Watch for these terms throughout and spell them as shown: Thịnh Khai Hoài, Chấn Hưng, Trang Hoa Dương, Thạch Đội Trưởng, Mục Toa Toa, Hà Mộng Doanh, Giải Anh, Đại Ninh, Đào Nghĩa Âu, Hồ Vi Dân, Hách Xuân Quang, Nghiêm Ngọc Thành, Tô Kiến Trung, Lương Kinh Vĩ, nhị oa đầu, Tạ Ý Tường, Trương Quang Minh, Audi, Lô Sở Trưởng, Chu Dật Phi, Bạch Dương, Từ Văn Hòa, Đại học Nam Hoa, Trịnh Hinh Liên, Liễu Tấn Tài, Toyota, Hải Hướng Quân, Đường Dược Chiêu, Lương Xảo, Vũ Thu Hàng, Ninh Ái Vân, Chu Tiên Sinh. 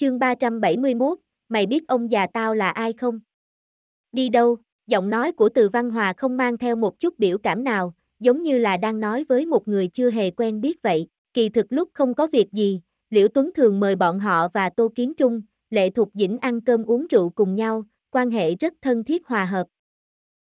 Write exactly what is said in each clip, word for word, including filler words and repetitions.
Chương ba trăm bảy mươi mốt, mày biết ông già tao là ai không? Đi đâu? Giọng nói của Từ Văn Hòa không mang theo một chút biểu cảm nào, giống như là đang nói với một người chưa hề quen biết vậy. Kỳ thực lúc không có việc gì, Liễu Tuấn thường mời bọn họ và Tô Kiến Trung, Lệ Thục Dĩnh ăn cơm uống rượu cùng nhau, quan hệ rất thân thiết hòa hợp.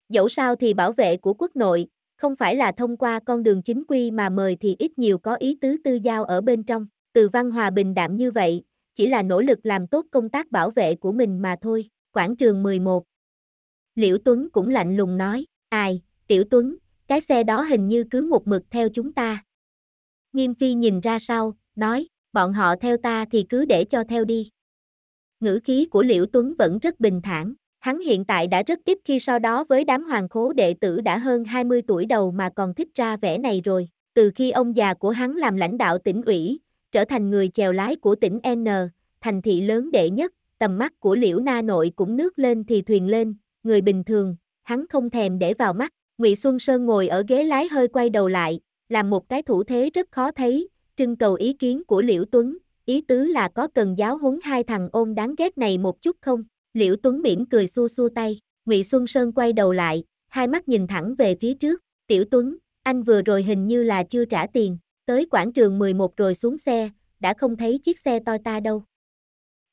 Dẫu sao thì bảo vệ của quốc nội, không phải là thông qua con đường chính quy mà mời thì ít nhiều có ý tứ tư giao ở bên trong. Từ Văn Hòa bình đạm như vậy, chỉ là nỗ lực làm tốt công tác bảo vệ của mình mà thôi. Quảng trường mười một. Liễu Tuấn cũng lạnh lùng nói, ai, Tiểu Tuấn, cái xe đó hình như cứ một mực theo chúng ta. Nghiêm Phi nhìn ra sau, nói, bọn họ theo ta thì cứ để cho theo đi. Ngữ khí của Liễu Tuấn vẫn rất bình thản, hắn hiện tại đã rất ít khi so đó với đám hoàng khố đệ tử đã hơn hai mươi tuổi đầu mà còn thích ra vẻ này rồi. Từ khi ông già của hắn làm lãnh đạo tỉnh ủy, trở thành người chèo lái của tỉnh N, thành thị lớn đệ nhất, tầm mắt của Liễu Na Nội cũng nước lên thì thuyền lên, người bình thường, hắn không thèm để vào mắt. Ngụy Xuân Sơn ngồi ở ghế lái hơi quay đầu lại, làm một cái thủ thế rất khó thấy, trưng cầu ý kiến của Liễu Tuấn, ý tứ là có cần giáo huấn hai thằng ôn đáng ghét này một chút không? Liễu Tuấn mỉm cười xua xua tay, Ngụy Xuân Sơn quay đầu lại, hai mắt nhìn thẳng về phía trước, Tiểu Tuấn, anh vừa rồi hình như là chưa trả tiền, tới quảng trường mười một rồi xuống xe, đã không thấy chiếc xe Toyota đâu.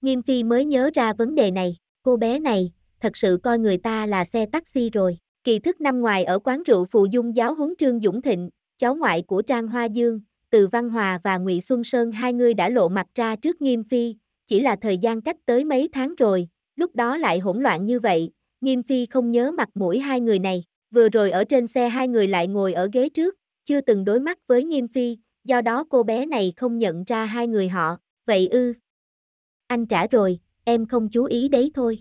Nghiêm Phi mới nhớ ra vấn đề này, cô bé này, thật sự coi người ta là xe taxi rồi. Kỳ thức năm ngoài ở quán rượu Phù Dung giáo huấn Trương Dũng Thịnh, cháu ngoại của Trang Hoa Dương, Từ Văn Hòa và Ngụy Xuân Sơn hai người đã lộ mặt ra trước Nghiêm Phi, chỉ là thời gian cách tới mấy tháng rồi, lúc đó lại hỗn loạn như vậy, Nghiêm Phi không nhớ mặt mũi hai người này, vừa rồi ở trên xe hai người lại ngồi ở ghế trước, chưa từng đối mắt với Nghiêm Phi, do đó cô bé này không nhận ra hai người họ, vậy ư? Anh trả rồi, em không chú ý đấy thôi.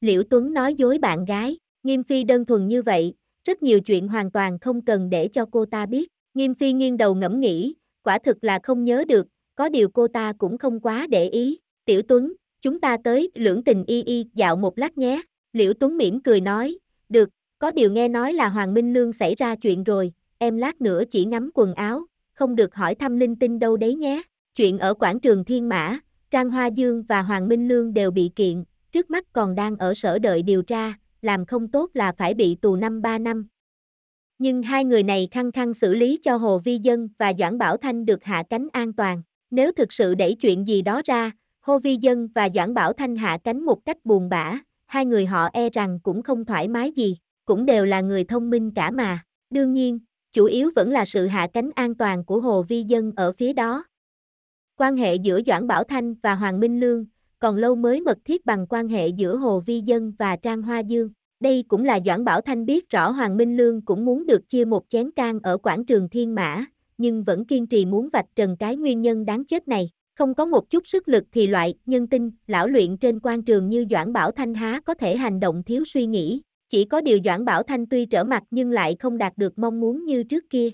Liễu Tuấn nói dối bạn gái, Nghiêm Phi đơn thuần như vậy, rất nhiều chuyện hoàn toàn không cần để cho cô ta biết. Nghiêm Phi nghiêng đầu ngẫm nghĩ, quả thực là không nhớ được, có điều cô ta cũng không quá để ý. Tiểu Tuấn, chúng ta tới Lưỡng Tình Y Y dạo một lát nhé. Liễu Tuấn mỉm cười nói, được, có điều nghe nói là Hoàng Minh Lương xảy ra chuyện rồi, em lát nữa chỉ ngắm quần áo, không được hỏi thăm linh tinh đâu đấy nhé. Chuyện ở quảng trường Thiên Mã, Trang Hoa Dương và Hoàng Minh Lương đều bị kiện, trước mắt còn đang ở sở đợi điều tra, làm không tốt là phải bị tù năm ba năm. Nhưng hai người này khăng khăng xử lý cho Hồ Vi Dân và Doãn Bảo Thanh được hạ cánh an toàn. Nếu thực sự đẩy chuyện gì đó ra, Hồ Vi Dân và Doãn Bảo Thanh hạ cánh một cách buồn bã, hai người họ e rằng cũng không thoải mái gì, cũng đều là người thông minh cả mà. Đương nhiên, chủ yếu vẫn là sự hạ cánh an toàn của Hồ Vi Dân ở phía đó. Quan hệ giữa Doãn Bảo Thanh và Hoàng Minh Lương còn lâu mới mật thiết bằng quan hệ giữa Hồ Vi Dân và Trang Hoa Dương. Đây cũng là Doãn Bảo Thanh biết rõ Hoàng Minh Lương cũng muốn được chia một chén can ở quảng trường Thiên Mã, nhưng vẫn kiên trì muốn vạch trần cái nguyên nhân đáng chết này. Không có một chút sức lực thì loại nhân tinh, lão luyện trên quan trường như Doãn Bảo Thanh há có thể hành động thiếu suy nghĩ. Chỉ có điều Doãn Bảo Thanh tuy trở mặt nhưng lại không đạt được mong muốn như trước kia.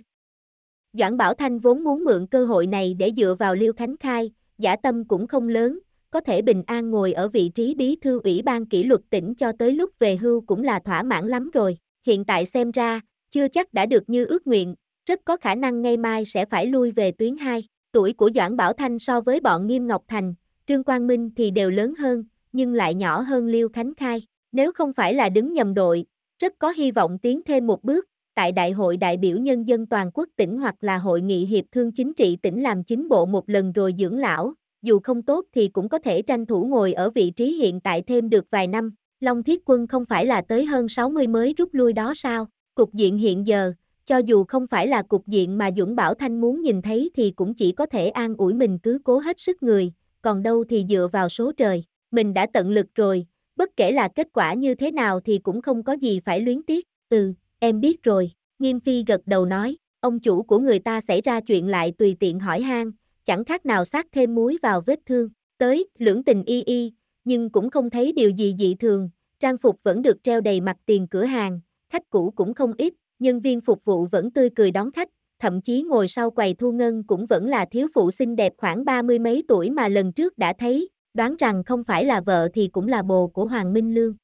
Doãn Bảo Thanh vốn muốn mượn cơ hội này để dựa vào Liêu Khánh Khai, giả tâm cũng không lớn, có thể bình an ngồi ở vị trí bí thư ủy ban kỷ luật tỉnh cho tới lúc về hưu cũng là thỏa mãn lắm rồi. Hiện tại xem ra, chưa chắc đã được như ước nguyện, rất có khả năng ngay mai sẽ phải lui về tuyến hai. Tuổi của Doãn Bảo Thanh so với bọn Nghiêm Ngọc Thành, Trương Quang Minh thì đều lớn hơn, nhưng lại nhỏ hơn Liêu Khánh Khai. Nếu không phải là đứng nhầm đội, rất có hy vọng tiến thêm một bước, tại Đại hội đại biểu nhân dân toàn quốc tỉnh hoặc là Hội nghị hiệp thương chính trị tỉnh làm chính bộ một lần rồi dưỡng lão. Dù không tốt thì cũng có thể tranh thủ ngồi ở vị trí hiện tại thêm được vài năm. Long Thiết Quân không phải là tới hơn sáu mươi mới rút lui đó sao? Cục diện hiện giờ, cho dù không phải là cục diện mà Doãn Bảo Thanh muốn nhìn thấy thì cũng chỉ có thể an ủi mình cứ cố hết sức người, còn đâu thì dựa vào số trời. Mình đã tận lực rồi, bất kể là kết quả như thế nào thì cũng không có gì phải luyến tiếc. Ừ, em biết rồi, Nghiêm Phi gật đầu nói, ông chủ của người ta xảy ra chuyện lại tùy tiện hỏi han, chẳng khác nào sát thêm muối vào vết thương. Tới Lưỡng Tình Y Y, nhưng cũng không thấy điều gì dị thường, trang phục vẫn được treo đầy mặt tiền cửa hàng, khách cũ cũng không ít, nhân viên phục vụ vẫn tươi cười đón khách, thậm chí ngồi sau quầy thu ngân cũng vẫn là thiếu phụ xinh đẹp khoảng ba mươi mấy tuổi mà lần trước đã thấy, đoán rằng không phải là vợ thì cũng là bồ của Hoàng Minh Lương.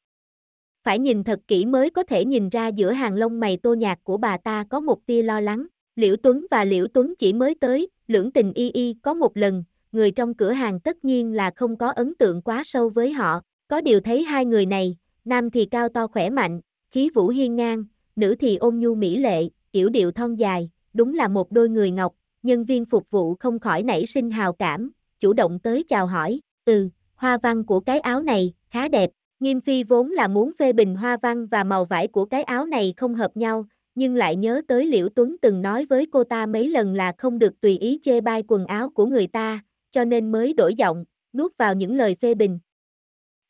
Phải nhìn thật kỹ mới có thể nhìn ra giữa hàng lông mày tô nhạt của bà ta có một tia lo lắng. Liễu Tuấn và Liễu Tuấn chỉ mới tới Lưỡng Tình Y Y có một lần, người trong cửa hàng tất nhiên là không có ấn tượng quá sâu với họ, có điều thấy hai người này, nam thì cao to khỏe mạnh, khí vũ hiên ngang, nữ thì ôn nhu mỹ lệ, yểu điệu thon dài, đúng là một đôi người ngọc, nhân viên phục vụ không khỏi nảy sinh hào cảm, chủ động tới chào hỏi. Ừ, hoa văn của cái áo này khá đẹp. Nghiêm Phi vốn là muốn phê bình hoa văn và màu vải của cái áo này không hợp nhau, nhưng lại nhớ tới Liễu Tuấn từng nói với cô ta mấy lần là không được tùy ý chê bai quần áo của người ta, cho nên mới đổi giọng, nuốt vào những lời phê bình.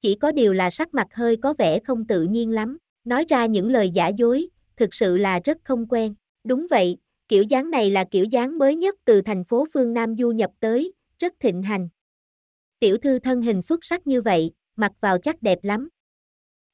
Chỉ có điều là sắc mặt hơi có vẻ không tự nhiên lắm, nói ra những lời giả dối, thực sự là rất không quen. Đúng vậy, kiểu dáng này là kiểu dáng mới nhất từ thành phố phương Nam du nhập tới, rất thịnh hành. Tiểu thư thân hình xuất sắc như vậy, mặc vào chắc đẹp lắm.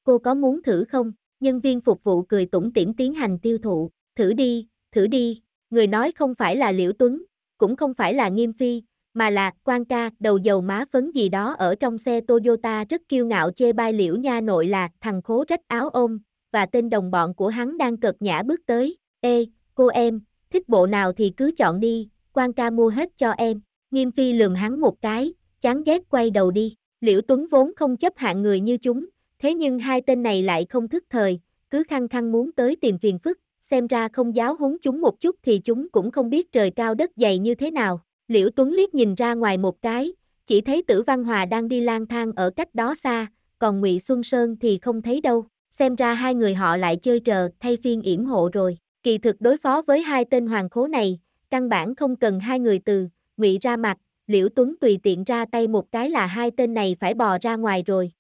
Cô có muốn thử không? Nhân viên phục vụ cười tủm tỉm tiến hành tiêu thụ. Thử đi, thử đi. Người nói không phải là Liễu Tuấn, cũng không phải là Nghiêm Phi, mà là Quang ca đầu dầu má phấn gì đó ở trong xe Toyota rất kiêu ngạo chê bai Liễu nha nội là thằng khố rách áo ôm, và tên đồng bọn của hắn đang cợt nhã bước tới. Ê, cô em, thích bộ nào thì cứ chọn đi, Quang ca mua hết cho em. Nghiêm Phi lườm hắn một cái, chán ghét quay đầu đi. Liễu Tuấn vốn không chấp hạng người như chúng, thế nhưng hai tên này lại không thức thời, cứ khăng khăng muốn tới tìm phiền phức, xem ra không giáo huấn chúng một chút thì chúng cũng không biết trời cao đất dày như thế nào. Liễu Tuấn liếc nhìn ra ngoài một cái, chỉ thấy Từ Văn Hòa đang đi lang thang ở cách đó xa, còn Ngụy Xuân Sơn thì không thấy đâu, xem ra hai người họ lại chơi trò thay phiên yểm hộ rồi. Kỳ thực đối phó với hai tên hoàng khố này, căn bản không cần hai người từ Ngụy ra mặt. Liễu Tuấn tùy tiện ra tay một cái là hai tên này phải bò ra ngoài rồi.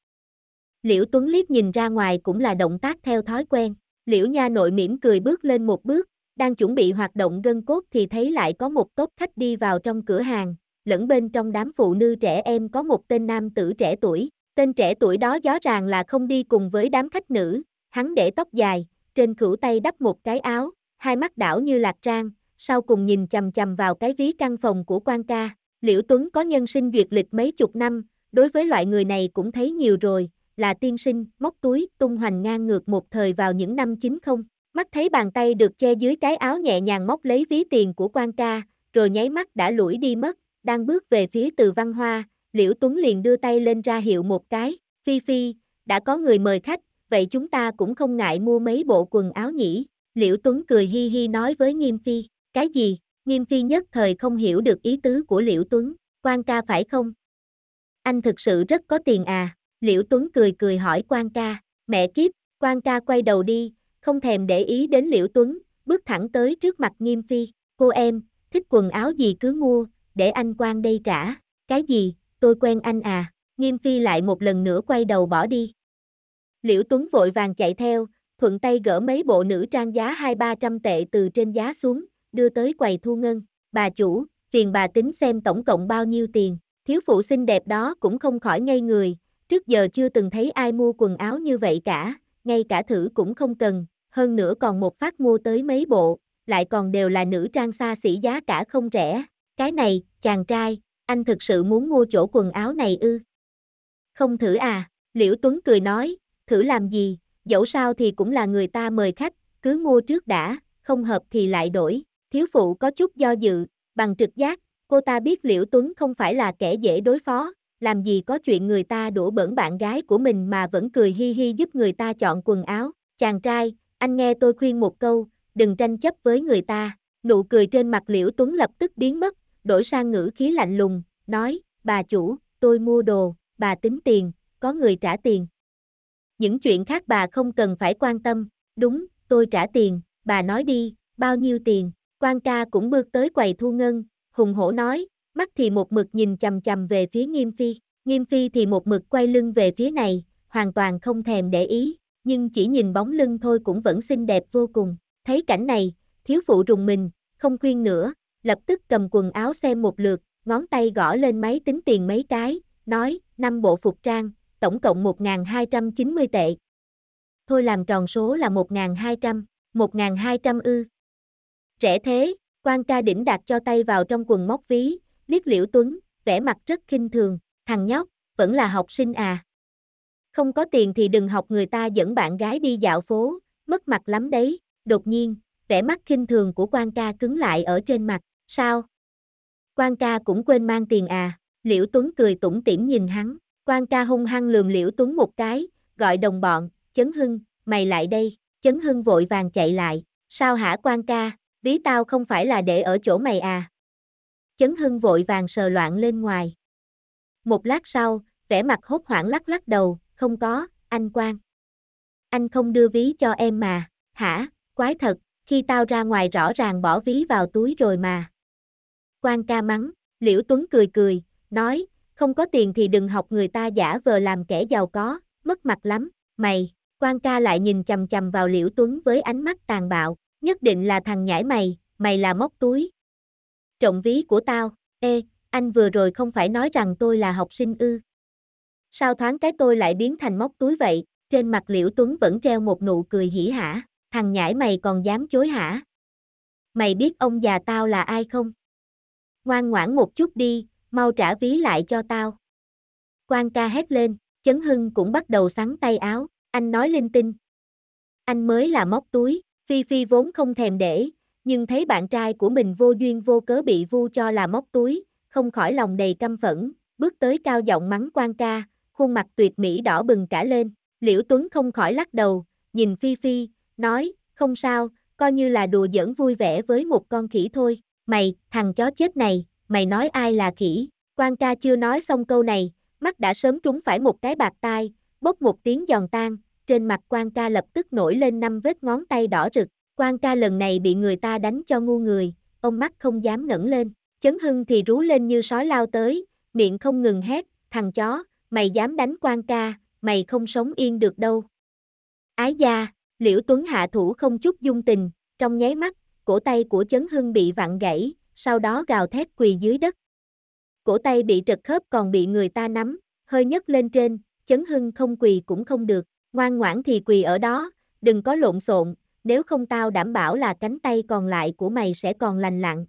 Liễu Tuấn liếc nhìn ra ngoài cũng là động tác theo thói quen. Liễu nha nội mỉm cười bước lên một bước, đang chuẩn bị hoạt động gân cốt thì thấy lại có một tốp khách đi vào trong cửa hàng, lẫn bên trong đám phụ nữ trẻ em có một tên nam tử trẻ tuổi. Tên trẻ tuổi đó rõ ràng là không đi cùng với đám khách nữ, hắn để tóc dài, trên khuỷu tay đắp một cái áo, hai mắt đảo như lạc trang, sau cùng nhìn chằm chằm vào cái ví căn phòng của Quan ca. Liễu Tuấn có nhân sinh duyệt lịch mấy chục năm, đối với loại người này cũng thấy nhiều rồi, là tiên sinh, móc túi, tung hoành ngang ngược một thời vào những năm chín mươi. Mắt thấy bàn tay được che dưới cái áo nhẹ nhàng móc lấy ví tiền của Quan ca, rồi nháy mắt đã lủi đi mất, đang bước về phía Từ Văn Hoa, Liễu Tuấn liền đưa tay lên ra hiệu một cái. Phi Phi, đã có người mời khách, vậy chúng ta cũng không ngại mua mấy bộ quần áo nhỉ. Liễu Tuấn cười hi hi nói với Nghiêm Phi. Cái gì? Nghiêm Phi nhất thời không hiểu được ý tứ của Liễu Tuấn. Quang ca phải không? Anh thực sự rất có tiền à? Liễu Tuấn cười cười hỏi Quang ca. Mẹ kiếp, Quang ca quay đầu đi, không thèm để ý đến Liễu Tuấn, bước thẳng tới trước mặt Nghiêm Phi. Cô em, thích quần áo gì cứ mua, để anh Quang đây trả. Cái gì, tôi quen anh à? Nghiêm Phi lại một lần nữa quay đầu bỏ đi. Liễu Tuấn vội vàng chạy theo, thuận tay gỡ mấy bộ nữ trang giá hai ba trăm tệ từ trên giá xuống, đưa tới quầy thu ngân. Bà chủ, phiền bà tính xem tổng cộng bao nhiêu tiền. Thiếu phụ xinh đẹp đó cũng không khỏi ngây người, trước giờ chưa từng thấy ai mua quần áo như vậy cả, ngay cả thử cũng không cần, hơn nữa còn một phát mua tới mấy bộ, lại còn đều là nữ trang xa xỉ giá cả không rẻ. Cái này, chàng trai, anh thực sự muốn mua chỗ quần áo này ư? Không thử à? Liễu Tuấn cười nói, thử làm gì, dẫu sao thì cũng là người ta mời khách, cứ mua trước đã, không hợp thì lại đổi. Thiếu phụ có chút do dự, bằng trực giác, cô ta biết Liễu Tuấn không phải là kẻ dễ đối phó, làm gì có chuyện người ta đổ bỡn bạn gái của mình mà vẫn cười hi hi giúp người ta chọn quần áo. Chàng trai, anh nghe tôi khuyên một câu, đừng tranh chấp với người ta. Nụ cười trên mặt Liễu Tuấn lập tức biến mất, đổi sang ngữ khí lạnh lùng, nói, bà chủ, tôi mua đồ, bà tính tiền, có người trả tiền. Những chuyện khác bà không cần phải quan tâm. Đúng, tôi trả tiền, bà nói đi, bao nhiêu tiền? Quan ca cũng bước tới quầy thu ngân, hùng hổ nói, mắt thì một mực nhìn chằm chằm về phía Nghiêm Phi, Nghiêm Phi thì một mực quay lưng về phía này, hoàn toàn không thèm để ý, nhưng chỉ nhìn bóng lưng thôi cũng vẫn xinh đẹp vô cùng. Thấy cảnh này, thiếu phụ rùng mình, không khuyên nữa, lập tức cầm quần áo xem một lượt, ngón tay gõ lên máy tính tiền mấy cái, nói, năm bộ phục trang, tổng cộng một nghìn hai trăm chín mươi tệ. Thôi làm tròn số là một nghìn hai trăm, một nghìn hai trăm ư? Rẻ thế. Quan ca đỉnh đặt cho tay vào trong quần móc ví, liếc Liễu Tuấn, vẻ mặt rất khinh thường, thằng nhóc, vẫn là học sinh à? Không có tiền thì đừng học người ta dẫn bạn gái đi dạo phố, mất mặt lắm đấy. Đột nhiên, vẻ mắt khinh thường của Quan ca cứng lại ở trên mặt. Sao? Quang ca cũng quên mang tiền à? Liễu Tuấn cười tủm tỉm nhìn hắn. Quang ca hung hăng lườm Liễu Tuấn một cái, gọi đồng bọn, Chấn Hưng, mày lại đây. Chấn Hưng vội vàng chạy lại. Sao hả Quang ca, ví tao không phải là để ở chỗ mày à? Chấn Hưng vội vàng sờ loạn lên ngoài. Một lát sau, vẻ mặt hốt hoảng lắc lắc đầu, không có, anh Quang. Anh không đưa ví cho em mà. Hả, quái thật, khi tao ra ngoài rõ ràng bỏ ví vào túi rồi mà. Quang ca mắng. Liễu Tuấn cười cười, nói, không có tiền thì đừng học người ta giả vờ làm kẻ giàu có, mất mặt lắm. Mày, Quang ca lại nhìn chằm chằm vào Liễu Tuấn với ánh mắt tàn bạo, nhất định là thằng nhãi mày, mày là móc túi. Trộm ví của tao. Ê, anh vừa rồi không phải nói rằng tôi là học sinh ư? Sao thoáng cái tôi lại biến thành móc túi vậy? Trên mặt Liễu Tuấn vẫn treo một nụ cười hỉ hả. Thằng nhãi mày còn dám chối hả? Mày biết ông già tao là ai không? Ngoan ngoãn một chút đi, mau trả ví lại cho tao. Quang ca hét lên. Chấn Hưng cũng bắt đầu xắn tay áo. Anh nói linh tinh. Anh mới là móc túi. Phi Phi vốn không thèm để, nhưng thấy bạn trai của mình vô duyên vô cớ bị vu cho là móc túi, không khỏi lòng đầy căm phẫn, bước tới cao giọng mắng Quang ca, khuôn mặt tuyệt mỹ đỏ bừng cả lên. Liễu Tuấn không khỏi lắc đầu, nhìn Phi Phi, nói, không sao, coi như là đùa giỡn vui vẻ với một con khỉ thôi. Mày, thằng chó chết này, mày nói ai là khỉ? Quang ca chưa nói xong câu này, mắt đã sớm trúng phải một cái bạt tai, bốc một tiếng giòn tan, trên mặt Quang ca lập tức nổi lên năm vết ngón tay đỏ rực. Quang ca lần này bị người ta đánh cho ngu người, ông mắt không dám ngẩng lên. Chấn Hưng thì rú lên như sói lao tới, miệng không ngừng hét, thằng chó, mày dám đánh Quang ca, mày không sống yên được đâu. Ái da, Liễu Tuấn hạ thủ không chút dung tình, trong nháy mắt, cổ tay của Chấn Hưng bị vặn gãy, sau đó gào thét quỳ dưới đất. Cổ tay bị trật khớp còn bị người ta nắm, hơi nhấc lên trên, Chấn Hưng không quỳ cũng không được, ngoan ngoãn thì quỳ ở đó, đừng có lộn xộn. Nếu không tao đảm bảo là cánh tay còn lại của mày sẽ còn lành lặn.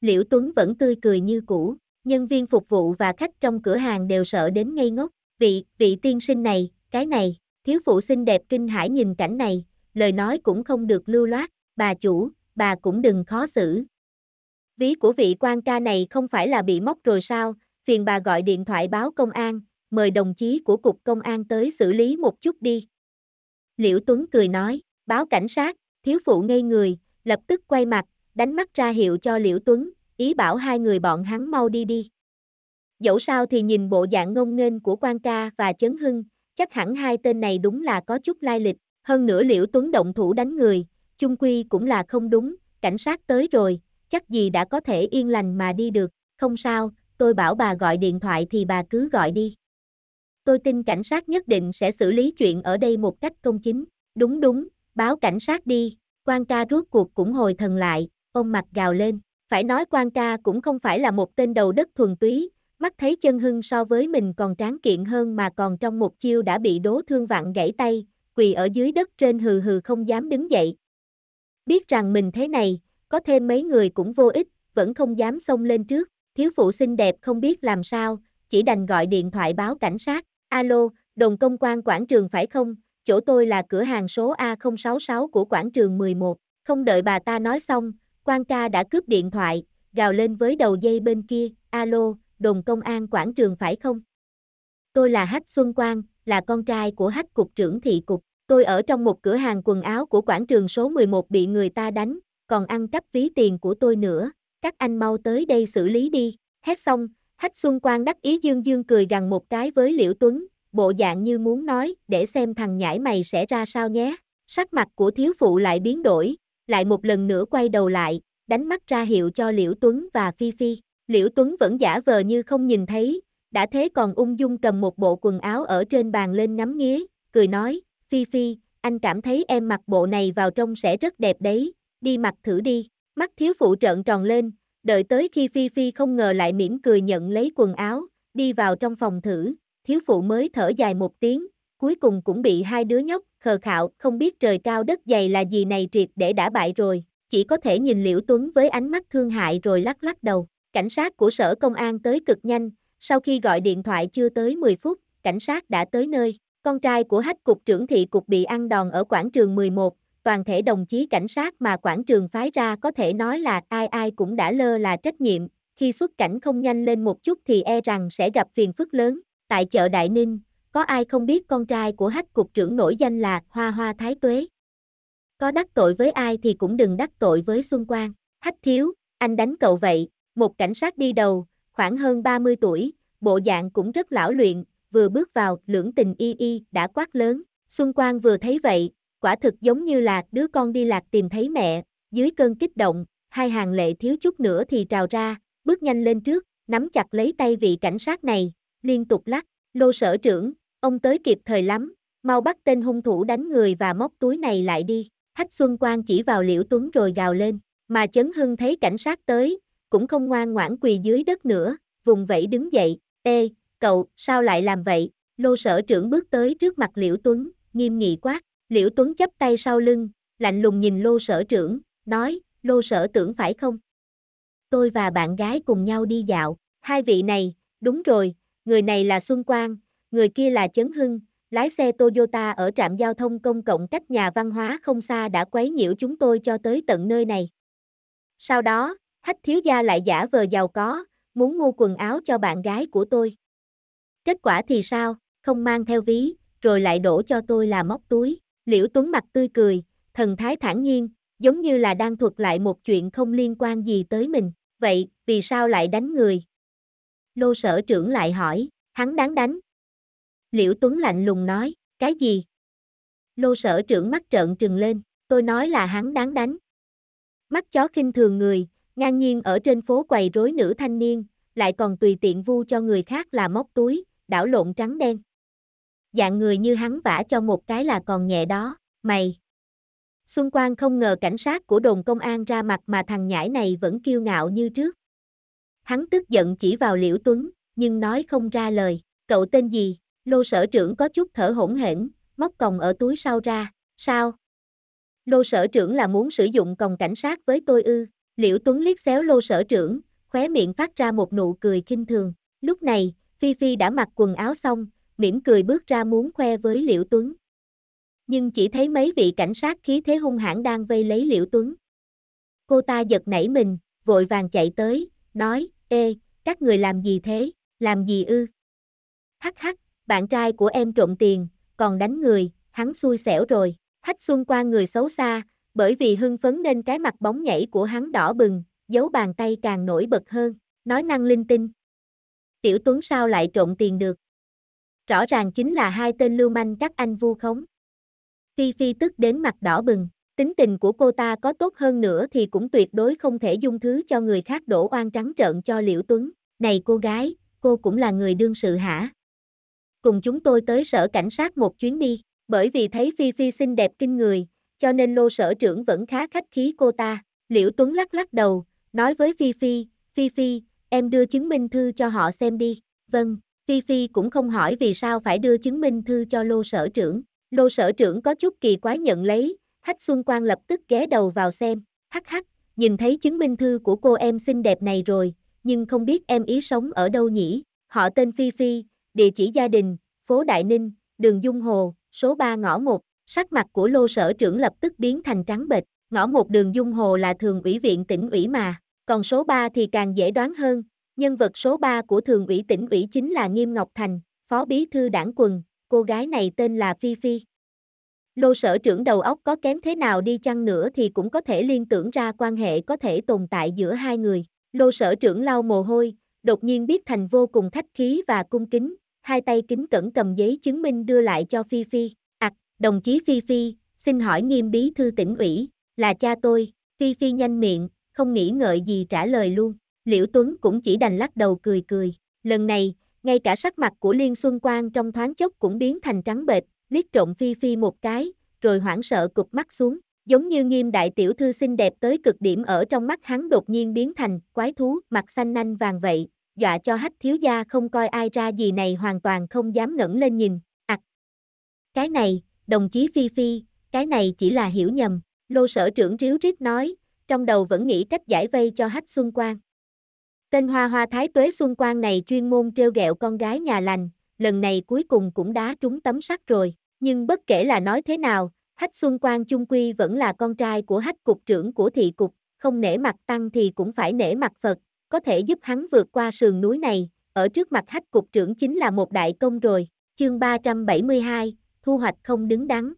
Liễu Tuấn vẫn tươi cười như cũ, nhân viên phục vụ và khách trong cửa hàng đều sợ đến ngây ngốc. Vị, vị tiên sinh này, cái này, thiếu phụ xinh đẹp kinh hãi nhìn cảnh này, lời nói cũng không được lưu loát, bà chủ, bà cũng đừng khó xử. Ví của vị Quan ca này không phải là bị móc rồi sao, phiền bà gọi điện thoại báo công an, mời đồng chí của cục công an tới xử lý một chút đi. Liễu Tuấn cười nói. Báo cảnh sát, thiếu phụ ngây người, lập tức quay mặt, đánh mắt ra hiệu cho Liễu Tuấn, ý bảo hai người bọn hắn mau đi đi. Dẫu sao thì nhìn bộ dạng ngông nghênh của Quang ca và Chấn Hưng, chắc hẳn hai tên này đúng là có chút lai lịch, hơn nữa Liễu Tuấn động thủ đánh người, chung quy cũng là không đúng, cảnh sát tới rồi, chắc gì đã có thể yên lành mà đi được, không sao, tôi bảo bà gọi điện thoại thì bà cứ gọi đi. Tôi tin cảnh sát nhất định sẽ xử lý chuyện ở đây một cách công chính, đúng đúng. Báo cảnh sát đi. Quang ca rốt cuộc cũng hồi thần lại, ông mặt gào lên. Phải nói Quang ca cũng không phải là một tên đầu đất thuần túy, mắt thấy Chấn Hưng so với mình còn tráng kiện hơn mà còn trong một chiêu đã bị đố thương vặn gãy tay, quỳ ở dưới đất trên hừ hừ không dám đứng dậy. Biết rằng mình thế này, có thêm mấy người cũng vô ích, vẫn không dám xông lên trước. Thiếu phụ xinh đẹp không biết làm sao, chỉ đành gọi điện thoại báo cảnh sát. Alo, đồn công quan quảng trường phải không? Chỗ tôi là cửa hàng số A không sáu sáu của quảng trường mười một, không đợi bà ta nói xong, Quang ca đã cướp điện thoại, gào lên với đầu dây bên kia, alo, đồn công an quảng trường phải không? Tôi là Hách Xuân Quang, là con trai của Hách cục trưởng thị cục, tôi ở trong một cửa hàng quần áo của quảng trường số mười một bị người ta đánh, còn ăn cắp ví tiền của tôi nữa, các anh mau tới đây xử lý đi, hét xong, Hách Xuân Quang đắc ý dương dương cười gằn một cái với Liễu Tuấn. Bộ dạng như muốn nói, để xem thằng nhãi mày sẽ ra sao nhé. Sắc mặt của thiếu phụ lại biến đổi, lại một lần nữa quay đầu lại, đánh mắt ra hiệu cho Liễu Tuấn và Phi Phi. Liễu Tuấn vẫn giả vờ như không nhìn thấy, đã thế còn ung dung cầm một bộ quần áo ở trên bàn lên ngắm nghía, cười nói, Phi Phi, anh cảm thấy em mặc bộ này vào trong sẽ rất đẹp đấy, đi mặc thử đi. Mắt thiếu phụ trợn tròn lên, đợi tới khi Phi Phi không ngờ lại mỉm cười nhận lấy quần áo, đi vào trong phòng thử. Thiếu phụ mới thở dài một tiếng, cuối cùng cũng bị hai đứa nhóc, khờ khạo, không biết trời cao đất dày là gì này triệt để đã bại rồi, chỉ có thể nhìn Liễu Tuấn với ánh mắt thương hại rồi lắc lắc đầu. Cảnh sát của sở công an tới cực nhanh, sau khi gọi điện thoại chưa tới mười phút, cảnh sát đã tới nơi, con trai của Hách cục trưởng thị cục bị ăn đòn ở quảng trường mười một, toàn thể đồng chí cảnh sát mà quảng trường phái ra có thể nói là ai ai cũng đã lơ là trách nhiệm, khi xuất cảnh không nhanh lên một chút thì e rằng sẽ gặp phiền phức lớn. Tại chợ Đại Ninh, có ai không biết con trai của Hách cục trưởng nổi danh là Hoa Hoa Thái Tuế. Có đắc tội với ai thì cũng đừng đắc tội với Xuân Quang. Hách thiếu, anh đánh cậu vậy. Một cảnh sát đi đầu, khoảng hơn ba mươi tuổi, bộ dạng cũng rất lão luyện, vừa bước vào, lưỡng tình y y đã quát lớn. Xuân Quang vừa thấy vậy, quả thực giống như là đứa con đi lạc tìm thấy mẹ, dưới cơn kích động, hai hàng lệ thiếu chút nữa thì trào ra, bước nhanh lên trước, nắm chặt lấy tay vị cảnh sát này, liên tục lắc. Lô sở trưởng, ông tới kịp thời lắm, mau bắt tên hung thủ đánh người và móc túi này lại đi. Hách Xuân Quang chỉ vào Liễu Tuấn rồi gào lên, mà Chấn Hưng thấy cảnh sát tới, cũng không ngoan ngoãn quỳ dưới đất nữa, vùng vẫy đứng dậy. Ê, cậu, sao lại làm vậy? Lô sở trưởng bước tới trước mặt Liễu Tuấn, nghiêm nghị quát. Liễu Tuấn chắp tay sau lưng, lạnh lùng nhìn Lô sở trưởng, nói, Lô sở trưởng phải không? Tôi và bạn gái cùng nhau đi dạo, hai vị này, đúng rồi, người này là Xuân Quang, người kia là Chấn Hưng, lái xe Toyota ở trạm giao thông công cộng cách nhà văn hóa không xa đã quấy nhiễu chúng tôi cho tới tận nơi này. Sau đó, Hách thiếu gia lại giả vờ giàu có, muốn mua quần áo cho bạn gái của tôi. Kết quả thì sao, không mang theo ví, rồi lại đổ cho tôi là móc túi. Liễu Tuấn mặt tươi cười, thần thái thản nhiên, giống như là đang thuật lại một chuyện không liên quan gì tới mình. Vậy, vì sao lại đánh người? Lô sở trưởng lại hỏi, hắn đáng đánh. Liễu Tuấn lạnh lùng nói, cái gì? Lô sở trưởng mắt trợn trừng lên, tôi nói là hắn đáng đánh. Mắt chó khinh thường người, ngang nhiên ở trên phố quầy rối nữ thanh niên, lại còn tùy tiện vu cho người khác là móc túi, đảo lộn trắng đen. Dạng người như hắn vả cho một cái là còn nhẹ đó, mày. Xuân Quang không ngờ cảnh sát của đồn công an ra mặt mà thằng nhãi này vẫn kiêu ngạo như trước. Hắn tức giận chỉ vào Liễu Tuấn, nhưng nói không ra lời. Cậu tên gì? Lô sở trưởng có chút thở hổn hển, móc còng ở túi sau ra. Sao? Lô sở trưởng là muốn sử dụng còng cảnh sát với tôi ư? Liễu Tuấn liếc xéo Lô sở trưởng, khóe miệng phát ra một nụ cười khinh thường. Lúc này, Phi Phi đã mặc quần áo xong, mỉm cười bước ra muốn khoe với Liễu Tuấn. Nhưng chỉ thấy mấy vị cảnh sát khí thế hung hãn đang vây lấy Liễu Tuấn. Cô ta giật nảy mình, vội vàng chạy tới, nói, ê, các người làm gì thế, làm gì ư? Hắc hắc, bạn trai của em trộm tiền, còn đánh người, hắn xui xẻo rồi. Hách Xuân Quang người xấu xa, bởi vì hưng phấn nên cái mặt bóng nhảy của hắn đỏ bừng, dấu bàn tay càng nổi bật hơn, nói năng linh tinh. Tiểu Tuấn sao lại trộm tiền được? Rõ ràng chính là hai tên lưu manh các anh vu khống. Phi Phi tức đến mặt đỏ bừng, tính tình của cô ta có tốt hơn nữa thì cũng tuyệt đối không thể dung thứ cho người khác đổ oan trắng trợn cho Liễu Tuấn. Này cô gái, cô cũng là người đương sự hả? Cùng chúng tôi tới sở cảnh sát một chuyến đi, bởi vì thấy Phi Phi xinh đẹp kinh người, cho nên Lô sở trưởng vẫn khá khách khí cô ta. Liễu Tuấn lắc lắc đầu, nói với Phi Phi, Phi Phi, em đưa chứng minh thư cho họ xem đi. Vâng, Phi Phi cũng không hỏi vì sao phải đưa chứng minh thư cho Lô sở trưởng. Lô sở trưởng có chút kỳ quái nhận lấy, Hách Xuân Quang lập tức ghé đầu vào xem, hắc hắc, nhìn thấy chứng minh thư của cô em xinh đẹp này rồi, nhưng không biết em ý sống ở đâu nhỉ? Họ tên Phi Phi, địa chỉ gia đình, phố Đại Ninh, đường Dung Hồ, số ba ngõ một, sắc mặt của Lô sở trưởng lập tức biến thành trắng bệch, ngõ một đường Dung Hồ là thường ủy viện tỉnh ủy mà, còn số ba thì càng dễ đoán hơn, nhân vật số ba của thường ủy tỉnh ủy chính là Nghiêm Ngọc Thành, phó bí thư đảng quần. Cô gái này tên là Phi Phi. Lô sở trưởng đầu óc có kém thế nào đi chăng nữa thì cũng có thể liên tưởng ra quan hệ có thể tồn tại giữa hai người. Lô sở trưởng lau mồ hôi, đột nhiên biết thành vô cùng khách khí và cung kính, hai tay kính cẩn cầm giấy chứng minh đưa lại cho Phi Phi. À, đồng chí Phi Phi, xin hỏi Nghiêm bí thư tỉnh ủy, là cha tôi. Phi Phi nhanh miệng, không nghĩ ngợi gì trả lời luôn. Liễu Tuấn cũng chỉ đành lắc đầu cười cười. Lần này, ngay cả sắc mặt của Liên Xuân Quang trong thoáng chốc cũng biến thành trắng bệch, liếc trộm Phi Phi một cái, rồi hoảng sợ cụp mắt xuống, giống như Nghiêm đại tiểu thư xinh đẹp tới cực điểm ở trong mắt hắn đột nhiên biến thành quái thú mặt xanh nanh vàng vậy, dọa cho Hách thiếu gia không coi ai ra gì này hoàn toàn không dám ngẩng lên nhìn. À, cái này, đồng chí Phi Phi, cái này chỉ là hiểu nhầm, Lô sở trưởng ríu rít nói, trong đầu vẫn nghĩ cách giải vây cho Hách Xuân Quang. Tên Hoa Hoa Thái Tuế Xuân Quang này chuyên môn trêu ghẹo con gái nhà lành, lần này cuối cùng cũng đá trúng tấm sắt rồi. Nhưng bất kể là nói thế nào, Hách Xuân Quang chung quy vẫn là con trai của Hách cục trưởng của thị cục, không nể mặt tăng thì cũng phải nể mặt Phật, có thể giúp hắn vượt qua sườn núi này, ở trước mặt Hách cục trưởng chính là một đại công rồi. Chương ba trăm bảy mươi hai, thu hoạch không đứng đắn.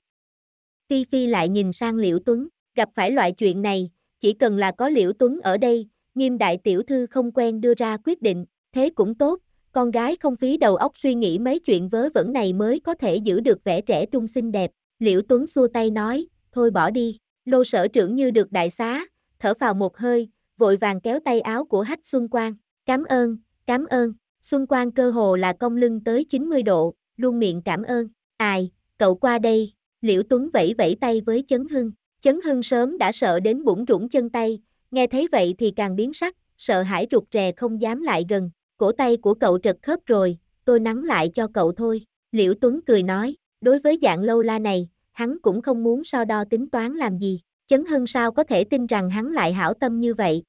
Phi Phi lại nhìn sang Liễu Tuấn, gặp phải loại chuyện này, chỉ cần là có Liễu Tuấn ở đây, Nghiêm đại tiểu thư không quen đưa ra quyết định, thế cũng tốt, con gái không phí đầu óc suy nghĩ mấy chuyện vớ vẩn này mới có thể giữ được vẻ trẻ trung xinh đẹp. Liễu Tuấn xua tay nói, thôi bỏ đi. Lô sở trưởng như được đại xá, thở phào một hơi, vội vàng kéo tay áo của Hách Xuân Quang, cảm ơn, cảm ơn. Xuân Quang cơ hồ là cong lưng tới chín mươi độ, luôn miệng cảm ơn. Ai, cậu qua đây. Liễu Tuấn vẫy vẫy tay với Chấn Hưng. Chấn Hưng sớm đã sợ đến bủn rủn chân tay, nghe thấy vậy thì càng biến sắc, sợ hãi rụt rè không dám lại gần. Cổ tay của cậu trật khớp rồi, tôi nắn lại cho cậu thôi. Liễu Tuấn cười nói, đối với dạng lâu la này, hắn cũng không muốn so đo tính toán làm gì. Chấn Hưng sao có thể tin rằng hắn lại hảo tâm như vậy.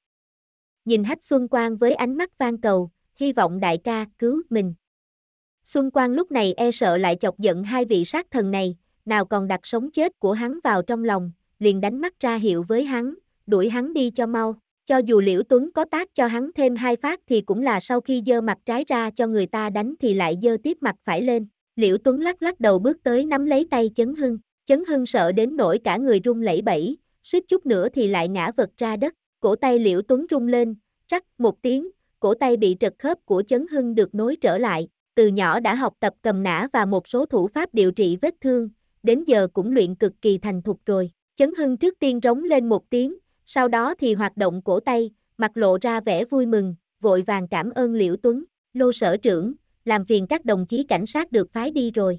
Nhìn Hách Xuân Quang với ánh mắt van cầu, hy vọng đại ca cứu mình. Xuân Quang lúc này e sợ lại chọc giận hai vị sát thần này, nào còn đặt sống chết của hắn vào trong lòng, liền đánh mắt ra hiệu với hắn, đuổi hắn đi cho mau. Cho dù Liễu Tuấn có tác cho hắn thêm hai phát thì cũng là sau khi giơ mặt trái ra cho người ta đánh thì lại giơ tiếp mặt phải lên. Liễu Tuấn lắc lắc đầu bước tới nắm lấy tay Chấn Hưng. Chấn Hưng sợ đến nỗi cả người run lẩy bẩy, suýt chút nữa thì lại ngã vật ra đất. Cổ tay Liễu Tuấn rung lên, rắc một tiếng, cổ tay bị trật khớp của Chấn Hưng được nối trở lại. Từ nhỏ đã học tập cầm nã và một số thủ pháp điều trị vết thương, đến giờ cũng luyện cực kỳ thành thục rồi. Chấn Hưng trước tiên rống lên một tiếng, sau đó thì hoạt động cổ tay, mặt lộ ra vẻ vui mừng, vội vàng cảm ơn Liễu Tuấn. Lô sở trưởng, làm phiền các đồng chí cảnh sát được phái đi rồi.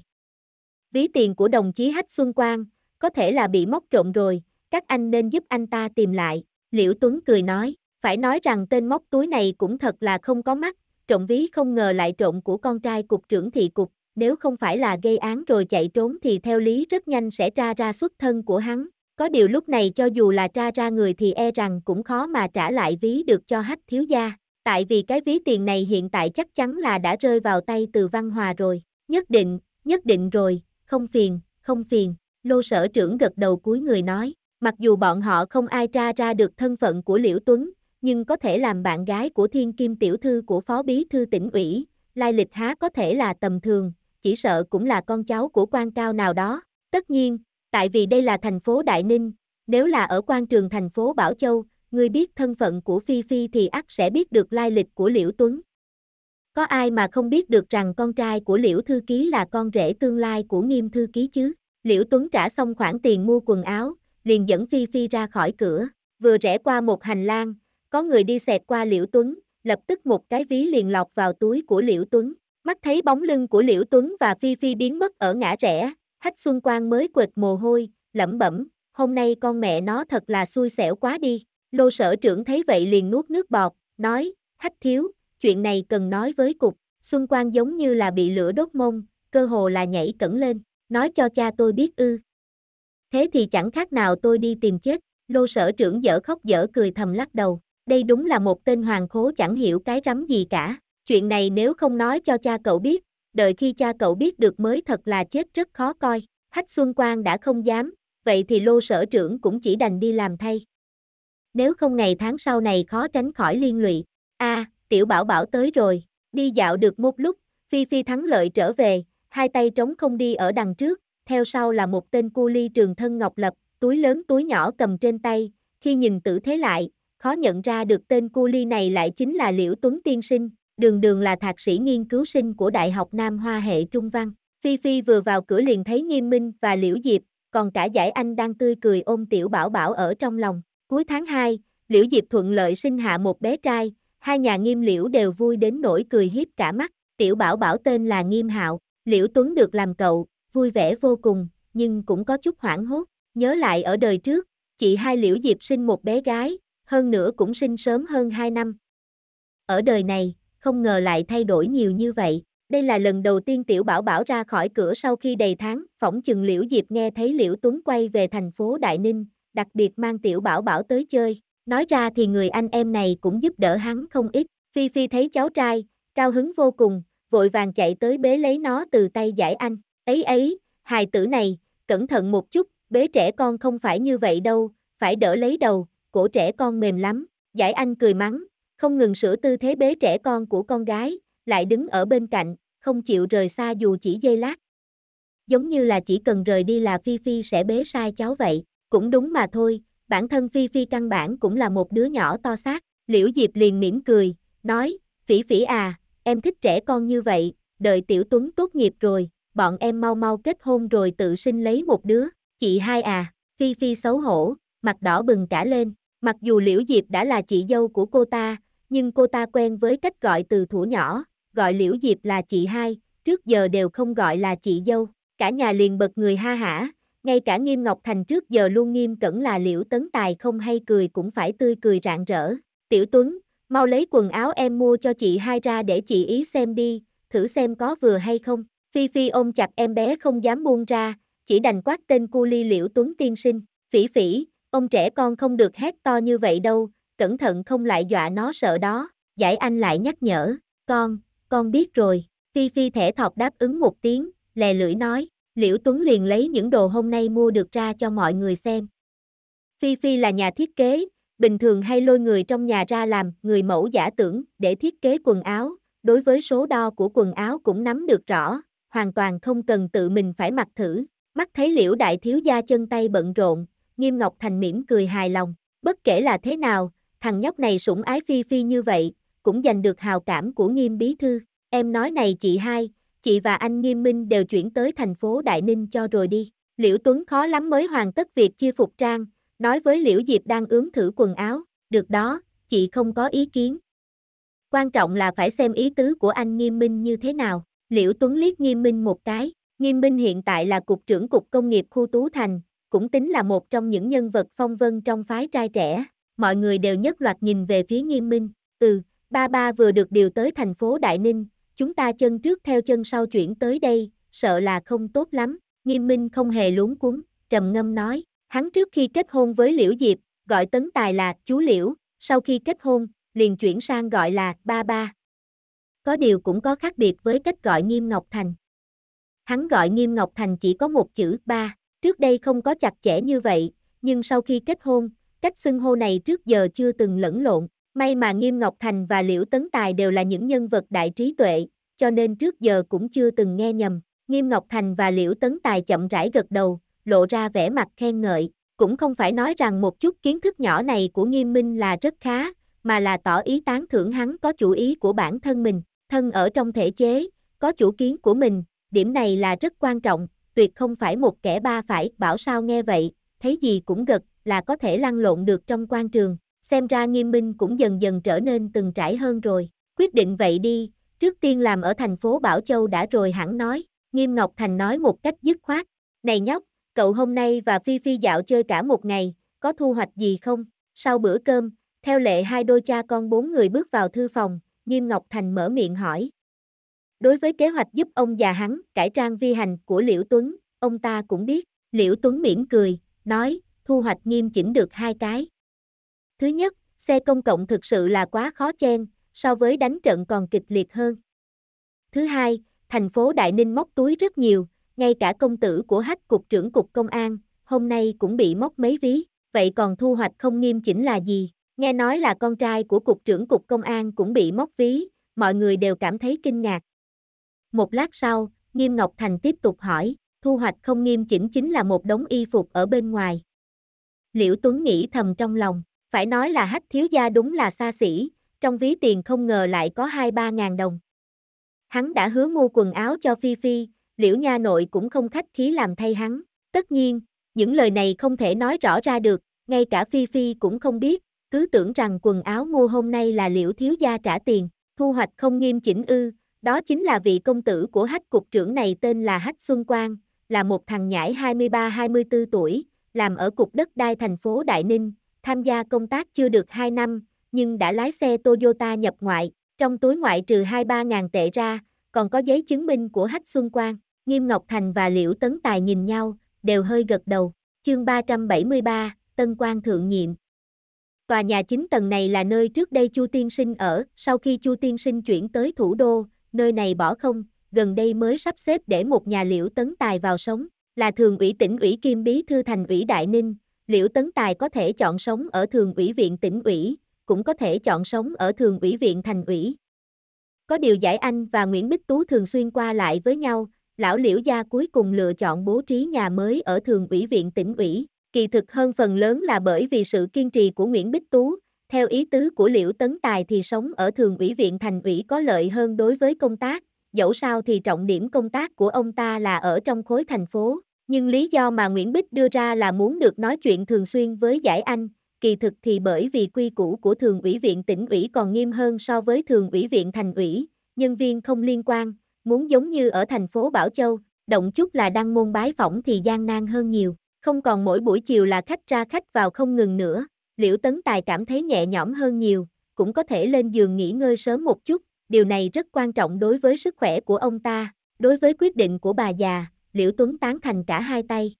Ví tiền của đồng chí Hách Xuân Quang, có thể là bị móc trộm rồi, các anh nên giúp anh ta tìm lại. Liễu Tuấn cười nói, phải nói rằng tên móc túi này cũng thật là không có mắt, trộm ví không ngờ lại trộm của con trai cục trưởng thị cục, nếu không phải là gây án rồi chạy trốn thì theo lý rất nhanh sẽ tra ra xuất thân của hắn. Có điều lúc này cho dù là tra ra người thì e rằng cũng khó mà trả lại ví được cho Hách thiếu gia, tại vì cái ví tiền này hiện tại chắc chắn là đã rơi vào tay Từ Văn Hòa rồi. Nhất định, nhất định rồi, không phiền, không phiền. Lô sở trưởng gật đầu cúi người nói, mặc dù bọn họ không ai tra ra được thân phận của Liễu Tuấn, nhưng có thể làm bạn gái của Thiên Kim tiểu thư của phó bí thư tỉnh ủy, lai lịch há có thể là tầm thường, chỉ sợ cũng là con cháu của quan cao nào đó. Tất nhiên, tại vì đây là thành phố Đại Ninh, nếu là ở quan trường thành phố Bảo Châu, người biết thân phận của Phi Phi thì ắt sẽ biết được lai lịch của Liễu Tuấn. Có ai mà không biết được rằng con trai của Liễu thư ký là con rể tương lai của Nghiêm thư ký chứ? Liễu Tuấn trả xong khoản tiền mua quần áo, liền dẫn Phi Phi ra khỏi cửa, vừa rẽ qua một hành lang, có người đi xẹt qua Liễu Tuấn, lập tức một cái ví liền lọt vào túi của Liễu Tuấn. Mắt thấy bóng lưng của Liễu Tuấn và Phi Phi biến mất ở ngã rẽ, Hách Xuân Quang mới quệt mồ hôi, lẩm bẩm, hôm nay con mẹ nó thật là xui xẻo quá đi. Lô sở trưởng thấy vậy liền nuốt nước bọt, nói, Hách thiếu, chuyện này cần nói với cục. Xuân Quang giống như là bị lửa đốt mông, cơ hồ là nhảy cẩn lên, nói cho cha tôi biết ư. Thế thì chẳng khác nào tôi đi tìm chết. Lô sở trưởng dở khóc dở cười thầm lắc đầu, đây đúng là một tên hoàng khố chẳng hiểu cái rắm gì cả. Chuyện này nếu không nói cho cha cậu biết, đợi khi cha cậu biết được mới thật là chết rất khó coi. Hách Xuân Quang đã không dám, vậy thì Lô sở trưởng cũng chỉ đành đi làm thay. Nếu không ngày tháng sau này khó tránh khỏi liên lụy. A, à, tiểu bảo bảo tới rồi. Đi dạo được một lúc, Phi Phi thắng lợi trở về, hai tay trống không đi ở đằng trước, theo sau là một tên cu ly trường thân ngọc lập, túi lớn túi nhỏ cầm trên tay, khi nhìn tử thế lại, khó nhận ra được tên cu ly này lại chính là Liễu Tuấn tiên sinh. Đường đường là thạc sĩ nghiên cứu sinh của Đại học Nam Hoa hệ Trung Văn. Phi Phi vừa vào cửa liền thấy Nghiêm Minh và Liễu Diệp, còn cả Giải Anh đang tươi cười ôm tiểu bảo bảo ở trong lòng. Cuối tháng hai, Liễu Diệp thuận lợi sinh hạ một bé trai, hai nhà Nghiêm Liễu đều vui đến nỗi cười hiếp cả mắt. Tiểu bảo bảo tên là Nghiêm Hạo, Liễu Tuấn được làm cậu, vui vẻ vô cùng, nhưng cũng có chút hoảng hốt. Nhớ lại ở đời trước, chị hai Liễu Diệp sinh một bé gái, hơn nữa cũng sinh sớm hơn hai năm. Ở đời này, không ngờ lại thay đổi nhiều như vậy. Đây là lần đầu tiên tiểu bảo bảo ra khỏi cửa sau khi đầy tháng, phỏng chừng Liễu Diệp nghe thấy Liễu Tuấn quay về thành phố Đại Ninh, đặc biệt mang tiểu bảo bảo tới chơi. Nói ra thì người anh em này cũng giúp đỡ hắn không ít. Phi Phi thấy cháu trai, cao hứng vô cùng, vội vàng chạy tới bế lấy nó từ tay Giải Anh. Ấy ấy, hài tử này, cẩn thận một chút, bế trẻ con không phải như vậy đâu, phải đỡ lấy đầu, cổ trẻ con mềm lắm. Giải Anh cười mắng, không ngừng sửa tư thế bế trẻ con của con gái, lại đứng ở bên cạnh, không chịu rời xa dù chỉ giây lát. Giống như là chỉ cần rời đi là Phi Phi sẽ bế sai cháu vậy, cũng đúng mà thôi, bản thân Phi Phi căn bản cũng là một đứa nhỏ to xác. Liễu Diệp liền mỉm cười, nói, Phỉ Phỉ à, em thích trẻ con như vậy, đợi Tiểu Tuấn tốt nghiệp rồi, bọn em mau mau kết hôn rồi tự sinh lấy một đứa. Chị hai à, Phi Phi xấu hổ, mặt đỏ bừng cả lên, mặc dù Liễu Diệp đã là chị dâu của cô ta, nhưng cô ta quen với cách gọi từ thuở nhỏ, gọi Liễu Diệp là chị hai, trước giờ đều không gọi là chị dâu. Cả nhà liền bật người ha hả, ngay cả Nghiêm Ngọc Thành trước giờ luôn nghiêm cẩn là Liễu Tấn Tài không hay cười cũng phải tươi cười rạng rỡ. Tiểu Tuấn, mau lấy quần áo em mua cho chị hai ra để chị ý xem đi, thử xem có vừa hay không. Phi Phi ôm chặt em bé không dám buông ra, chỉ đành quát tên cu ly Liễu Tuấn tiên sinh. Phỉ Phỉ, ông trẻ con không được hét to như vậy đâu, cẩn thận không lại dọa nó sợ đó. Giải Anh lại nhắc nhở, con, con biết rồi. Phi Phi thẻ thọt đáp ứng một tiếng, lè lưỡi nói. Liễu Tuấn liền lấy những đồ hôm nay mua được ra cho mọi người xem. Phi Phi là nhà thiết kế, bình thường hay lôi người trong nhà ra làm người mẫu giả tưởng để thiết kế quần áo, đối với số đo của quần áo cũng nắm được rõ, hoàn toàn không cần tự mình phải mặc thử. Mắt thấy Liễu đại thiếu gia chân tay bận rộn, Nghiêm Ngọc Thành mỉm cười hài lòng, bất kể là thế nào, thằng nhóc này sủng ái Phi Phi như vậy, cũng giành được hào cảm của Nghiêm bí thư. Em nói này chị hai, chị và anh Nghiêm Minh đều chuyển tới thành phố Đại Ninh cho rồi đi. Liễu Tuấn khó lắm mới hoàn tất việc chia phục trang, nói với Liễu Diệp đang ướm thử quần áo, được đó, chị không có ý kiến. Quan trọng là phải xem ý tứ của anh Nghiêm Minh như thế nào. Liễu Tuấn liếc Nghiêm Minh một cái, Nghiêm Minh hiện tại là cục trưởng cục công nghiệp khu Tú Thành, cũng tính là một trong những nhân vật phong vân trong phái trai trẻ. Mọi người đều nhất loạt nhìn về phía Nghiêm Minh, ừ, ba ba vừa được điều tới thành phố Đại Ninh, chúng ta chân trước theo chân sau chuyển tới đây, sợ là không tốt lắm. Nghiêm Minh không hề luống cuống, trầm ngâm nói, hắn trước khi kết hôn với Liễu Diệp, gọi Tấn Tài là chú Liễu, sau khi kết hôn, liền chuyển sang gọi là ba ba. Có điều cũng có khác biệt với cách gọi Nghiêm Ngọc Thành. Hắn gọi Nghiêm Ngọc Thành chỉ có một chữ ba, trước đây không có chặt chẽ như vậy, nhưng sau khi kết hôn, cách xưng hô này trước giờ chưa từng lẫn lộn. May mà Nghiêm Ngọc Thành và Liễu Tấn Tài đều là những nhân vật đại trí tuệ, cho nên trước giờ cũng chưa từng nghe nhầm. Nghiêm Ngọc Thành và Liễu Tấn Tài chậm rãi gật đầu, lộ ra vẻ mặt khen ngợi, cũng không phải nói rằng một chút kiến thức nhỏ này của Nghiêm Minh là rất khá, mà là tỏ ý tán thưởng hắn có chủ ý của bản thân mình, thân ở trong thể chế, có chủ kiến của mình, điểm này là rất quan trọng, tuyệt không phải một kẻ ba phải bảo sao nghe vậy, thấy gì cũng gật là có thể lăn lộn được trong quan trường. Xem ra Nghiêm Minh cũng dần dần trở nên từng trải hơn rồi. Quyết định vậy đi, trước tiên làm ở thành phố Bảo Châu đã rồi hẳn nói. Nghiêm Ngọc Thành nói một cách dứt khoát. Này nhóc, cậu hôm nay và Phi Phi dạo chơi cả một ngày, có thu hoạch gì không? Sau bữa cơm, theo lệ hai đôi cha con bốn người bước vào thư phòng, Nghiêm Ngọc Thành mở miệng hỏi. Đối với kế hoạch giúp ông già hắn cải trang vi hành của Liễu Tuấn, ông ta cũng biết. Liễu Tuấn mỉm cười, nói, thu hoạch nghiêm chỉnh được hai cái. Thứ nhất, xe công cộng thực sự là quá khó chen, so với đánh trận còn kịch liệt hơn. Thứ hai, thành phố Đại Ninh móc túi rất nhiều, ngay cả công tử của Hách cục trưởng cục công an, hôm nay cũng bị móc mấy ví, vậy còn thu hoạch không nghiêm chỉnh là gì? Nghe nói là con trai của cục trưởng cục công an cũng bị móc ví, mọi người đều cảm thấy kinh ngạc. Một lát sau, Nghiêm Ngọc Thành tiếp tục hỏi, thu hoạch không nghiêm chỉnh chính là một đống y phục ở bên ngoài. Liễu Tuấn nghĩ thầm trong lòng. Phải nói là Hách thiếu gia đúng là xa xỉ, trong ví tiền không ngờ lại có hai ba ngàn đồng. Hắn đã hứa mua quần áo cho Phi Phi, Liễu nha nội cũng không khách khí làm thay hắn. Tất nhiên, những lời này không thể nói rõ ra được, ngay cả Phi Phi cũng không biết, cứ tưởng rằng quần áo mua hôm nay là Liễu thiếu gia trả tiền. Thu hoạch không nghiêm chỉnh ư, đó chính là vị công tử của Hách cục trưởng này tên là Hách Xuân Quang, là một thằng nhãi hai mươi ba hai mươi tư tuổi, làm ở cục đất đai thành phố Đại Ninh. Tham gia công tác chưa được hai năm, nhưng đã lái xe Toyota nhập ngoại, trong túi ngoại trừ hai ba ngàn tệ ra, còn có giấy chứng minh của Hách Xuân Quang. Nghiêm Ngọc Thành và Liễu Tấn Tài nhìn nhau, đều hơi gật đầu. Chương ba trăm bảy mươi ba, Tân Quang Thượng Nhiệm. Tòa nhà chín tầng này là nơi trước đây Chu tiên sinh ở, sau khi Chu tiên sinh chuyển tới thủ đô, nơi này bỏ không, gần đây mới sắp xếp để một nhà Liễu Tấn Tài vào sống, là thường ủy tỉnh ủy kiêm bí thư thành ủy Đại Ninh. Liễu Tấn Tài có thể chọn sống ở thường ủy viện tỉnh ủy, cũng có thể chọn sống ở thường ủy viện thành ủy. Có điều Giải Anh và Nguyễn Bích Tú thường xuyên qua lại với nhau, lão Liễu gia cuối cùng lựa chọn bố trí nhà mới ở thường ủy viện tỉnh ủy. Kỳ thực hơn phần lớn là bởi vì sự kiên trì của Nguyễn Bích Tú. Theo ý tứ của Liễu Tấn Tài thì sống ở thường ủy viện thành ủy có lợi hơn đối với công tác, dẫu sao thì trọng điểm công tác của ông ta là ở trong khối thành phố. Nhưng lý do mà Nguyễn Bích đưa ra là muốn được nói chuyện thường xuyên với Giải Anh, kỳ thực thì bởi vì quy củ của thường ủy viện tỉnh ủy còn nghiêm hơn so với thường ủy viện thành ủy, nhân viên không liên quan, muốn giống như ở thành phố Bảo Châu, động chút là đăng môn bái phỏng thì gian nan hơn nhiều, không còn mỗi buổi chiều là khách ra khách vào không ngừng nữa. Liễu Tấn Tài cảm thấy nhẹ nhõm hơn nhiều, cũng có thể lên giường nghỉ ngơi sớm một chút, điều này rất quan trọng đối với sức khỏe của ông ta. Đối với quyết định của bà già, Liễu Tuấn tán thành cả hai tay.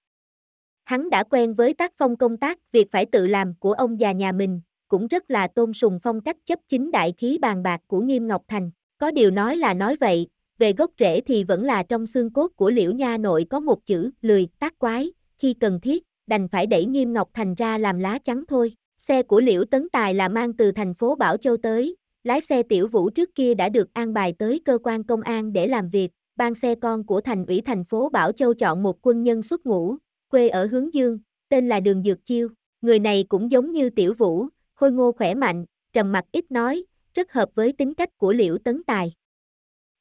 Hắn đã quen với tác phong công tác, việc phải tự làm của ông già nhà mình, cũng rất là tôn sùng phong cách chấp chính đại khí bàn bạc của Nghiêm Ngọc Thành. Có điều nói là nói vậy, về gốc rễ thì vẫn là trong xương cốt của Liễu nha nội có một chữ lười, tác quái, khi cần thiết, đành phải đẩy Nghiêm Ngọc Thành ra làm lá chắn thôi. Xe của Liễu Tấn Tài là mang từ thành phố Bảo Châu tới, lái xe Tiểu Vũ trước kia đã được an bài tới cơ quan công an để làm việc. Ban xe con của thành ủy thành phố Bảo Châu chọn một quân nhân xuất ngũ, quê ở Hướng Dương, tên là Đường Dược Chiêu. Người này cũng giống như Tiểu Vũ, khôi ngô khỏe mạnh, trầm mặc ít nói, rất hợp với tính cách của Liễu Tấn Tài.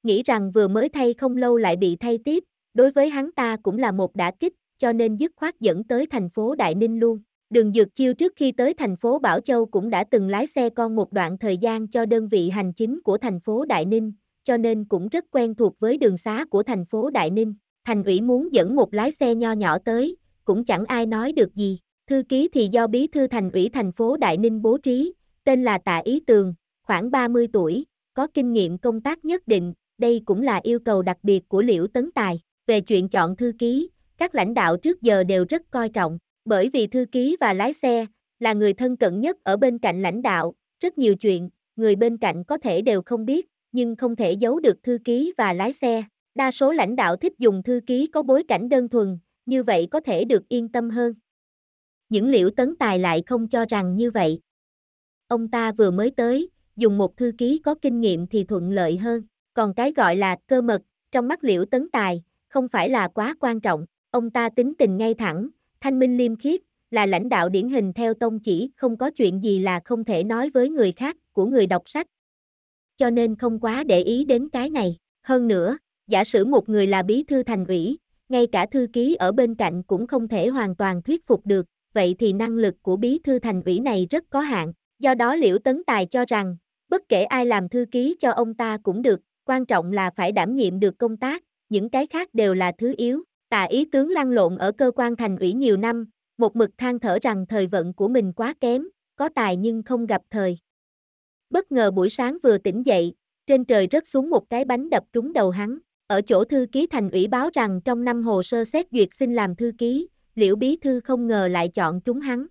Nghĩ rằng vừa mới thay không lâu lại bị thay tiếp, đối với hắn ta cũng là một đả kích, cho nên dứt khoát dẫn tới thành phố Đại Ninh luôn. Đường Dược Chiêu trước khi tới thành phố Bảo Châu cũng đã từng lái xe con một đoạn thời gian cho đơn vị hành chính của thành phố Đại Ninh, cho nên cũng rất quen thuộc với đường xá của thành phố Đại Ninh. Thành ủy muốn dẫn một lái xe nho nhỏ tới, cũng chẳng ai nói được gì. Thư ký thì do bí thư thành ủy thành phố Đại Ninh bố trí, tên là Tạ Ý Tường, khoảng ba mươi tuổi, có kinh nghiệm công tác nhất định, đây cũng là yêu cầu đặc biệt của Liễu Tấn Tài. Về chuyện chọn thư ký, các lãnh đạo trước giờ đều rất coi trọng. Bởi vì thư ký và lái xe là người thân cận nhất ở bên cạnh lãnh đạo, rất nhiều chuyện, người bên cạnh có thể đều không biết, nhưng không thể giấu được thư ký và lái xe. Đa số lãnh đạo thích dùng thư ký có bối cảnh đơn thuần, như vậy có thể được yên tâm hơn. Những Liễu Tấn Tài lại không cho rằng như vậy. Ông ta vừa mới tới, dùng một thư ký có kinh nghiệm thì thuận lợi hơn. Còn cái gọi là cơ mật, trong mắt Liễu Tấn Tài, không phải là quá quan trọng. Ông ta tính tình ngay thẳng, thanh minh liêm khiết, là lãnh đạo điển hình theo tông chỉ không có chuyện gì là không thể nói với người khác của người đọc sách. Cho nên không quá để ý đến cái này. Hơn nữa, giả sử một người là bí thư thành ủy, ngay cả thư ký ở bên cạnh cũng không thể hoàn toàn thuyết phục được, vậy thì năng lực của bí thư thành ủy này rất có hạn. Do đó Liễu Tấn Tài cho rằng, bất kể ai làm thư ký cho ông ta cũng được, quan trọng là phải đảm nhiệm được công tác, những cái khác đều là thứ yếu. Tạ Ý Tướng lăn lộn ở cơ quan thành ủy nhiều năm, một mực than thở rằng thời vận của mình quá kém, có tài nhưng không gặp thời. Bất ngờ buổi sáng vừa tỉnh dậy, trên trời rớt xuống một cái bánh đập trúng đầu hắn. Ở chỗ thư ký thành ủy báo rằng trong năm hồ sơ xét duyệt xin làm thư ký, Liễu bí thư không ngờ lại chọn trúng hắn.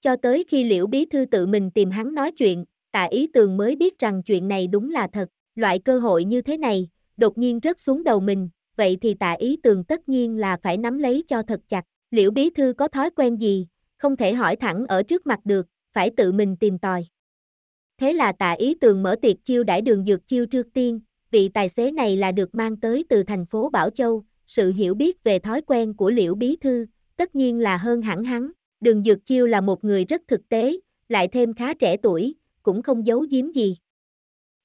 Cho tới khi Liễu bí thư tự mình tìm hắn nói chuyện, Tạ Ý Tường mới biết rằng chuyện này đúng là thật. Loại cơ hội như thế này, đột nhiên rớt xuống đầu mình, vậy thì Tạ Ý Tường tất nhiên là phải nắm lấy cho thật chặt. Liễu bí thư có thói quen gì, không thể hỏi thẳng ở trước mặt được, phải tự mình tìm tòi. Thế là Tạ Ý Tường mở tiệc chiêu đãi Đường Dược Chiêu trước tiên. Vị tài xế này là được mang tới từ thành phố Bảo Châu, sự hiểu biết về thói quen của Liễu bí thư, tất nhiên là hơn hẳn hắn. Đường Dược Chiêu là một người rất thực tế, lại thêm khá trẻ tuổi, cũng không giấu giếm gì.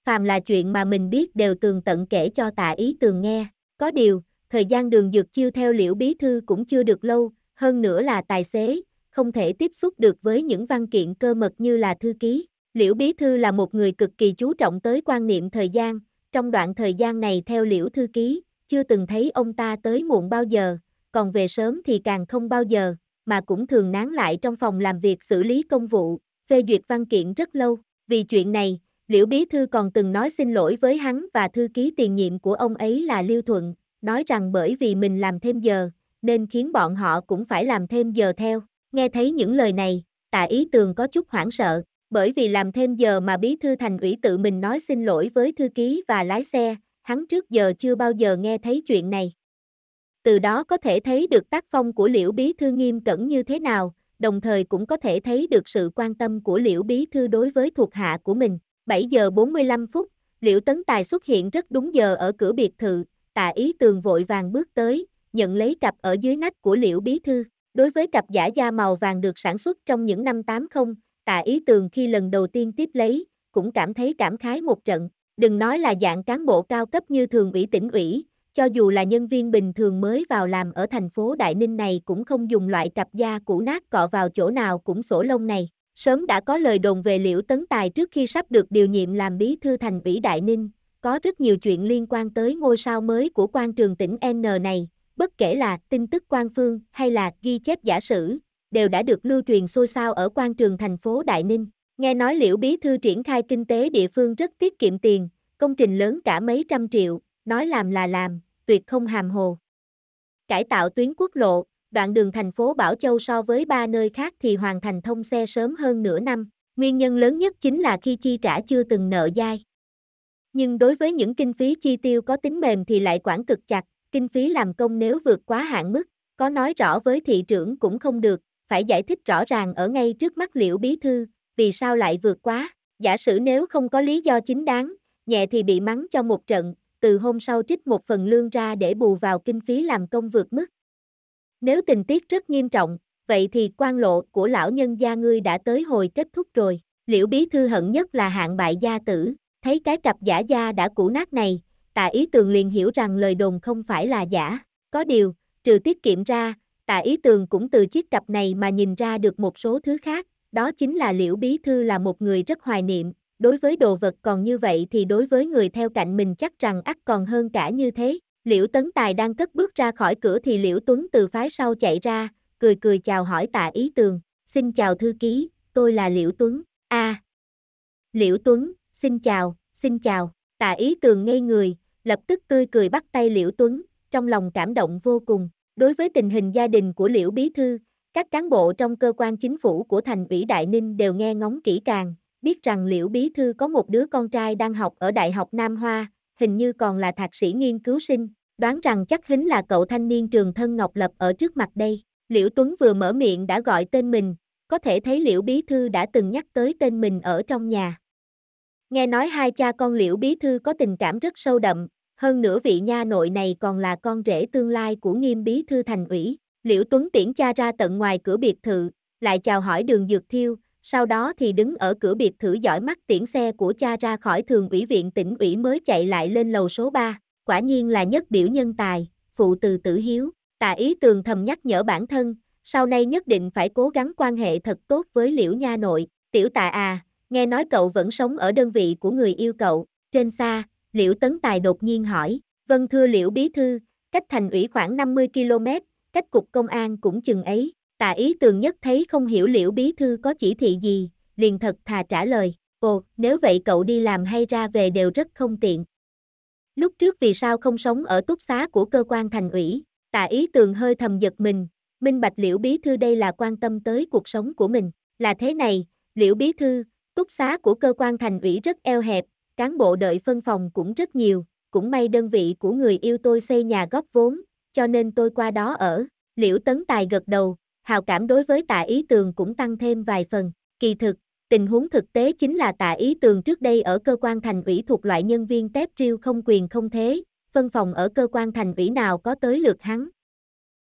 Phàm là chuyện mà mình biết đều tường tận kể cho Tạ Ý Tường nghe. Có điều, thời gian Đường Dược Chiêu theo Liễu bí thư cũng chưa được lâu, hơn nữa là tài xế, không thể tiếp xúc được với những văn kiện cơ mật như là thư ký. Liễu bí thư là một người cực kỳ chú trọng tới quan niệm thời gian, trong đoạn thời gian này theo Liễu thư ký, chưa từng thấy ông ta tới muộn bao giờ, còn về sớm thì càng không bao giờ, mà cũng thường nán lại trong phòng làm việc xử lý công vụ, phê duyệt văn kiện rất lâu. Vì chuyện này, Liễu bí thư còn từng nói xin lỗi với hắn và thư ký tiền nhiệm của ông ấy là Liêu Thuận, nói rằng bởi vì mình làm thêm giờ, nên khiến bọn họ cũng phải làm thêm giờ theo. Nghe thấy những lời này, Tạ Ý Tường có chút hoảng sợ, bởi vì làm thêm giờ mà bí thư thành ủy tự mình nói xin lỗi với thư ký và lái xe, hắn trước giờ chưa bao giờ nghe thấy chuyện này. Từ đó có thể thấy được tác phong của Liễu bí thư nghiêm cẩn như thế nào, đồng thời cũng có thể thấy được sự quan tâm của Liễu Bí Thư đối với thuộc hạ của mình. bảy giờ bốn mươi lăm phút, Liễu Tấn Tài xuất hiện rất đúng giờ ở cửa biệt thự, Tạ Ý Tường vội vàng bước tới, nhận lấy cặp ở dưới nách của Liễu Bí Thư. Đối với cặp giả da màu vàng được sản xuất trong những năm tám mươi, Tạ Ý Tường khi lần đầu tiên tiếp lấy, cũng cảm thấy cảm khái một trận. Đừng nói là dạng cán bộ cao cấp như thường ủy tỉnh ủy, cho dù là nhân viên bình thường mới vào làm ở thành phố Đại Ninh này cũng không dùng loại cặp da cũ nát cọ vào chỗ nào cũng sổ lông này. Sớm đã có lời đồn về Liễu Tấn Tài trước khi sắp được điều nhiệm làm bí thư thành ủy Đại Ninh, có rất nhiều chuyện liên quan tới ngôi sao mới của quan trường tỉnh N này, bất kể là tin tức quan phương hay là ghi chép giả sử, đều đã được lưu truyền xôn xao ở quan trường thành phố Đại Ninh. Nghe nói Liễu Bí Thư triển khai kinh tế địa phương rất tiết kiệm tiền, công trình lớn cả mấy trăm triệu, nói làm là làm, tuyệt không hàm hồ. Cải tạo tuyến quốc lộ, đoạn đường thành phố Bảo Châu so với ba nơi khác thì hoàn thành thông xe sớm hơn nửa năm. Nguyên nhân lớn nhất chính là khi chi trả chưa từng nợ dai. Nhưng đối với những kinh phí chi tiêu có tính mềm thì lại quản cực chặt, kinh phí làm công nếu vượt quá hạn mức, có nói rõ với thị trưởng cũng không được, phải giải thích rõ ràng ở ngay trước mắt Liễu Bí Thư, vì sao lại vượt quá. Giả sử nếu không có lý do chính đáng, nhẹ thì bị mắng cho một trận, từ hôm sau trích một phần lương ra để bù vào kinh phí làm công vượt mức. Nếu tình tiết rất nghiêm trọng, vậy thì quan lộ của lão nhân gia ngươi đã tới hồi kết thúc rồi. Liễu Bí Thư hận nhất là hạng bại gia tử, thấy cái cặp giả da đã cũ nát này, Tạ Ý Tường liền hiểu rằng lời đồn không phải là giả. Có điều, trừ tiết kiệm ra, Tạ Ý Tường cũng từ chiếc cặp này mà nhìn ra được một số thứ khác, đó chính là Liễu Bí Thư là một người rất hoài niệm. Đối với đồ vật còn như vậy thì đối với người theo cạnh mình chắc rằng ắt còn hơn cả như thế. Liễu Tấn Tài đang cất bước ra khỏi cửa thì Liễu Tuấn từ phái sau chạy ra, cười cười chào hỏi Tạ Ý Tường. Xin chào thư ký, tôi là Liễu Tuấn. A, à, Liễu Tuấn, xin chào, xin chào. Tạ Ý Tường ngây người, lập tức tươi cười bắt tay Liễu Tuấn, trong lòng cảm động vô cùng. Đối với tình hình gia đình của Liễu Bí Thư, các cán bộ trong cơ quan chính phủ của thành ủy Đại Ninh đều nghe ngóng kỹ càng, biết rằng Liễu Bí Thư có một đứa con trai đang học ở Đại học Nam Hoa, hình như còn là thạc sĩ nghiên cứu sinh, đoán rằng chắc hẳn là cậu thanh niên trường thân Ngọc Lập ở trước mặt đây. Liễu Tuấn vừa mở miệng đã gọi tên mình, có thể thấy Liễu Bí Thư đã từng nhắc tới tên mình ở trong nhà. Nghe nói hai cha con Liễu Bí Thư có tình cảm rất sâu đậm, hơn nữa vị nha nội này còn là con rể tương lai của Nghiêm Bí Thư thành ủy. Liễu Tuấn tiễn cha ra tận ngoài cửa biệt thự, lại chào hỏi Đường Dược Chiêu, sau đó thì đứng ở cửa biệt thự dõi mắt tiễn xe của cha ra khỏi thường ủy viện tỉnh ủy mới chạy lại lên lầu số ba. Quả nhiên là nhất biểu nhân tài, phụ từ tử hiếu. Tạ Ý Tường thầm nhắc nhở bản thân, sau này nhất định phải cố gắng quan hệ thật tốt với Liễu nha nội. Tiểu Tạ à, nghe nói cậu vẫn sống ở đơn vị của người yêu cậu. Trên xa, Liễu Tấn Tài đột nhiên hỏi. Vâng thưa Liễu Bí Thư, cách thành ủy khoảng năm mươi ki lô mét, cách cục công an cũng chừng ấy. Tạ Ý Tường nhất thấy không hiểu Liễu Bí Thư có chỉ thị gì, liền thật thà trả lời. Ồ, nếu vậy cậu đi làm hay ra về đều rất không tiện. Lúc trước vì sao không sống ở túc xá của cơ quan thành ủy? Tạ Ý Tường hơi thầm giật mình, minh bạch Liễu Bí Thư đây là quan tâm tới cuộc sống của mình. Là thế này, Liễu Bí Thư, túc xá của cơ quan thành ủy rất eo hẹp, cán bộ đợi phân phòng cũng rất nhiều, cũng may đơn vị của người yêu tôi xây nhà góp vốn, cho nên tôi qua đó ở. Liễu Tấn Tài gật đầu, hào cảm đối với Tạ Ý Tường cũng tăng thêm vài phần. Kỳ thực, tình huống thực tế chính là Tạ Ý Tường trước đây ở cơ quan thành ủy thuộc loại nhân viên tép riêu không quyền không thế, phân phòng ở cơ quan thành ủy nào có tới lượt hắn.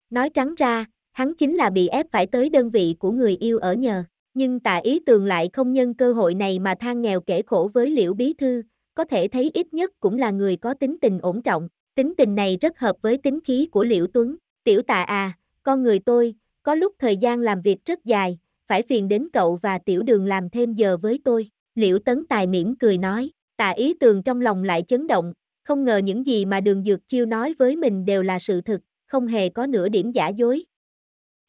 Nói trắng ra, hắn chính là bị ép phải tới đơn vị của người yêu ở nhờ, nhưng Tạ Ý Tường lại không nhân cơ hội này mà than nghèo kể khổ với Liễu Bí Thư, có thể thấy ít nhất cũng là người có tính tình ổn trọng, tính tình này rất hợp với tính khí của Liễu Tuấn. Tiểu Tạ à, con người tôi, có lúc thời gian làm việc rất dài, phải phiền đến cậu và Tiểu Đường làm thêm giờ với tôi. Liễu Tấn Tài mỉm cười nói. Tạ Ý Tường trong lòng lại chấn động, không ngờ những gì mà Đường Dược Chiêu nói với mình đều là sự thực, không hề có nửa điểm giả dối.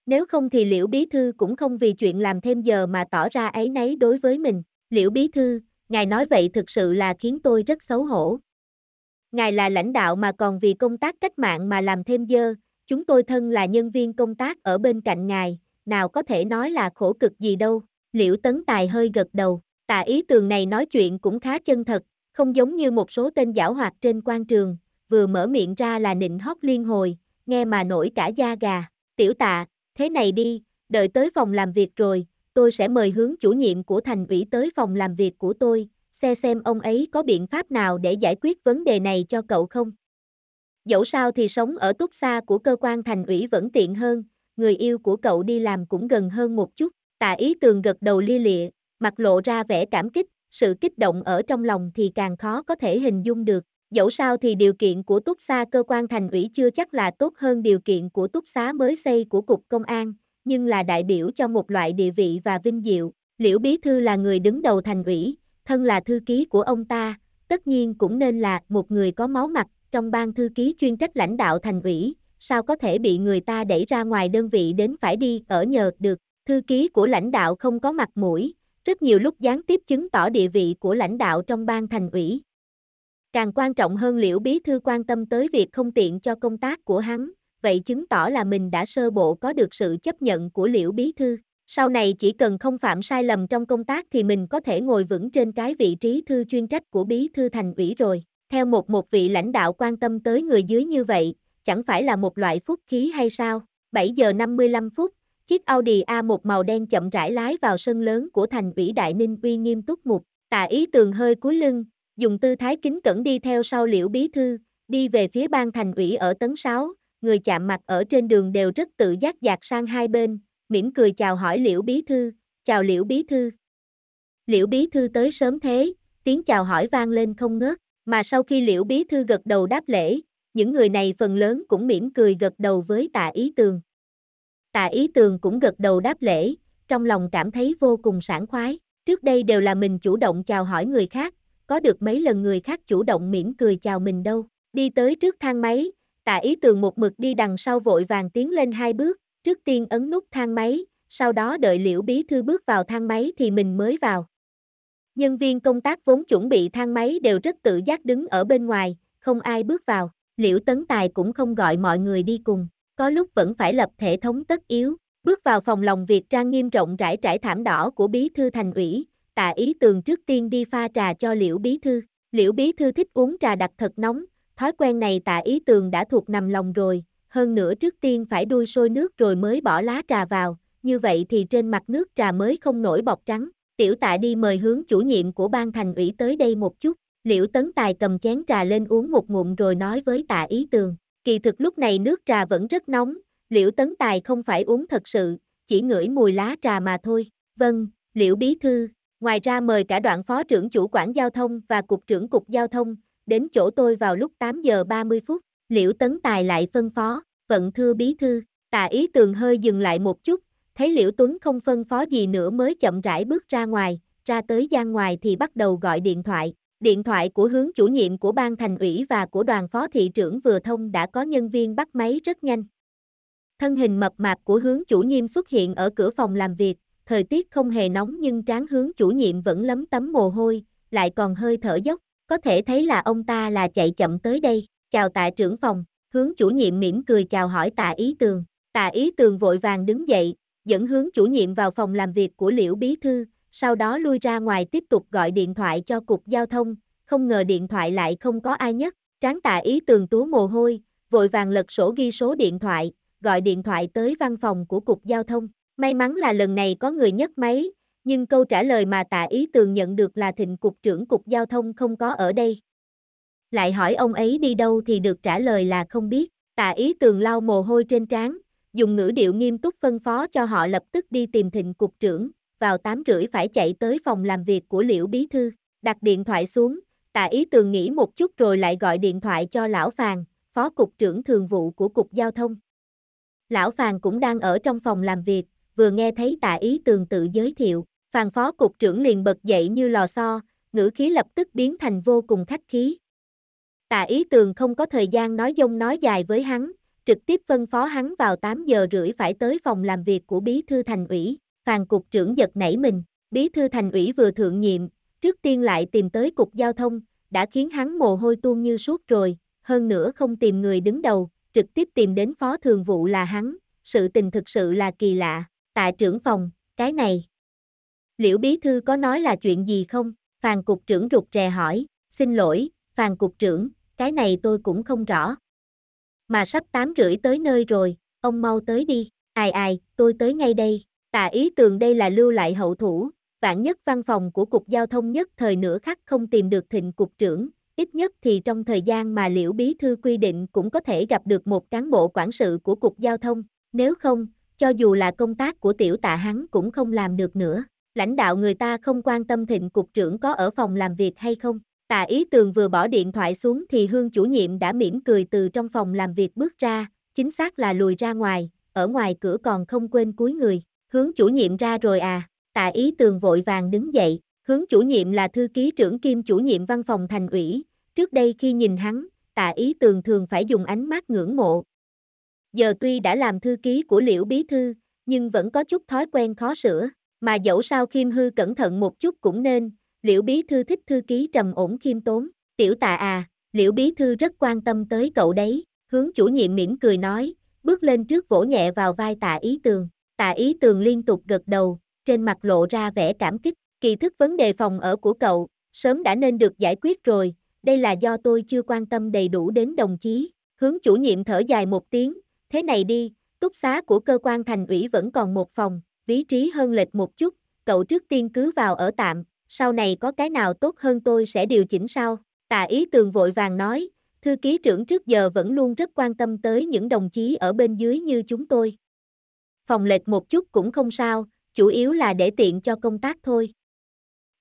Nếu không thì Liễu Bí Thư cũng không vì chuyện làm thêm giờ mà tỏ ra áy náy đối với mình. Liễu Bí Thư, ngài nói vậy thực sự là khiến tôi rất xấu hổ. Ngài là lãnh đạo mà còn vì công tác cách mạng mà làm thêm giờ, chúng tôi thân là nhân viên công tác ở bên cạnh ngài, nào có thể nói là khổ cực gì đâu. Liễu Tấn Tài hơi gật đầu. Tạ Ý Tường này nói chuyện cũng khá chân thật, không giống như một số tên giảo hoạt trên quan trường, vừa mở miệng ra là nịnh hót liên hồi, nghe mà nổi cả da gà. Tiểu Tạ, thế này đi, đợi tới phòng làm việc rồi, tôi sẽ mời hướng chủ nhiệm của thành ủy tới phòng làm việc của tôi, xe xem ông ấy có biện pháp nào để giải quyết vấn đề này cho cậu không. Dẫu sao thì sống ở túc xa của cơ quan thành ủy vẫn tiện hơn, người yêu của cậu đi làm cũng gần hơn một chút. Tạ Ý Tường gật đầu lia lịa, mặt lộ ra vẻ cảm kích, sự kích động ở trong lòng thì càng khó có thể hình dung được. Dẫu sao thì điều kiện của túc xá cơ quan thành ủy chưa chắc là tốt hơn điều kiện của túc xá mới xây của Cục Công an, nhưng là đại biểu cho một loại địa vị và vinh diệu. Liễu Bí Thư là người đứng đầu thành ủy, thân là thư ký của ông ta, tất nhiên cũng nên là một người có máu mặt trong ban thư ký chuyên trách lãnh đạo thành ủy, sao có thể bị người ta đẩy ra ngoài đơn vị đến phải đi ở nhờ được. Thư ký của lãnh đạo không có mặt mũi, rất nhiều lúc gián tiếp chứng tỏ địa vị của lãnh đạo trong ban thành ủy. Càng quan trọng hơn, Liễu Bí Thư quan tâm tới việc không tiện cho công tác của hắn, vậy chứng tỏ là mình đã sơ bộ có được sự chấp nhận của Liễu Bí Thư. Sau này chỉ cần không phạm sai lầm trong công tác thì mình có thể ngồi vững trên cái vị trí thư chuyên trách của Bí Thư thành ủy rồi. Theo một một vị lãnh đạo quan tâm tới người dưới như vậy, chẳng phải là một loại phúc khí hay sao? bảy giờ năm mươi lăm phút, chiếc Audi A một màu đen chậm rãi lái vào sân lớn của thành ủy Đại Ninh uy nghiêm túc mục. Tạ Ý Tường hơi cúi lưng, dùng tư thái kính cẩn đi theo sau Liễu Bí Thư, đi về phía ban thành ủy ở tấn sáu, người chạm mặt ở trên đường đều rất tự giác dạt sang hai bên, mỉm cười chào hỏi Liễu Bí Thư, chào Liễu Bí Thư. Liễu Bí Thư tới sớm thế, tiếng chào hỏi vang lên không ngớt, mà sau khi Liễu Bí Thư gật đầu đáp lễ, những người này phần lớn cũng mỉm cười gật đầu với Tạ Ý Tường. Tạ Ý Tường cũng gật đầu đáp lễ, trong lòng cảm thấy vô cùng sảng khoái, trước đây đều là mình chủ động chào hỏi người khác, có được mấy lần người khác chủ động mỉm cười chào mình đâu. Đi tới trước thang máy, Tạ Ý Tường một mực đi đằng sau vội vàng tiến lên hai bước, trước tiên ấn nút thang máy, sau đó đợi Liễu Bí Thư bước vào thang máy thì mình mới vào. Nhân viên công tác vốn chuẩn bị thang máy đều rất tự giác đứng ở bên ngoài, không ai bước vào, Liễu Tấn Tài cũng không gọi mọi người đi cùng, có lúc vẫn phải lập hệ thống tất yếu. Bước vào phòng làm việc trang nghiêm rộng rãi trải thảm đỏ của Bí Thư thành ủy, Tạ Ý Tường trước tiên đi pha trà cho Liễu Bí Thư. Liễu Bí Thư thích uống trà đặc thật nóng, thói quen này Tạ Ý Tường đã thuộc nằm lòng rồi, hơn nữa trước tiên phải đun sôi nước rồi mới bỏ lá trà vào, như vậy thì trên mặt nước trà mới không nổi bọt trắng. Tiểu Tạ đi mời hướng chủ nhiệm của ban thành ủy tới đây một chút. Liễu Tấn Tài cầm chén trà lên uống một ngụm rồi nói với Tạ Ý Tường. Kỳ thực lúc này nước trà vẫn rất nóng, Liễu Tấn Tài không phải uống thật sự, chỉ ngửi mùi lá trà mà thôi. Vâng, Liễu Bí Thư. Ngoài ra mời cả đoạn phó trưởng chủ quản giao thông và cục trưởng cục giao thông đến chỗ tôi vào lúc tám giờ ba mươi phút. Liễu Tấn Tài lại phân phó, vận thưa Bí Thư. Tạ Ý Tường hơi dừng lại một chút, thấy Liễu Tuấn không phân phó gì nữa mới chậm rãi bước ra ngoài, ra tới gian ngoài thì bắt đầu gọi điện thoại. Điện thoại của hướng chủ nhiệm của ban thành ủy và của đoàn phó thị trưởng vừa thông đã có nhân viên bắt máy rất nhanh. Thân hình mập mạp của hướng chủ nhiệm xuất hiện ở cửa phòng làm việc. Thời tiết không hề nóng nhưng trán hướng chủ nhiệm vẫn lấm tấm mồ hôi, lại còn hơi thở dốc, có thể thấy là ông ta là chạy chậm tới đây. Chào Tạ trưởng phòng, hướng chủ nhiệm mỉm cười chào hỏi Tạ Ý Tường. Tạ Ý Tường vội vàng đứng dậy, dẫn hướng chủ nhiệm vào phòng làm việc của Liễu Bí Thư, sau đó lui ra ngoài tiếp tục gọi điện thoại cho cục giao thông, không ngờ điện thoại lại không có ai nhấc. Trán Tạ Ý Tường túa mồ hôi, vội vàng lật sổ ghi số điện thoại, gọi điện thoại tới văn phòng của cục giao thông. May mắn là lần này có người nhấc máy, nhưng câu trả lời mà Tạ Ý Tường nhận được là Thịnh Cục trưởng Cục Giao thông không có ở đây. Lại hỏi ông ấy đi đâu thì được trả lời là không biết. Tạ Ý Tường lau mồ hôi trên trán, dùng ngữ điệu nghiêm túc phân phó cho họ lập tức đi tìm Thịnh Cục trưởng, vào tám rưỡi phải chạy tới phòng làm việc của Liễu Bí Thư. Đặt điện thoại xuống, Tạ Ý Tường nghĩ một chút rồi lại gọi điện thoại cho Lão Phàn, Phó Cục trưởng Thường vụ của Cục Giao thông. Lão Phàn cũng đang ở trong phòng làm việc. Vừa nghe thấy Tạ Ý Tường tự giới thiệu, Phàn Phó Cục trưởng liền bật dậy như lò xo, ngữ khí lập tức biến thành vô cùng khách khí. Tạ Ý Tường không có thời gian nói dông nói dài với hắn, trực tiếp phân phó hắn vào tám giờ rưỡi phải tới phòng làm việc của Bí Thư thành ủy. Phàn Cục trưởng giật nảy mình, Bí Thư thành ủy vừa thượng nhiệm, trước tiên lại tìm tới Cục Giao thông, đã khiến hắn mồ hôi tuôn như suốt rồi, hơn nữa không tìm người đứng đầu, trực tiếp tìm đến Phó Thường vụ là hắn, sự tình thực sự là kỳ lạ. Tạ trưởng phòng, cái này Liễu Bí Thư có nói là chuyện gì không? Phàn Cục trưởng rụt rè hỏi. Xin lỗi, Phàn Cục trưởng, cái này tôi cũng không rõ. Mà sắp tám rưỡi tới nơi rồi, ông mau tới đi. Ai ai, tôi tới ngay đây. Tạ Ý Tường đây là lưu lại hậu thủ, vạn nhất văn phòng của Cục Giao thông nhất thời nửa khắc không tìm được Thịnh Cục trưởng, ít nhất thì trong thời gian mà Liễu Bí Thư quy định cũng có thể gặp được một cán bộ quản sự của Cục Giao thông, nếu không, cho dù là công tác của tiểu Tạ hắn cũng không làm được nữa. Lãnh đạo người ta không quan tâm Thịnh Cục trưởng có ở phòng làm việc hay không. Tạ Ý Tường vừa bỏ điện thoại xuống thì Hướng Chủ nhiệm đã mỉm cười từ trong phòng làm việc bước ra, chính xác là lùi ra ngoài, ở ngoài cửa còn không quên cúi người. Hướng Chủ nhiệm ra rồi à? Tạ Ý Tường vội vàng đứng dậy. Hướng Chủ nhiệm là thư ký trưởng kiêm chủ nhiệm văn phòng thành ủy, trước đây khi nhìn hắn, Tạ Ý Tường thường phải dùng ánh mắt ngưỡng mộ. Giờ tuy đã làm thư ký của Liễu Bí Thư, nhưng vẫn có chút thói quen khó sửa, mà dẫu sao khiêm hư cẩn thận một chút cũng nên. Liễu Bí Thư thích thư ký trầm ổn khiêm tốn. Tiểu Tạ à, Liễu Bí Thư rất quan tâm tới cậu đấy. Hướng Chủ nhiệm mỉm cười nói, bước lên trước vỗ nhẹ vào vai Tạ Ý Tường. Tạ Ý Tường liên tục gật đầu, trên mặt lộ ra vẻ cảm kích. Kỳ thực vấn đề phòng ở của cậu, sớm đã nên được giải quyết rồi, đây là do tôi chưa quan tâm đầy đủ đến đồng chí. Hướng Chủ nhiệm thở dài một tiếng, thế này đi, túc xá của cơ quan thành ủy vẫn còn một phòng, vị trí hơn lệch một chút, cậu trước tiên cứ vào ở tạm, sau này có cái nào tốt hơn tôi sẽ điều chỉnh sau. Tạ Ý Tường vội vàng nói, thư ký trưởng trước giờ vẫn luôn rất quan tâm tới những đồng chí ở bên dưới như chúng tôi. Phòng lệch một chút cũng không sao, chủ yếu là để tiện cho công tác thôi.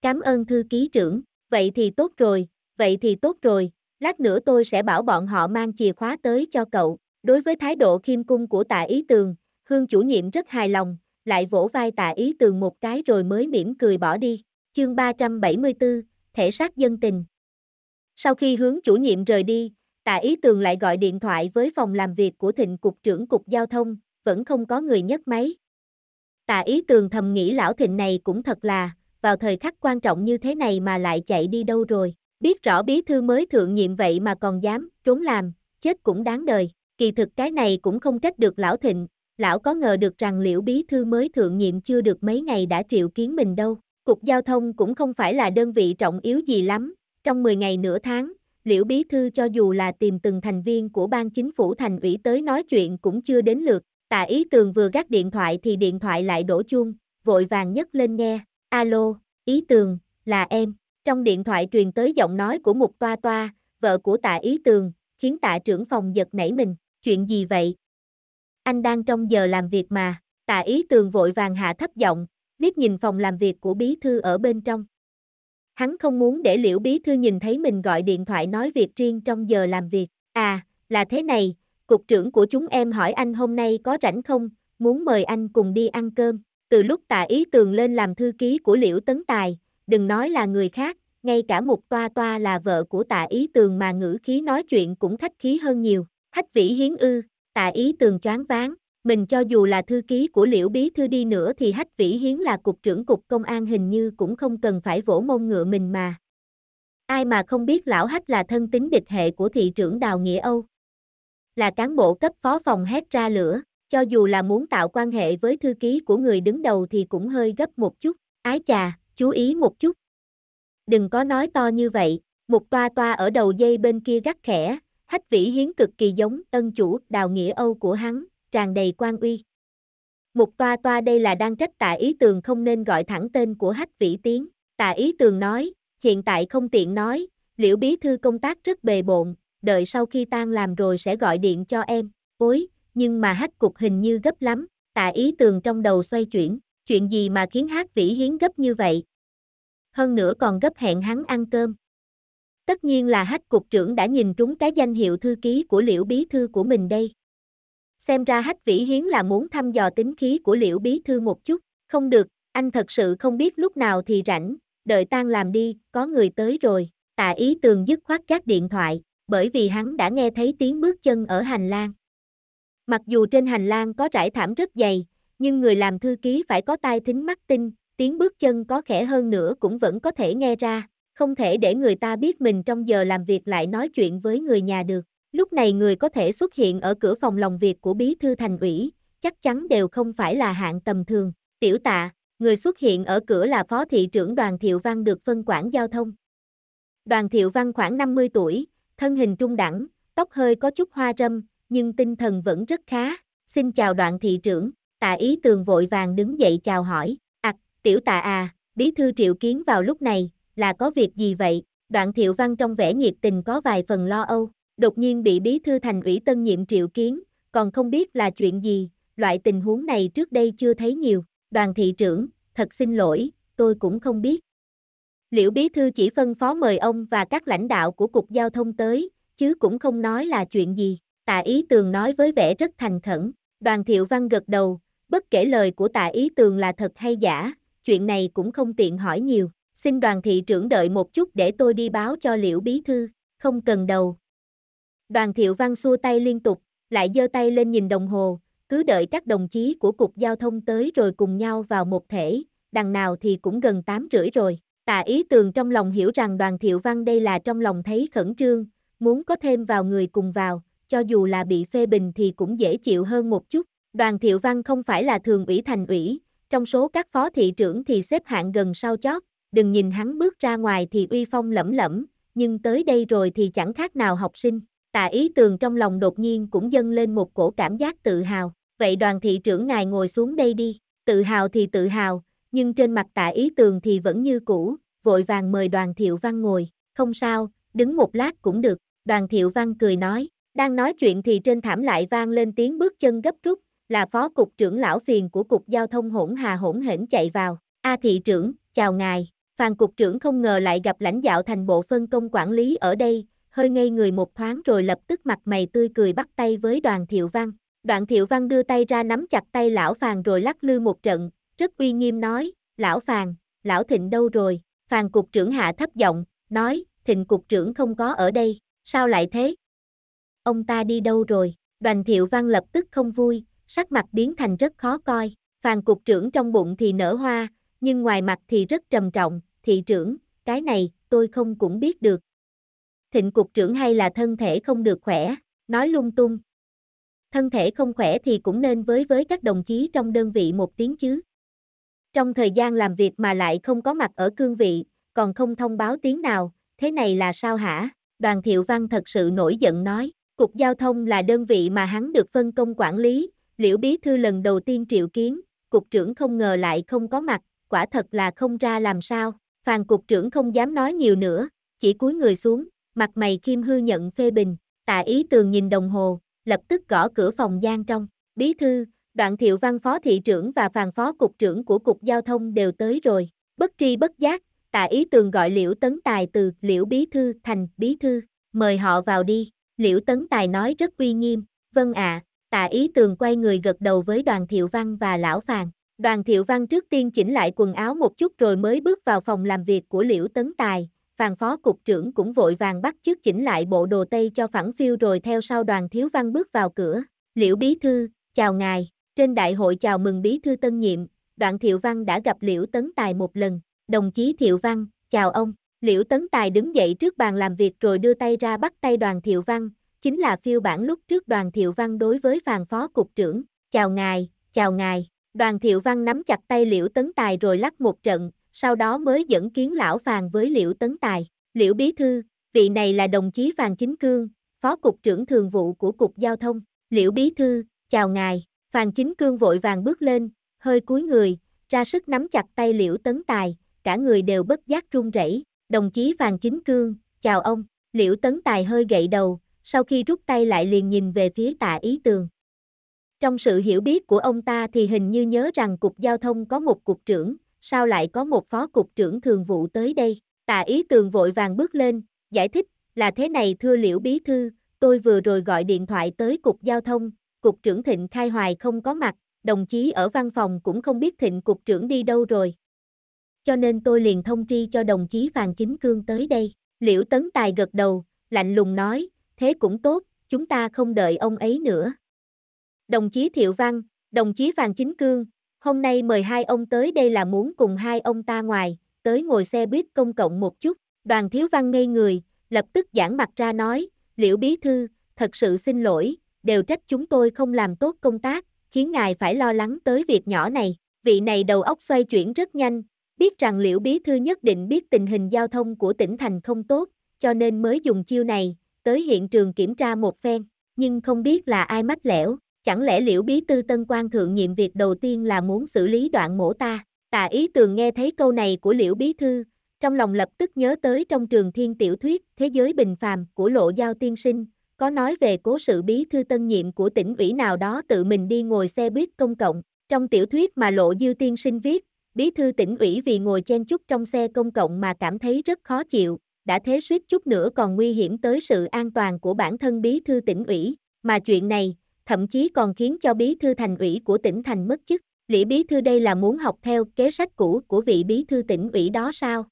Cảm ơn thư ký trưởng, vậy thì tốt rồi, vậy thì tốt rồi, lát nữa tôi sẽ bảo bọn họ mang chìa khóa tới cho cậu. Đối với thái độ khiêm cung của Tạ Ý Tường, Hướng Chủ nhiệm rất hài lòng, lại vỗ vai Tạ Ý Tường một cái rồi mới mỉm cười bỏ đi. Chương ba trăm bảy mươi tư, Thể xác dân tình. Sau khi Hướng Chủ nhiệm rời đi, Tạ Ý Tường lại gọi điện thoại với phòng làm việc của Thịnh Cục trưởng Cục Giao thông, vẫn không có người nhấc máy. Tạ Ý Tường thầm nghĩ lão Thịnh này cũng thật là, vào thời khắc quan trọng như thế này mà lại chạy đi đâu rồi, biết rõ bí thư mới thượng nhiệm vậy mà còn dám trốn làm, chết cũng đáng đời. Kỳ thực cái này cũng không trách được lão Thịnh, lão có ngờ được rằng Liễu Bí Thư mới thượng nhiệm chưa được mấy ngày đã triệu kiến mình đâu. Cục Giao thông cũng không phải là đơn vị trọng yếu gì lắm, trong mười ngày nửa tháng, Liễu Bí Thư cho dù là tìm từng thành viên của ban chính phủ thành ủy tới nói chuyện cũng chưa đến lượt. Tạ Ý Tường vừa gác điện thoại thì điện thoại lại đổ chuông, vội vàng nhấc lên nghe. Alo, Ý Tường, là em. Trong điện thoại truyền tới giọng nói của Mục Toa Toa, vợ của Tạ Ý Tường, khiến Tạ trưởng phòng giật nảy mình. Chuyện gì vậy? Anh đang trong giờ làm việc mà. Tạ Ý Tường vội vàng hạ thấp giọng, liếc nhìn phòng làm việc của Bí Thư ở bên trong. Hắn không muốn để Liễu Bí Thư nhìn thấy mình gọi điện thoại nói việc riêng trong giờ làm việc. À, là thế này, cục trưởng của chúng em hỏi anh hôm nay có rảnh không, muốn mời anh cùng đi ăn cơm. Từ lúc Tạ Ý Tường lên làm thư ký của Liễu Tấn Tài, đừng nói là người khác, ngay cả Mục Toa Toa là vợ của Tạ Ý Tường mà ngữ khí nói chuyện cũng khách khí hơn nhiều. Hách Vĩ Hiến ư? Tạ Ý Tường choáng váng, mình cho dù là thư ký của Liễu Bí Thư đi nữa thì Hách Vĩ Hiến là cục trưởng Cục Công an hình như cũng không cần phải vỗ mông ngựa mình mà. Ai mà không biết lão Hách là thân tín địch hệ của thị trưởng Đào Nghĩa Âu, là cán bộ cấp phó phòng hét ra lửa. Cho dù là muốn tạo quan hệ với thư ký của người đứng đầu thì cũng hơi gấp một chút. Ái chà, chú ý một chút. Đừng có nói to như vậy. Một Toa Toa ở đầu dây bên kia gắt khẽ. Hách Vĩ Hiến cực kỳ giống ân chủ Đào Nghĩa Âu của hắn, tràn đầy quan uy. Một Toa Toa đây là đang trách Tạ Ý Tường không nên gọi thẳng tên của Hách Vĩ Tiến. Tạ Ý Tường nói, hiện tại không tiện nói, Liễu Bí Thư công tác rất bề bộn, đợi sau khi tan làm rồi sẽ gọi điện cho em. Ối, nhưng mà Hách cục hình như gấp lắm. Tạ Ý Tường trong đầu xoay chuyển, chuyện gì mà khiến Hách Vĩ Hiến gấp như vậy? Hơn nữa còn gấp hẹn hắn ăn cơm. Tất nhiên là Hách cục trưởng đã nhìn trúng cái danh hiệu thư ký của Liễu Bí Thư của mình đây. Xem ra Hách Vĩ Hiến là muốn thăm dò tính khí của Liễu Bí Thư một chút. Không được, anh thật sự không biết lúc nào thì rảnh, đợi tan làm đi, có người tới rồi. Tạ Ý Tường dứt khoát gác điện thoại, bởi vì hắn đã nghe thấy tiếng bước chân ở hành lang. Mặc dù trên hành lang có trải thảm rất dày, nhưng người làm thư ký phải có tai thính mắt tinh, tiếng bước chân có khẽ hơn nữa cũng vẫn có thể nghe ra, không thể để người ta biết mình trong giờ làm việc lại nói chuyện với người nhà được. Lúc này người có thể xuất hiện ở cửa phòng làm việc của Bí Thư Thành ủy, chắc chắn đều không phải là hạng tầm thường. Tiểu Tạ, người xuất hiện ở cửa là Phó Thị trưởng Đoàn Thiệu Văn được phân quản giao thông. Đoàn Thiệu Văn khoảng năm mươi tuổi, thân hình trung đẳng, tóc hơi có chút hoa râm, nhưng tinh thần vẫn rất khá. Xin chào Đoàn thị trưởng, Tạ Ý Tường vội vàng đứng dậy chào hỏi. À, tiểu Tạ à, bí thư triệu kiến vào lúc này, là có việc gì vậy? Đoạn Thiệu Văn trong vẻ nhiệt tình có vài phần lo âu, đột nhiên bị bí thư thành ủy tân nhiệm triệu kiến, còn không biết là chuyện gì, loại tình huống này trước đây chưa thấy nhiều. Đoàn thị trưởng, thật xin lỗi, tôi cũng không biết. Liễu bí thư chỉ phân phó mời ông và các lãnh đạo của Cục Giao thông tới, chứ cũng không nói là chuyện gì. Tạ Ý Tường nói với vẻ rất thành khẩn. Đoàn Thiệu Văn gật đầu, bất kể lời của Tạ Ý Tường là thật hay giả, chuyện này cũng không tiện hỏi nhiều. Xin Đoàn thị trưởng đợi một chút để tôi đi báo cho Liễu bí thư. Không cần đâu. Đoàn Thiệu Văn xua tay liên tục, lại giơ tay lên nhìn đồng hồ, cứ đợi các đồng chí của Cục Giao thông tới rồi cùng nhau vào một thể, đằng nào thì cũng gần tám rưỡi rồi. Tạ Ý Tường trong lòng hiểu rằng Đoàn Thiệu Văn đây là trong lòng thấy khẩn trương, muốn có thêm vào người cùng vào, cho dù là bị phê bình thì cũng dễ chịu hơn một chút. Đoàn Thiệu Văn không phải là thường ủy thành ủy, trong số các phó thị trưởng thì xếp hạng gần sau chót, đừng nhìn hắn bước ra ngoài thì uy phong lẫm lẫm, nhưng tới đây rồi thì chẳng khác nào học sinh. Tạ Ý Tường trong lòng đột nhiên cũng dâng lên một cổ cảm giác tự hào. Vậy Đoàn thị trưởng ngài ngồi xuống đây đi. Tự hào thì tự hào, nhưng trên mặt Tạ Ý Tường thì vẫn như cũ, vội vàng mời Đoàn Thiệu Văn ngồi. Không sao, đứng một lát cũng được. Đoàn Thiệu Văn cười nói. Đang nói chuyện thì trên thảm lại vang lên tiếng bước chân gấp rút, là phó cục trưởng lão phiền của Cục Giao thông hỗn hà hỗn hển chạy vào. A thị trưởng, chào ngài. Phàn cục trưởng không ngờ lại gặp lãnh đạo thành bộ phân công quản lý ở đây, hơi ngây người một thoáng rồi lập tức mặt mày tươi cười bắt tay với Đoàn Thiệu Văn. Đoàn Thiệu Văn đưa tay ra nắm chặt tay lão Phàn rồi lắc lư một trận, rất uy nghiêm nói, lão Phàn, lão Thịnh đâu rồi? Phàn cục trưởng hạ thấp giọng, nói, Thịnh cục trưởng không có ở đây, sao lại thế? Ông ta đi đâu rồi? Đoàn Thiệu Văn lập tức không vui, sắc mặt biến thành rất khó coi. Phàn cục trưởng trong bụng thì nở hoa, nhưng ngoài mặt thì rất trầm trọng. Thị trưởng, cái này, tôi không cũng biết được. Thịnh cục trưởng hay là thân thể không được khỏe, nói lung tung. Thân thể không khỏe thì cũng nên với với các đồng chí trong đơn vị một tiếng chứ. Trong thời gian làm việc mà lại không có mặt ở cương vị, còn không thông báo tiếng nào, thế này là sao hả? Đoàn Thiệu Văn thật sự nổi giận nói. Cục Giao thông là đơn vị mà hắn được phân công quản lý, Liễu bí thư lần đầu tiên triệu kiến, cục trưởng không ngờ lại không có mặt, quả thật là không ra làm sao. Phàn cục trưởng không dám nói nhiều nữa, chỉ cúi người xuống, mặt mày khiêm hư nhận phê bình. Tạ Ý Tường nhìn đồng hồ, lập tức gõ cửa phòng gian trong. Bí thư, Đoạn Thiệu Văn phó thị trưởng và Phàn phó cục trưởng của Cục Giao thông đều tới rồi. Bất tri bất giác, Tạ Ý Tường gọi Liễu Tấn Tài từ Liễu bí thư thành bí thư, mời họ vào đi. Liễu Tấn Tài nói rất uy nghiêm. Vâng ạ. À, Tạ Ý Tường quay người gật đầu với Đoàn Thiệu Văn và lão Phàn. Đoàn Thiệu Văn trước tiên chỉnh lại quần áo một chút rồi mới bước vào phòng làm việc của Liễu Tấn Tài. Phàn phó cục trưởng cũng vội vàng bắt chước chỉnh lại bộ đồ tây cho phẳng phiu rồi theo sau Đoàn Thiệu Văn bước vào cửa. Liễu bí thư, chào ngài. Trên đại hội chào mừng bí thư tân nhiệm, Đoạn Thiệu Văn đã gặp Liễu Tấn Tài một lần. Đồng chí Thiệu Văn, chào ông. Liễu Tấn Tài đứng dậy trước bàn làm việc rồi đưa tay ra bắt tay Đoàn Thiệu Văn, chính là phiêu bản lúc trước Đoàn Thiệu Văn đối với Phàn phó cục trưởng. Chào ngài, chào ngài. Đoàn Thiệu Văn nắm chặt tay Liễu Tấn Tài rồi lắc một trận, sau đó mới dẫn kiến lão Phàn với Liễu Tấn Tài. Liễu bí thư, vị này là đồng chí Phàn Chính Cương, phó cục trưởng thường vụ của Cục Giao thông. Liễu bí thư, chào ngài. Phàn Chính Cương vội vàng bước lên, hơi cúi người, ra sức nắm chặt tay Liễu Tấn Tài, cả người đều bất giác run rẩy. Đồng chí Phàn Chính Cương, chào ông. Liễu Tấn Tài hơi gậy đầu, sau khi rút tay lại liền nhìn về phía Tạ Ý Tường. Trong sự hiểu biết của ông ta thì hình như nhớ rằng Cục Giao thông có một cục trưởng, sao lại có một phó cục trưởng thường vụ tới đây? Tạ Ý Tường vội vàng bước lên, giải thích, là thế này thưa Liễu bí thư, tôi vừa rồi gọi điện thoại tới Cục Giao thông, Cục trưởng Thịnh Khai Hoài không có mặt, đồng chí ở văn phòng cũng không biết Thịnh cục trưởng đi đâu rồi. Cho nên tôi liền thông tri cho đồng chí Phàn Chính Cương tới đây. Liễu Tấn Tài gật đầu, lạnh lùng nói, thế cũng tốt, chúng ta không đợi ông ấy nữa. Đồng chí Thiệu Văn, đồng chí Phàn Chính Cương, hôm nay mời hai ông tới đây là muốn cùng hai ông ta ngoài, tới ngồi xe buýt công cộng một chút. Đoàn Thiệu Văn ngây người, lập tức giãn mặt ra nói, Liễu bí thư, thật sự xin lỗi, đều trách chúng tôi không làm tốt công tác, khiến ngài phải lo lắng tới việc nhỏ này. Vị này đầu óc xoay chuyển rất nhanh, biết rằng Liễu bí thư nhất định biết tình hình giao thông của tỉnh thành không tốt, cho nên mới dùng chiêu này, tới hiện trường kiểm tra một phen, nhưng không biết là ai mách lẻo, Chẳng lẽ Liễu bí tư tân quan thượng nhiệm việc đầu tiên là muốn xử lý Đoạn mổ ta? Tạ Ý Tường nghe thấy câu này của Liễu bí thư, trong lòng lập tức nhớ tới trong trường thiên tiểu thuyết Thế giới bình phàm của Lộ Giao tiên sinh, có nói về cố sự bí thư tân nhiệm của tỉnh ủy nào đó tự mình đi ngồi xe buýt công cộng. Trong tiểu thuyết mà Lộ Dư tiên sinh viết, bí thư tỉnh ủy vì ngồi chen chúc trong xe công cộng mà cảm thấy rất khó chịu, đã thế suýt chút nữa còn nguy hiểm tới sự an toàn của bản thân bí thư tỉnh ủy, mà chuyện này thậm chí còn khiến cho bí thư thành ủy của tỉnh thành mất chức. Liễu bí thư đây là muốn học theo kế sách cũ của vị bí thư tỉnh ủy đó sao?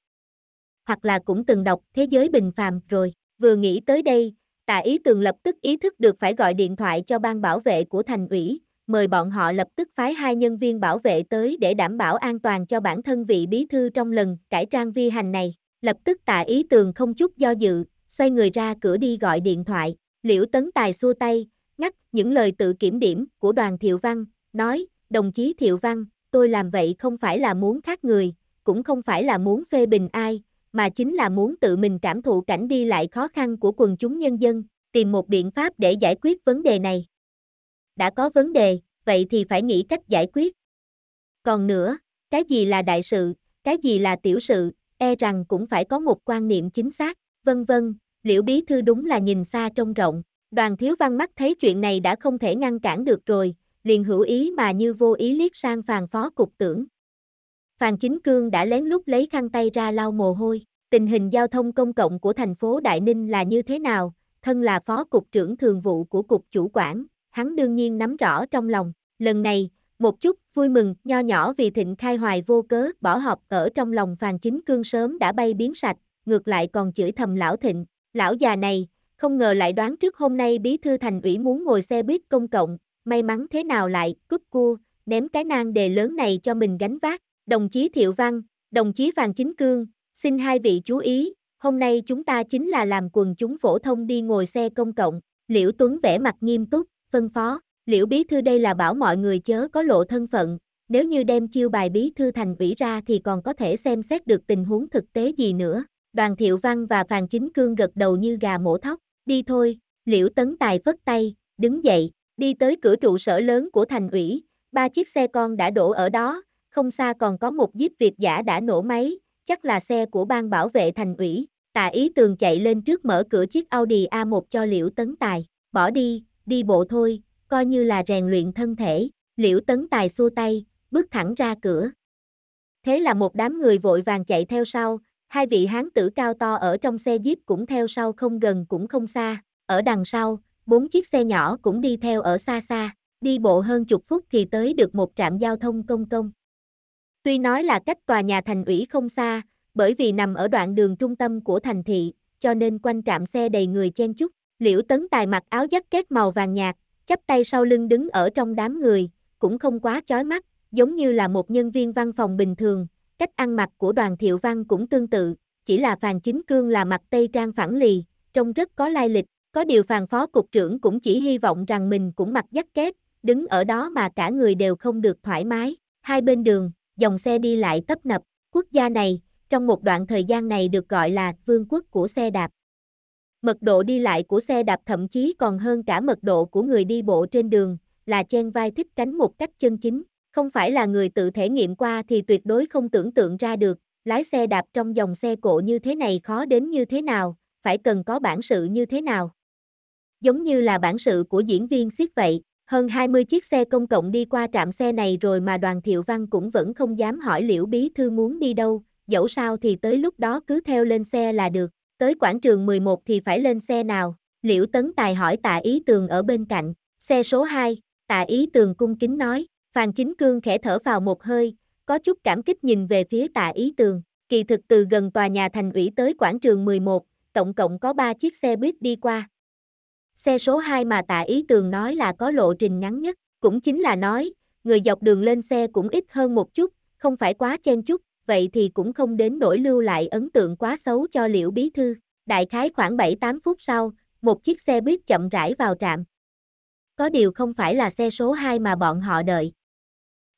Hoặc là cũng từng đọc Thế giới bình phàm rồi. Vừa nghĩ tới đây, Tạ Ý Tường lập tức ý thức được phải gọi điện thoại cho ban bảo vệ của thành ủy, mời bọn họ lập tức phái hai nhân viên bảo vệ tới để đảm bảo an toàn cho bản thân vị bí thư trong lần cải trang vi hành này. Lập tức Tạ Ý Tường không chút do dự, xoay người ra cửa đi gọi điện thoại. Liễu Tấn Tài xua tay, ngắt những lời tự kiểm điểm của Đoàn Thiệu Văn, nói: đồng chí Thiệu Văn, tôi làm vậy không phải là muốn khác người, cũng không phải là muốn phê bình ai, mà chính là muốn tự mình cảm thụ cảnh đi lại khó khăn của quần chúng nhân dân, tìm một biện pháp để giải quyết vấn đề này. Đã có vấn đề, vậy thì phải nghĩ cách giải quyết. Còn nữa, cái gì là đại sự, cái gì là tiểu sự, e rằng cũng phải có một quan niệm chính xác, vân vân. Liễu bí thư đúng là nhìn xa trông rộng. Đoàn Thiệu Văn mắt thấy chuyện này đã không thể ngăn cản được rồi, liền hữu ý mà như vô ý liếc sang Phàn phó cục trưởng. Phàn Chính Cương đã lén lút lấy khăn tay ra lau mồ hôi. Tình hình giao thông công cộng của thành phố Đại Ninh là như thế nào? Thân là phó cục trưởng thường vụ của cục chủ quản, hắn đương nhiên nắm rõ trong lòng. Lần này, một chút vui mừng nho nhỏ vì Thịnh Khai Hoài vô cớ bỏ họp ở trong lòng Phàn Chính Cương sớm đã bay biến sạch, ngược lại còn chửi thầm lão Thịnh, lão già này, không ngờ lại đoán trước hôm nay bí thư thành ủy muốn ngồi xe buýt công cộng, may mắn thế nào lại cúp cua, ném cái nan đề lớn này cho mình gánh vác. Đồng chí Thiệu Văn, đồng chí Phàn Chính Cương, xin hai vị chú ý, hôm nay chúng ta chính là làm quần chúng phổ thông đi ngồi xe công cộng. Liễu Tuấn vẻ mặt nghiêm túc, phân phó, Liễu bí thư đây là bảo mọi người chớ có lộ thân phận, nếu như đem chiêu bài bí thư thành ủy ra thì còn có thể xem xét được tình huống thực tế gì nữa. Đoàn Thiệu Văn và Phàn Chính Cương gật đầu như gà mổ thóc. Đi thôi, Liễu Tấn Tài phất tay, đứng dậy, đi tới cửa trụ sở lớn của thành ủy, ba chiếc xe con đã đổ ở đó, không xa còn có một jeep Việt giả đã nổ máy, chắc là xe của ban bảo vệ thành ủy. Tạ Ý Tường chạy lên trước mở cửa chiếc Audi A một cho Liễu Tấn Tài, bỏ đi, đi bộ thôi, coi như là rèn luyện thân thể. Liễu Tấn Tài xua tay, bước thẳng ra cửa. Thế là một đám người vội vàng chạy theo sau, hai vị hán tử cao to ở trong xe jeep cũng theo sau không gần cũng không xa, ở đằng sau, bốn chiếc xe nhỏ cũng đi theo ở xa xa, đi bộ hơn chục phút thì tới được một trạm giao thông công cộng. Tuy nói là cách tòa nhà thành ủy không xa, bởi vì nằm ở đoạn đường trung tâm của thành thị, cho nên quanh trạm xe đầy người chen chúc. Liễu Tấn Tài mặc áo jacket màu vàng nhạt, chắp tay sau lưng đứng ở trong đám người, cũng không quá chói mắt, giống như là một nhân viên văn phòng bình thường. Cách ăn mặc của Đoàn Thiệu Văn cũng tương tự, chỉ là Phàn Chính Cương là mặc tây trang phẳng lì, trông rất có lai lịch, có điều Phàn phó cục trưởng cũng chỉ hy vọng rằng mình cũng mặc jacket, đứng ở đó mà cả người đều không được thoải mái. Hai bên đường, dòng xe đi lại tấp nập, quốc gia này, trong một đoạn thời gian này được gọi là vương quốc của xe đạp. Mật độ đi lại của xe đạp thậm chí còn hơn cả mật độ của người đi bộ trên đường, là chen vai thích cánh một cách chân chính. Không phải là người tự thể nghiệm qua thì tuyệt đối không tưởng tượng ra được, lái xe đạp trong dòng xe cộ như thế này khó đến như thế nào, phải cần có bản sự như thế nào. Giống như là bản sự của diễn viên xiếc vậy, hơn hai mươi chiếc xe công cộng đi qua trạm xe này rồi mà Đoàn Thiệu Văn cũng vẫn không dám hỏi Liễu bí thư muốn đi đâu, dẫu sao thì tới lúc đó cứ theo lên xe là được, tới quảng trường mười một thì phải lên xe nào. Liễu Tấn Tài hỏi Tạ Ý Tường ở bên cạnh, xe số hai, Tạ Ý Tường cung kính nói. Phàn Chính Cương khẽ thở vào một hơi, có chút cảm kích nhìn về phía Tạ Ý Tường. Kỳ thực từ gần tòa nhà thành ủy tới quảng trường mười một, tổng cộng có ba chiếc xe buýt đi qua. Xe số hai mà Tạ Ý Tường nói là có lộ trình ngắn nhất, cũng chính là nói, người dọc đường lên xe cũng ít hơn một chút, không phải quá chen chúc, vậy thì cũng không đến nỗi lưu lại ấn tượng quá xấu cho Liễu bí thư. Đại khái khoảng bảy tám phút sau, một chiếc xe buýt chậm rãi vào trạm. Có điều không phải là xe số hai mà bọn họ đợi.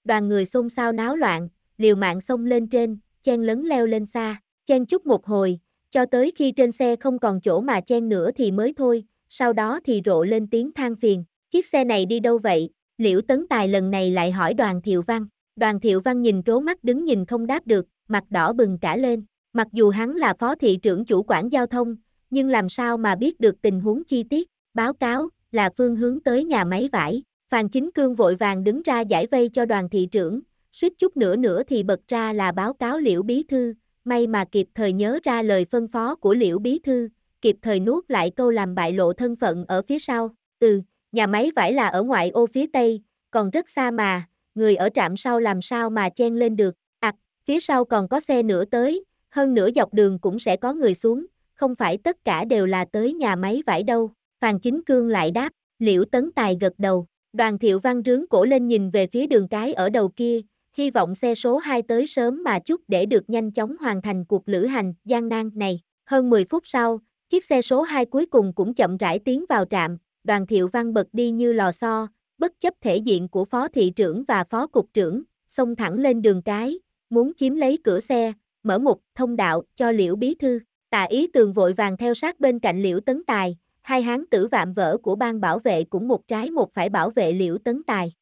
Đoàn người xôn xao náo loạn, liều mạng xông lên trên, chen lấn leo lên xa, chen chúc một hồi, cho tới khi trên xe không còn chỗ mà chen nữa thì mới thôi, sau đó thì rộ lên tiếng than phiền. Chiếc xe này đi đâu vậy? Liễu Tấn Tài lần này lại hỏi Đoàn Thiệu Văn. Đoàn Thiệu Văn nhìn trố mắt đứng nhìn không đáp được, mặt đỏ bừng cả lên. Mặc dù hắn là phó thị trưởng chủ quản giao thông, nhưng làm sao mà biết được tình huống chi tiết. Báo cáo là phương hướng tới nhà máy vải. Phàn Chính Cương vội vàng đứng ra giải vây cho Đoàn thị trưởng, suýt chút nữa nữa thì bật ra là báo cáo Liễu bí thư, may mà kịp thời nhớ ra lời phân phó của Liễu bí thư, kịp thời nuốt lại câu làm bại lộ thân phận ở phía sau. Ừ, nhà máy vải là ở ngoại ô phía tây, còn rất xa mà, người ở trạm sau làm sao mà chen lên được. À, phía sau còn có xe nữa tới, hơn nữa dọc đường cũng sẽ có người xuống, không phải tất cả đều là tới nhà máy vải đâu. Phàn Chính Cương lại đáp. Liễu Tấn Tài gật đầu. Đoàn Thiệu Văn rướng cổ lên nhìn về phía đường cái ở đầu kia, hy vọng xe số hai tới sớm mà chút để được nhanh chóng hoàn thành cuộc lữ hành gian nan này. Hơn mười phút sau, chiếc xe số hai cuối cùng cũng chậm rãi tiến vào trạm. Đoàn Thiệu Văn bật đi như lò xo, bất chấp thể diện của phó thị trưởng và phó cục trưởng, xông thẳng lên đường cái, muốn chiếm lấy cửa xe, mở một thông đạo cho Liễu bí thư. Tạ Ý Tường vội vàng theo sát bên cạnh Liễu Tấn Tài, hai hán tử vạm vỡ của ban bảo vệ cũng một trái một phải bảo vệ Liễu Tấn Tài.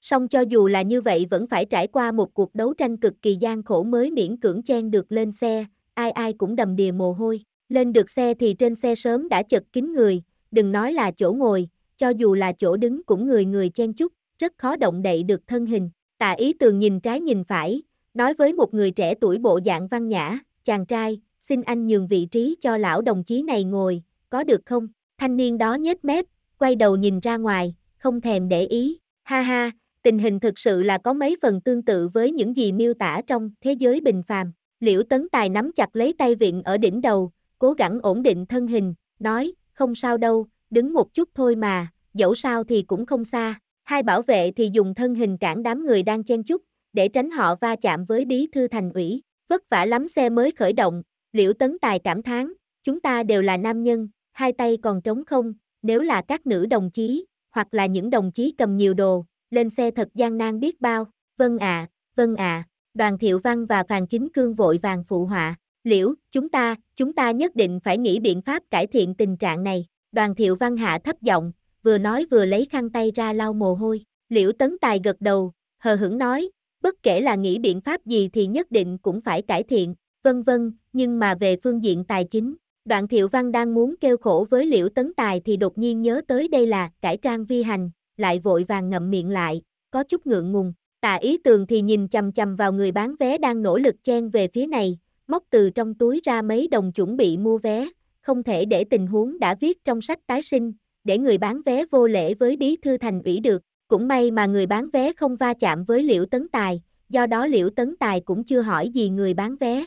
Song cho dù là như vậy vẫn phải trải qua một cuộc đấu tranh cực kỳ gian khổ mới miễn cưỡng chen được lên xe, ai ai cũng đầm đìa mồ hôi. Lên được xe thì trên xe sớm đã chật kín người, đừng nói là chỗ ngồi, cho dù là chỗ đứng cũng người người chen chúc, rất khó động đậy được thân hình. Tạ Ý Tường nhìn trái nhìn phải, nói với một người trẻ tuổi bộ dạng văn nhã, chàng trai, xin anh nhường vị trí cho lão đồng chí này ngồi, có được không? Thanh niên đó nhếch mép, quay đầu nhìn ra ngoài, không thèm để ý. Ha ha, tình hình thực sự là có mấy phần tương tự với những gì miêu tả trong thế giới bình phàm. Liễu Tấn Tài nắm chặt lấy tay vịn ở đỉnh đầu, cố gắng ổn định thân hình, nói, không sao đâu, đứng một chút thôi mà, dẫu sao thì cũng không xa. Hai bảo vệ thì dùng thân hình cản đám người đang chen chúc, để tránh họ va chạm với bí thư thành ủy. Vất vả lắm xe mới khởi động, Liễu Tấn Tài cảm thán, chúng ta đều là nam nhân, hai tay còn trống không, nếu là các nữ đồng chí, hoặc là những đồng chí cầm nhiều đồ, lên xe thật gian nan biết bao. Vâng ạ, à, vâng ạ, à. Đoàn Thiệu Văn và Phàn Chính Cương vội vàng phụ họa. Liễu, chúng ta, chúng ta nhất định phải nghĩ biện pháp cải thiện tình trạng này. Đoàn Thiệu Văn hạ thấp giọng, vừa nói vừa lấy khăn tay ra lau mồ hôi. Liễu Tấn Tài gật đầu, hờ hững nói, bất kể là nghĩ biện pháp gì thì nhất định cũng phải cải thiện, vân vân, nhưng mà về phương diện tài chính. Đoàn Thiệu Văn đang muốn kêu khổ với Liễu Tấn Tài thì đột nhiên nhớ tới đây là cải trang vi hành, lại vội vàng ngậm miệng lại, có chút ngượng ngùng. Tạ Ý Tường thì nhìn chằm chằm vào người bán vé đang nỗ lực chen về phía này, móc từ trong túi ra mấy đồng chuẩn bị mua vé, không thể để tình huống đã viết trong sách tái sinh, để người bán vé vô lễ với bí thư thành ủy được. Cũng may mà người bán vé không va chạm với Liễu Tấn Tài, do đó Liễu Tấn Tài cũng chưa hỏi gì người bán vé.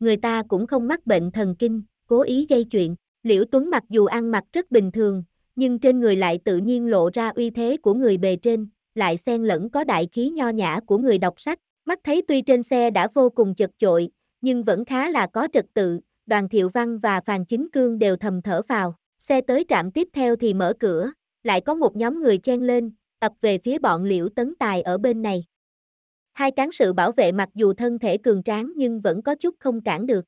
Người ta cũng không mắc bệnh thần kinh, cố ý gây chuyện. Liễu Tuấn mặc dù ăn mặc rất bình thường, nhưng trên người lại tự nhiên lộ ra uy thế của người bề trên, lại xen lẫn có đại khí nho nhã của người đọc sách. Mắt thấy tuy trên xe đã vô cùng chật chội, nhưng vẫn khá là có trật tự. Đoàn Thiệu Văn và Phàn Chính Cương đều thầm thở phào. Xe tới trạm tiếp theo thì mở cửa, lại có một nhóm người chen lên, ập về phía bọn Liễu Tấn Tài ở bên này. Hai cán sự bảo vệ mặc dù thân thể cường tráng nhưng vẫn có chút không cản được.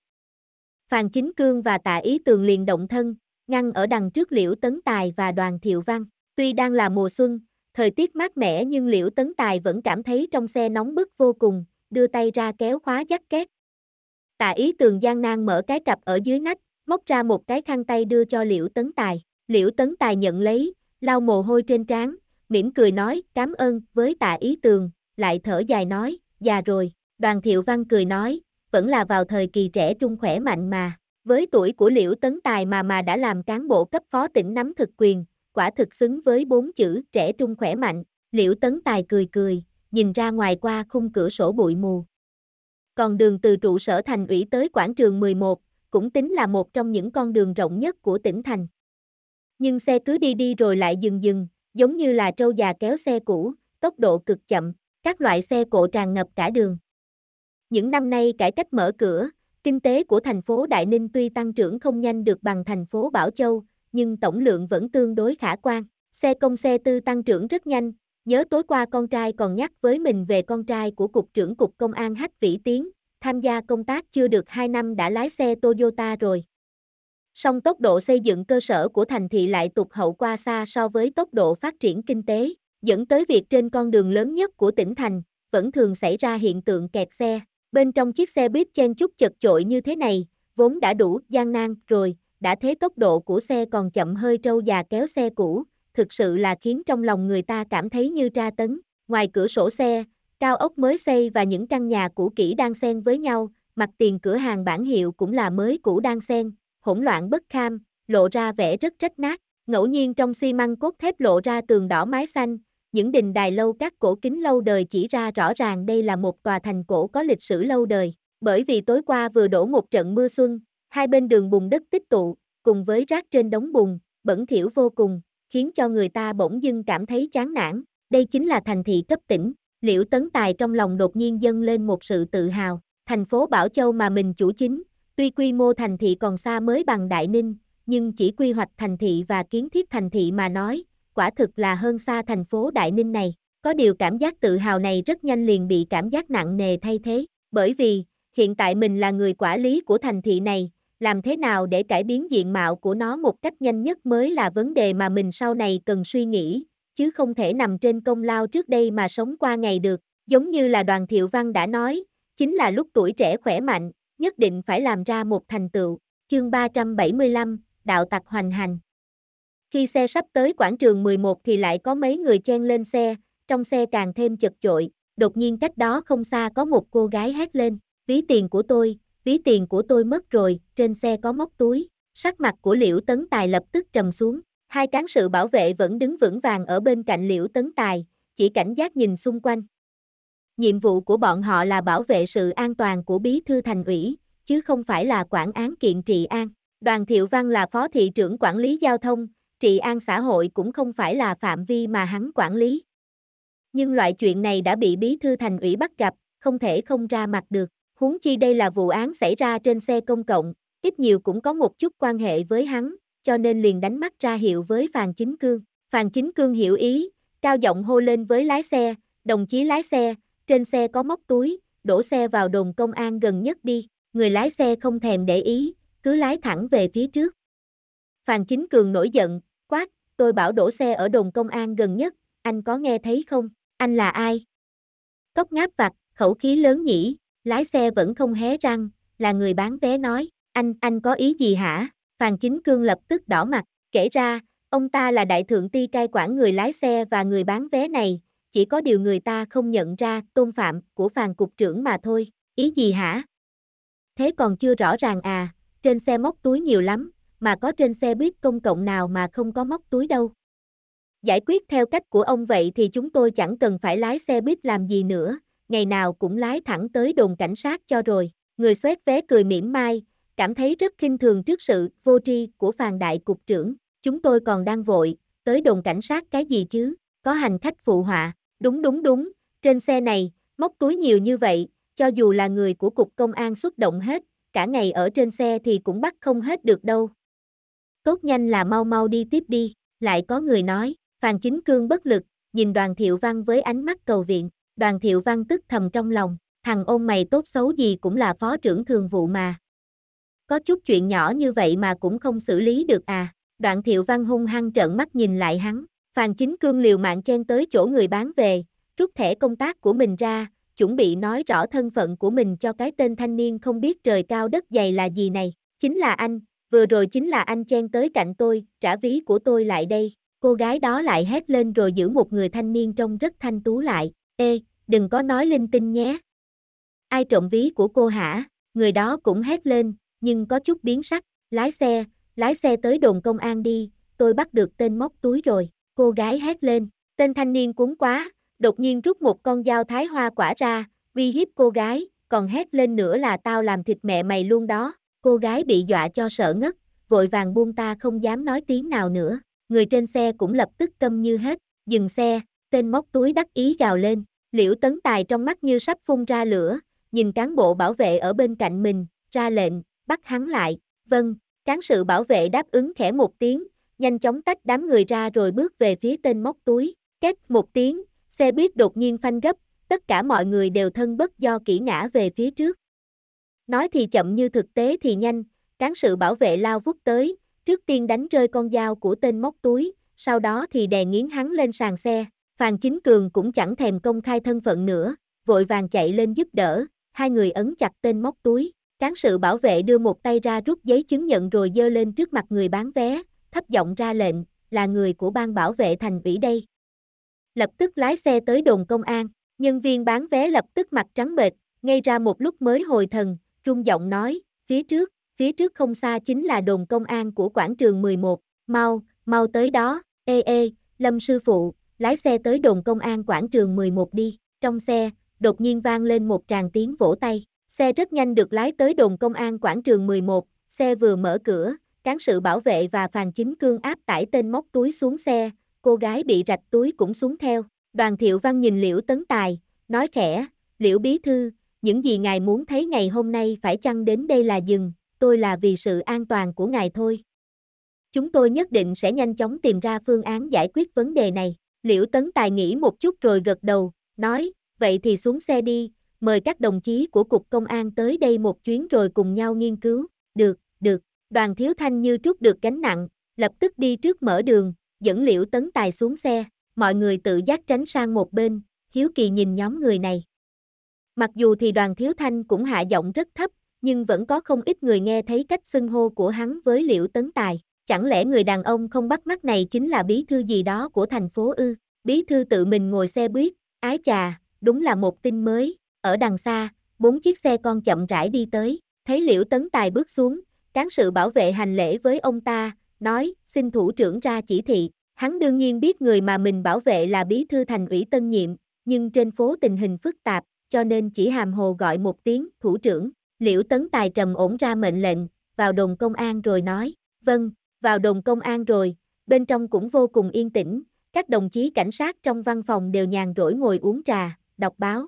Phàn Chính Cương và Tạ Ý Tường liền động thân, ngăn ở đằng trước Liễu Tấn Tài và Đoàn Thiệu Văn. Tuy đang là mùa xuân, thời tiết mát mẻ nhưng Liễu Tấn Tài vẫn cảm thấy trong xe nóng bức vô cùng, đưa tay ra kéo khóa giắt két. Tạ Ý Tường gian nan mở cái cặp ở dưới nách, móc ra một cái khăn tay đưa cho Liễu Tấn Tài. Liễu Tấn Tài nhận lấy, lau mồ hôi trên trán, mỉm cười nói cảm ơn với Tạ Ý Tường, lại thở dài nói, già rồi. Đoàn Thiệu Văn cười nói, vẫn là vào thời kỳ trẻ trung khỏe mạnh mà. Với tuổi của Liễu Tấn Tài mà mà đã làm cán bộ cấp phó tỉnh nắm thực quyền, quả thực xứng với bốn chữ trẻ trung khỏe mạnh. Liễu Tấn Tài cười cười, nhìn ra ngoài qua khung cửa sổ bụi mù. Còn đường từ trụ sở thành ủy tới quảng trường mười một, cũng tính là một trong những con đường rộng nhất của tỉnh thành. Nhưng xe cứ đi đi rồi lại dừng dừng, giống như là trâu già kéo xe cũ, tốc độ cực chậm, các loại xe cộ tràn ngập cả đường. Những năm nay cải cách mở cửa, kinh tế của thành phố Đại Ninh tuy tăng trưởng không nhanh được bằng thành phố Bảo Châu, nhưng tổng lượng vẫn tương đối khả quan. Xe công xe tư tăng trưởng rất nhanh, nhớ tối qua con trai còn nhắc với mình về con trai của Cục trưởng Cục Công an Hách Vĩ Hiến, tham gia công tác chưa được hai năm đã lái xe Toyota rồi. song tốc độ xây dựng cơ sở của thành thị lại tụt hậu quá xa so với tốc độ phát triển kinh tế, dẫn tới việc trên con đường lớn nhất của tỉnh thành, vẫn thường xảy ra hiện tượng kẹt xe. Bên trong chiếc xe buýt chen chúc chật chội như thế này, vốn đã đủ gian nan rồi, đã thế tốc độ của xe còn chậm hơi trâu già kéo xe cũ, thực sự là khiến trong lòng người ta cảm thấy như tra tấn. Ngoài cửa sổ xe, cao ốc mới xây và những căn nhà cũ kỹ đang xen với nhau, mặt tiền cửa hàng bản hiệu cũng là mới cũ đang xen, hỗn loạn bất kham, lộ ra vẻ rất rách nát. Ngẫu nhiên trong xi măng cốt thép lộ ra tường đỏ mái xanh, những đình đài lâu các cổ kính lâu đời chỉ ra rõ ràng đây là một tòa thành cổ có lịch sử lâu đời. Bởi vì tối qua vừa đổ một trận mưa xuân, hai bên đường bùn đất tích tụ, cùng với rác trên đống bùn, bẩn thỉu vô cùng, khiến cho người ta bỗng dưng cảm thấy chán nản. Đây chính là thành thị cấp tỉnh. Liễu Tấn Tài trong lòng đột nhiên dâng lên một sự tự hào. Thành phố Bảo Châu mà mình chủ chính, tuy quy mô thành thị còn xa mới bằng Đại Ninh, nhưng chỉ quy hoạch thành thị và kiến thiết thành thị mà nói, quả thực là hơn xa thành phố Đại Ninh này. Có điều cảm giác tự hào này rất nhanh liền bị cảm giác nặng nề thay thế, bởi vì hiện tại mình là người quản lý của thành thị này, làm thế nào để cải biến diện mạo của nó một cách nhanh nhất mới là vấn đề mà mình sau này cần suy nghĩ, chứ không thể nằm trên công lao trước đây mà sống qua ngày được. Giống như là Đoàn Thiệu Văn đã nói, chính là lúc tuổi trẻ khỏe mạnh, nhất định phải làm ra một thành tựu. Chương ba trăm bảy mươi lăm, đạo tặc hoành hành. Khi xe sắp tới quảng trường mười một thì lại có mấy người chen lên xe, trong xe càng thêm chật chội. Đột nhiên cách đó không xa có một cô gái hét lên, ví tiền của tôi, ví tiền của tôi mất rồi, trên xe có móc túi. Sắc mặt của Liễu Tấn Tài lập tức trầm xuống, hai cán sự bảo vệ vẫn đứng vững vàng ở bên cạnh Liễu Tấn Tài, chỉ cảnh giác nhìn xung quanh. Nhiệm vụ của bọn họ là bảo vệ sự an toàn của bí thư thành ủy, chứ không phải là quản án kiện trị an. Đoàn Thiệu Văn là phó thị trưởng quản lý giao thông, trị an xã hội cũng không phải là phạm vi mà hắn quản lý. Nhưng loại chuyện này đã bị bí thư thành ủy bắt gặp, không thể không ra mặt được. Huống chi đây là vụ án xảy ra trên xe công cộng, ít nhiều cũng có một chút quan hệ với hắn, cho nên liền đánh mắt ra hiệu với Phàn Chính Cương. Phàn Chính Cương hiểu ý, cao giọng hô lên với lái xe, đồng chí lái xe, trên xe có móc túi, đổ xe vào đồn công an gần nhất đi. Người lái xe không thèm để ý, cứ lái thẳng về phía trước. Phàn Chính Cương nổi giận, quát, tôi bảo đổ xe ở đồn công an gần nhất, anh có nghe thấy không, anh là ai? Cốc ngáp vặt, khẩu khí lớn nhỉ. Lái xe vẫn không hé răng, là người bán vé nói, anh, anh có ý gì hả? Phàn Chính Cương lập tức đỏ mặt, kể ra, ông ta là đại thượng ty cai quản người lái xe và người bán vé này, chỉ có điều người ta không nhận ra tôn phạm của Phàn cục trưởng mà thôi. Ý gì hả? Thế còn chưa rõ ràng à, trên xe móc túi nhiều lắm, mà có trên xe buýt công cộng nào mà không có móc túi đâu. Giải quyết theo cách của ông vậy thì chúng tôi chẳng cần phải lái xe buýt làm gì nữa, ngày nào cũng lái thẳng tới đồn cảnh sát cho rồi. Người soét vé cười mỉa mai, cảm thấy rất khinh thường trước sự vô tri của Phàn đại cục trưởng. Chúng tôi còn đang vội, tới đồn cảnh sát cái gì chứ? Có hành khách phụ họa, đúng đúng đúng, trên xe này, móc túi nhiều như vậy, cho dù là người của cục công an xuất động hết, cả ngày ở trên xe thì cũng bắt không hết được đâu. Tốt nhanh là mau mau đi tiếp đi, lại có người nói. Phàn Chính Cương bất lực, nhìn Đoàn Thiệu Văn với ánh mắt cầu viện. Đoàn Thiệu Văn tức thầm trong lòng, thằng ôn mày tốt xấu gì cũng là phó trưởng thường vụ mà. Có chút chuyện nhỏ như vậy mà cũng không xử lý được à. Đoàn Thiệu Văn hung hăng trợn mắt nhìn lại hắn. Phàn Chính Cương liều mạng chen tới chỗ người bán về, rút thẻ công tác của mình ra, chuẩn bị nói rõ thân phận của mình cho cái tên thanh niên không biết trời cao đất dày là gì này. Chính là anh, vừa rồi chính là anh chen tới cạnh tôi, trả ví của tôi lại đây. Cô gái đó lại hét lên rồi giữ một người thanh niên trông rất thanh tú lại. Ê, đừng có nói linh tinh nhé. Ai trộm ví của cô hả? Người đó cũng hét lên, nhưng có chút biến sắc. Lái xe, lái xe tới đồn công an đi, tôi bắt được tên móc túi rồi. Cô gái hét lên, tên thanh niên cuống quá, đột nhiên rút một con dao thái hoa quả ra, uy hiếp cô gái, còn hét lên nữa là tao làm thịt mẹ mày luôn đó. Cô gái bị dọa cho sợ ngất, vội vàng buông ta không dám nói tiếng nào nữa. Người trên xe cũng lập tức câm như hết, dừng xe. Tên móc túi đắc ý gào lên. Liễu Tấn Tài trong mắt như sắp phun ra lửa, nhìn cán bộ bảo vệ ở bên cạnh mình, ra lệnh, bắt hắn lại. Vâng, cán sự bảo vệ đáp ứng khẽ một tiếng, nhanh chóng tách đám người ra rồi bước về phía tên móc túi. Két một tiếng, xe buýt đột nhiên phanh gấp, tất cả mọi người đều thân bất do kỹ ngã về phía trước. Nói thì chậm như thực tế thì nhanh, Cán sự bảo vệ lao vút tới, trước tiên đánh rơi con dao của tên móc túi, sau đó thì đè nghiến hắn lên sàn xe. Phàn Chính Cường cũng chẳng thèm công khai thân phận nữa, vội vàng chạy lên giúp đỡ, hai người ấn chặt tên móc túi. Cán sự bảo vệ đưa một tay ra rút giấy chứng nhận rồi dơ lên trước mặt người bán vé, thấp giọng ra lệnh, là người của ban bảo vệ thành ủy đây. Lập tức lái xe tới đồn công an, nhân viên bán vé lập tức mặt trắng bệch, ngay ra một lúc mới hồi thần, run giọng nói, phía trước, phía trước không xa chính là đồn công an của quảng trường mười một, mau, mau tới đó, ê ê, Lâm sư phụ, lái xe tới đồn công an quảng trường mười một đi. Trong xe, đột nhiên vang lên một tràng tiếng vỗ tay. Xe rất nhanh được lái tới đồn công an quảng trường mười một, xe vừa mở cửa, cán sự bảo vệ và Phàn Chính Cương áp tải tên móc túi xuống xe, cô gái bị rạch túi cũng xuống theo. Đoàn Thiệu Văn nhìn Liễu Tấn Tài, nói khẽ, Liễu bí thư, những gì ngài muốn thấy ngày hôm nay phải chăng đến đây là dừng, tôi là vì sự an toàn của ngài thôi. Chúng tôi nhất định sẽ nhanh chóng tìm ra phương án giải quyết vấn đề này. Liễu Tấn Tài nghĩ một chút rồi gật đầu, nói, vậy thì xuống xe đi. Mời các đồng chí của Cục Công an tới đây một chuyến rồi cùng nhau nghiên cứu. Được, được. Đoàn Thiếu Thanh như trút được gánh nặng, lập tức đi trước mở đường, dẫn Liễu Tấn Tài xuống xe. Mọi người tự giác tránh sang một bên, hiếu kỳ nhìn nhóm người này. Mặc dù thì Đoàn Thiếu Thanh cũng hạ giọng rất thấp, nhưng vẫn có không ít người nghe thấy cách xưng hô của hắn với Liễu Tấn Tài. Chẳng lẽ người đàn ông không bắt mắt này chính là bí thư gì đó của thành phố ư? Bí thư tự mình ngồi xe buýt, ái chà, đúng là một tin mới. Ở đằng xa, bốn chiếc xe con chậm rãi đi tới, thấy Liễu Tấn Tài bước xuống, cán sự bảo vệ hành lễ với ông ta, nói, xin thủ trưởng ra chỉ thị. Hắn đương nhiên biết người mà mình bảo vệ là bí thư thành ủy tân nhiệm, nhưng trên phố tình hình phức tạp, cho nên chỉ hàm hồ gọi một tiếng, thủ trưởng. Liễu Tấn Tài trầm ổn ra mệnh lệnh, vào đồn công an rồi nói, vâng, vào đồn công an rồi, bên trong cũng vô cùng yên tĩnh, các đồng chí cảnh sát trong văn phòng đều nhàn rỗi ngồi uống trà, đọc báo.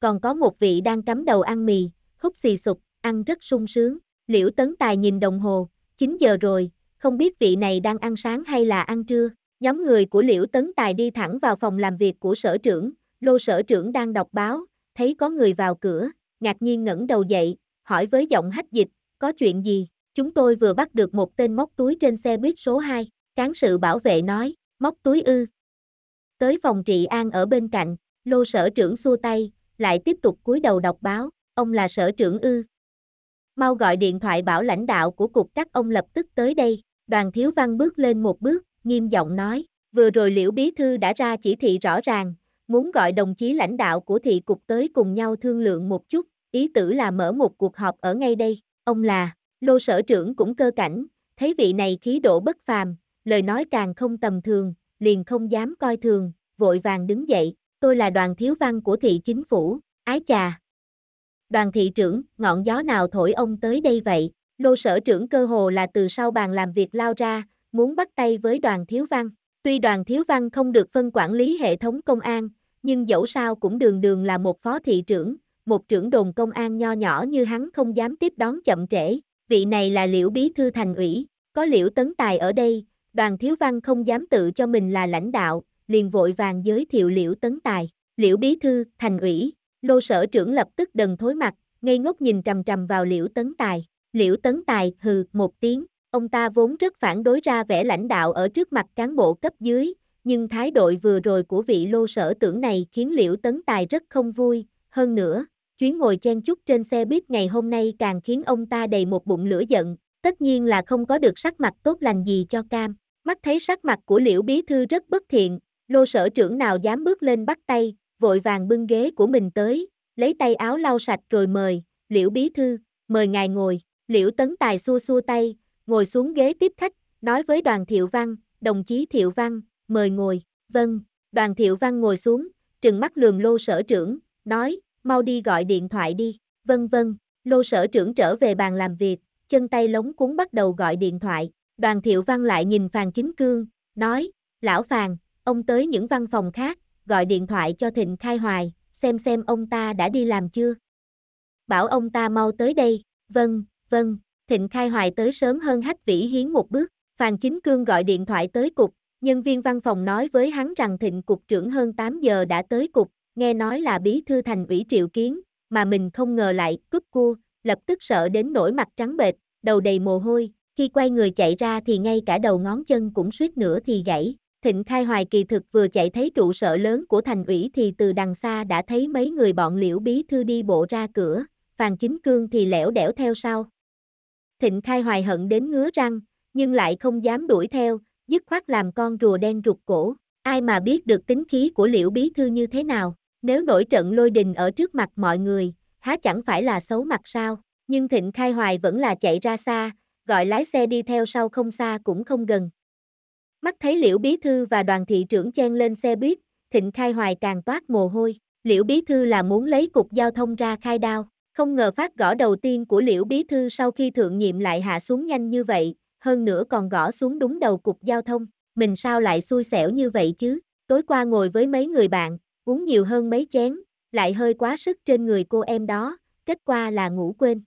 Còn có một vị đang cắm đầu ăn mì, húp xì sụp, ăn rất sung sướng. Liễu Tấn Tài nhìn đồng hồ, chín giờ rồi, không biết vị này đang ăn sáng hay là ăn trưa. Nhóm người của Liễu Tấn Tài đi thẳng vào phòng làm việc của sở trưởng, Lô sở trưởng đang đọc báo, thấy có người vào cửa, ngạc nhiên ngẩng đầu dậy, hỏi với giọng hách dịch, có chuyện gì? Chúng tôi vừa bắt được một tên móc túi trên xe buýt số hai, cán sự bảo vệ nói, móc túi ư? Tới phòng trị an ở bên cạnh, Lô sở trưởng xua tay, lại tiếp tục cúi đầu đọc báo, ông là sở trưởng ư? Mau gọi điện thoại bảo lãnh đạo của cục các ông lập tức tới đây. Đoàn Thiếu Văn bước lên một bước, nghiêm giọng nói, vừa rồi Liễu bí thư đã ra chỉ thị rõ ràng, muốn gọi đồng chí lãnh đạo của thị cục tới cùng nhau thương lượng một chút, ý tử là mở một cuộc họp ở ngay đây. Ông là? Lô sở trưởng cũng cơ cảnh, thấy vị này khí độ bất phàm, lời nói càng không tầm thường, liền không dám coi thường, vội vàng đứng dậy. Tôi là Đoàn Thiếu Văn của thị chính phủ, ái chà. Đoàn thị trưởng, ngọn gió nào thổi ông tới đây vậy? Lô sở trưởng cơ hồ là từ sau bàn làm việc lao ra, muốn bắt tay với Đoàn Thiếu Văn. Tuy Đoàn Thiếu Văn không được phân quản lý hệ thống công an, nhưng dẫu sao cũng đường đường là một phó thị trưởng, một trưởng đồn công an nho nhỏ như hắn không dám tiếp đón chậm trễ. Vị này là Liễu bí thư thành ủy, có Liễu Tấn Tài ở đây, Đoàn Thiếu Văn không dám tự cho mình là lãnh đạo, liền vội vàng giới thiệu Liễu Tấn Tài. Liễu bí thư, thành ủy. Lô sở trưởng lập tức đần thối mặt, ngây ngốc nhìn trầm trầm vào Liễu Tấn Tài. Liễu Tấn Tài hừ một tiếng, ông ta vốn rất phản đối ra vẻ lãnh đạo ở trước mặt cán bộ cấp dưới, nhưng thái độ vừa rồi của vị Lô sở trưởng này khiến Liễu Tấn Tài rất không vui, hơn nữa, chuyến ngồi chen chúc trên xe buýt ngày hôm nay càng khiến ông ta đầy một bụng lửa giận, tất nhiên là không có được sắc mặt tốt lành gì cho cam. Mắt thấy sắc mặt của Liễu bí thư rất bất thiện, Lô sở trưởng nào dám bước lên bắt tay, vội vàng bưng ghế của mình tới, lấy tay áo lau sạch rồi mời, Liễu bí thư, mời ngài ngồi. Liễu Tấn Tài xua xua tay, ngồi xuống ghế tiếp khách, nói với Đoàn Thiệu Văn, đồng chí Thiệu Văn, mời ngồi. Vâng. Đoàn Thiệu Văn ngồi xuống, trừng mắt lườm Lô sở trưởng, nói, mau đi gọi điện thoại đi. Vâng vâng. Lô sở trưởng trở về bàn làm việc, chân tay lóng cuốn bắt đầu gọi điện thoại. Đoàn Thiệu Văn lại nhìn Phàn Chính Cương, nói, lão Phàn, ông tới những văn phòng khác, gọi điện thoại cho Thịnh Khai Hoài, xem xem ông ta đã đi làm chưa. Bảo ông ta mau tới đây. Vâng, vâng. Thịnh Khai Hoài tới sớm hơn Hách Vĩ Hiến một bước. Phàn Chính Cương gọi điện thoại tới cục, nhân viên văn phòng nói với hắn rằng Thịnh cục trưởng hơn tám giờ đã tới cục, nghe nói là bí thư thành ủy triệu kiến, mà mình không ngờ lại cúp cua, lập tức sợ đến nổi mặt trắng bệch, đầu đầy mồ hôi, khi quay người chạy ra thì ngay cả đầu ngón chân cũng suýt nữa thì gãy. Thịnh Khai Hoài kỳ thực vừa chạy thấy trụ sở lớn của thành ủy thì từ đằng xa đã thấy mấy người bọn Liễu bí thư đi bộ ra cửa, Phàn Chính Cương thì lẻo đẻo theo sau. Thịnh Khai Hoài hận đến ngứa răng, nhưng lại không dám đuổi theo, dứt khoát làm con rùa đen rụt cổ. Ai mà biết được tính khí của Liễu bí thư như thế nào, nếu nổi trận lôi đình ở trước mặt mọi người, há chẳng phải là xấu mặt sao. Nhưng Thịnh Khai Hoài vẫn là chạy ra xa, gọi lái xe đi theo sau không xa cũng không gần. Mắt thấy Liễu bí thư và Đoàn thị trưởng chen lên xe buýt, Thịnh Khai Hoài càng toát mồ hôi. Liễu bí thư là muốn lấy cục giao thông ra khai đao, không ngờ phát gõ đầu tiên của Liễu bí thư sau khi thượng nhiệm lại hạ xuống nhanh như vậy, hơn nữa còn gõ xuống đúng đầu cục giao thông. Mình sao lại xui xẻo như vậy chứ? Tối qua ngồi với mấy người bạn, uống nhiều hơn mấy chén, lại hơi quá sức trên người cô em đó, kết quả là ngủ quên.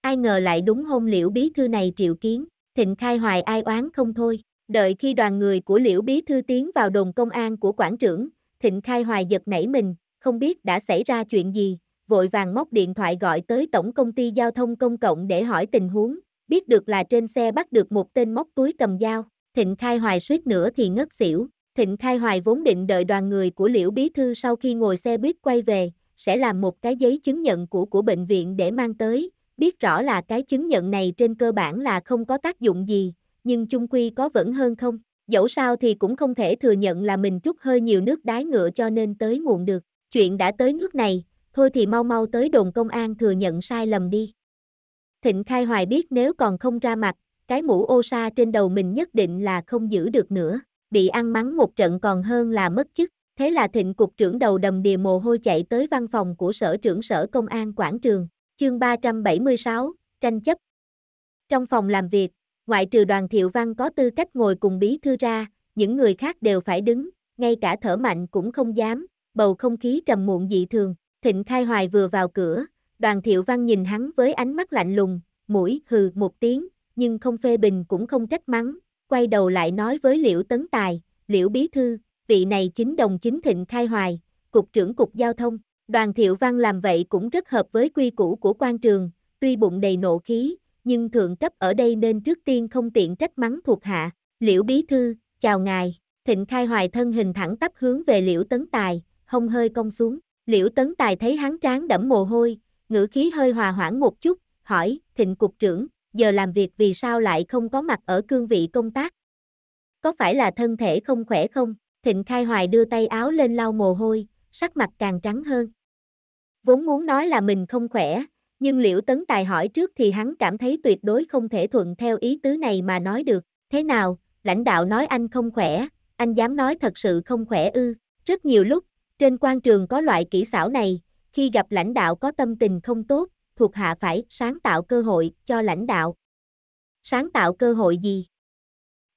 Ai ngờ lại đúng hôm Liễu bí thư này triệu kiến, Thịnh Khai Hoài ai oán không thôi. Đợi khi đoàn người của Liễu bí thư tiến vào đồn công an của Quảng trưởng, Thịnh Khai Hoài giật nảy mình, không biết đã xảy ra chuyện gì, vội vàng móc điện thoại gọi tới Tổng công ty Giao thông Công cộng để hỏi tình huống, biết được là trên xe bắt được một tên móc túi cầm dao. Thịnh Khai Hoài suýt nữa thì ngất xỉu. Thịnh Khai Hoài vốn định đợi đoàn người của Liễu bí thư sau khi ngồi xe buýt quay về, sẽ làm một cái giấy chứng nhận của của bệnh viện để mang tới, biết rõ là cái chứng nhận này trên cơ bản là không có tác dụng gì, nhưng chung quy có vẫn hơn không, dẫu sao thì cũng không thể thừa nhận là mình trút hơi nhiều nước đái ngựa cho nên tới muộn được. Chuyện đã tới nước này, thôi thì mau mau tới đồn công an thừa nhận sai lầm đi. Thịnh Khai Hoài biết nếu còn không ra mặt, cái mũ ô sa trên đầu mình nhất định là không giữ được nữa, bị ăn mắng một trận còn hơn là mất chức. Thế là Thịnh cục trưởng đầu đầm đìa mồ hôi chạy tới văn phòng của Sở trưởng Sở Công an Quảng Trường. Chương ba trăm bảy mươi sáu, tranh chấp. Trong phòng làm việc, ngoại trừ Đoàn Thiệu Văn có tư cách ngồi cùng bí thư ra, những người khác đều phải đứng, ngay cả thở mạnh cũng không dám, bầu không khí trầm muộn dị thường. Thịnh Khai Hoài vừa vào cửa, Đoàn Thiệu Văn nhìn hắn với ánh mắt lạnh lùng, mũi hừ một tiếng, nhưng không phê bình cũng không trách mắng, quay đầu lại nói với Liễu Tấn Tài, Liễu bí thư, vị này chính đồng chính Thịnh Khai Hoài, cục trưởng cục giao thông. Đoàn Thiệu Văn làm vậy cũng rất hợp với quy củ của quan trường, tuy bụng đầy nộ khí, nhưng thượng cấp ở đây nên trước tiên không tiện trách mắng thuộc hạ. Liễu bí thư, chào ngài. Thịnh Khai Hoài thân hình thẳng tắp hướng về Liễu Tấn Tài, hông hơi cong xuống. Liễu Tấn Tài thấy hắn trán đẫm mồ hôi, ngữ khí hơi hòa hoãn một chút, hỏi, Thịnh cục trưởng, giờ làm việc vì sao lại không có mặt ở cương vị công tác? Có phải là thân thể không khỏe không? Thịnh Khai Hoài đưa tay áo lên lau mồ hôi, sắc mặt càng trắng hơn. Vốn muốn nói là mình không khỏe, nhưng Liễu Tấn Tài hỏi trước thì hắn cảm thấy tuyệt đối không thể thuận theo ý tứ này mà nói được. Thế nào, lãnh đạo nói anh không khỏe, anh dám nói thật sự không khỏe ư? Rất nhiều lúc, trên quan trường có loại kỹ xảo này, khi gặp lãnh đạo có tâm tình không tốt, thuộc hạ phải sáng tạo cơ hội cho lãnh đạo. Sáng tạo cơ hội gì?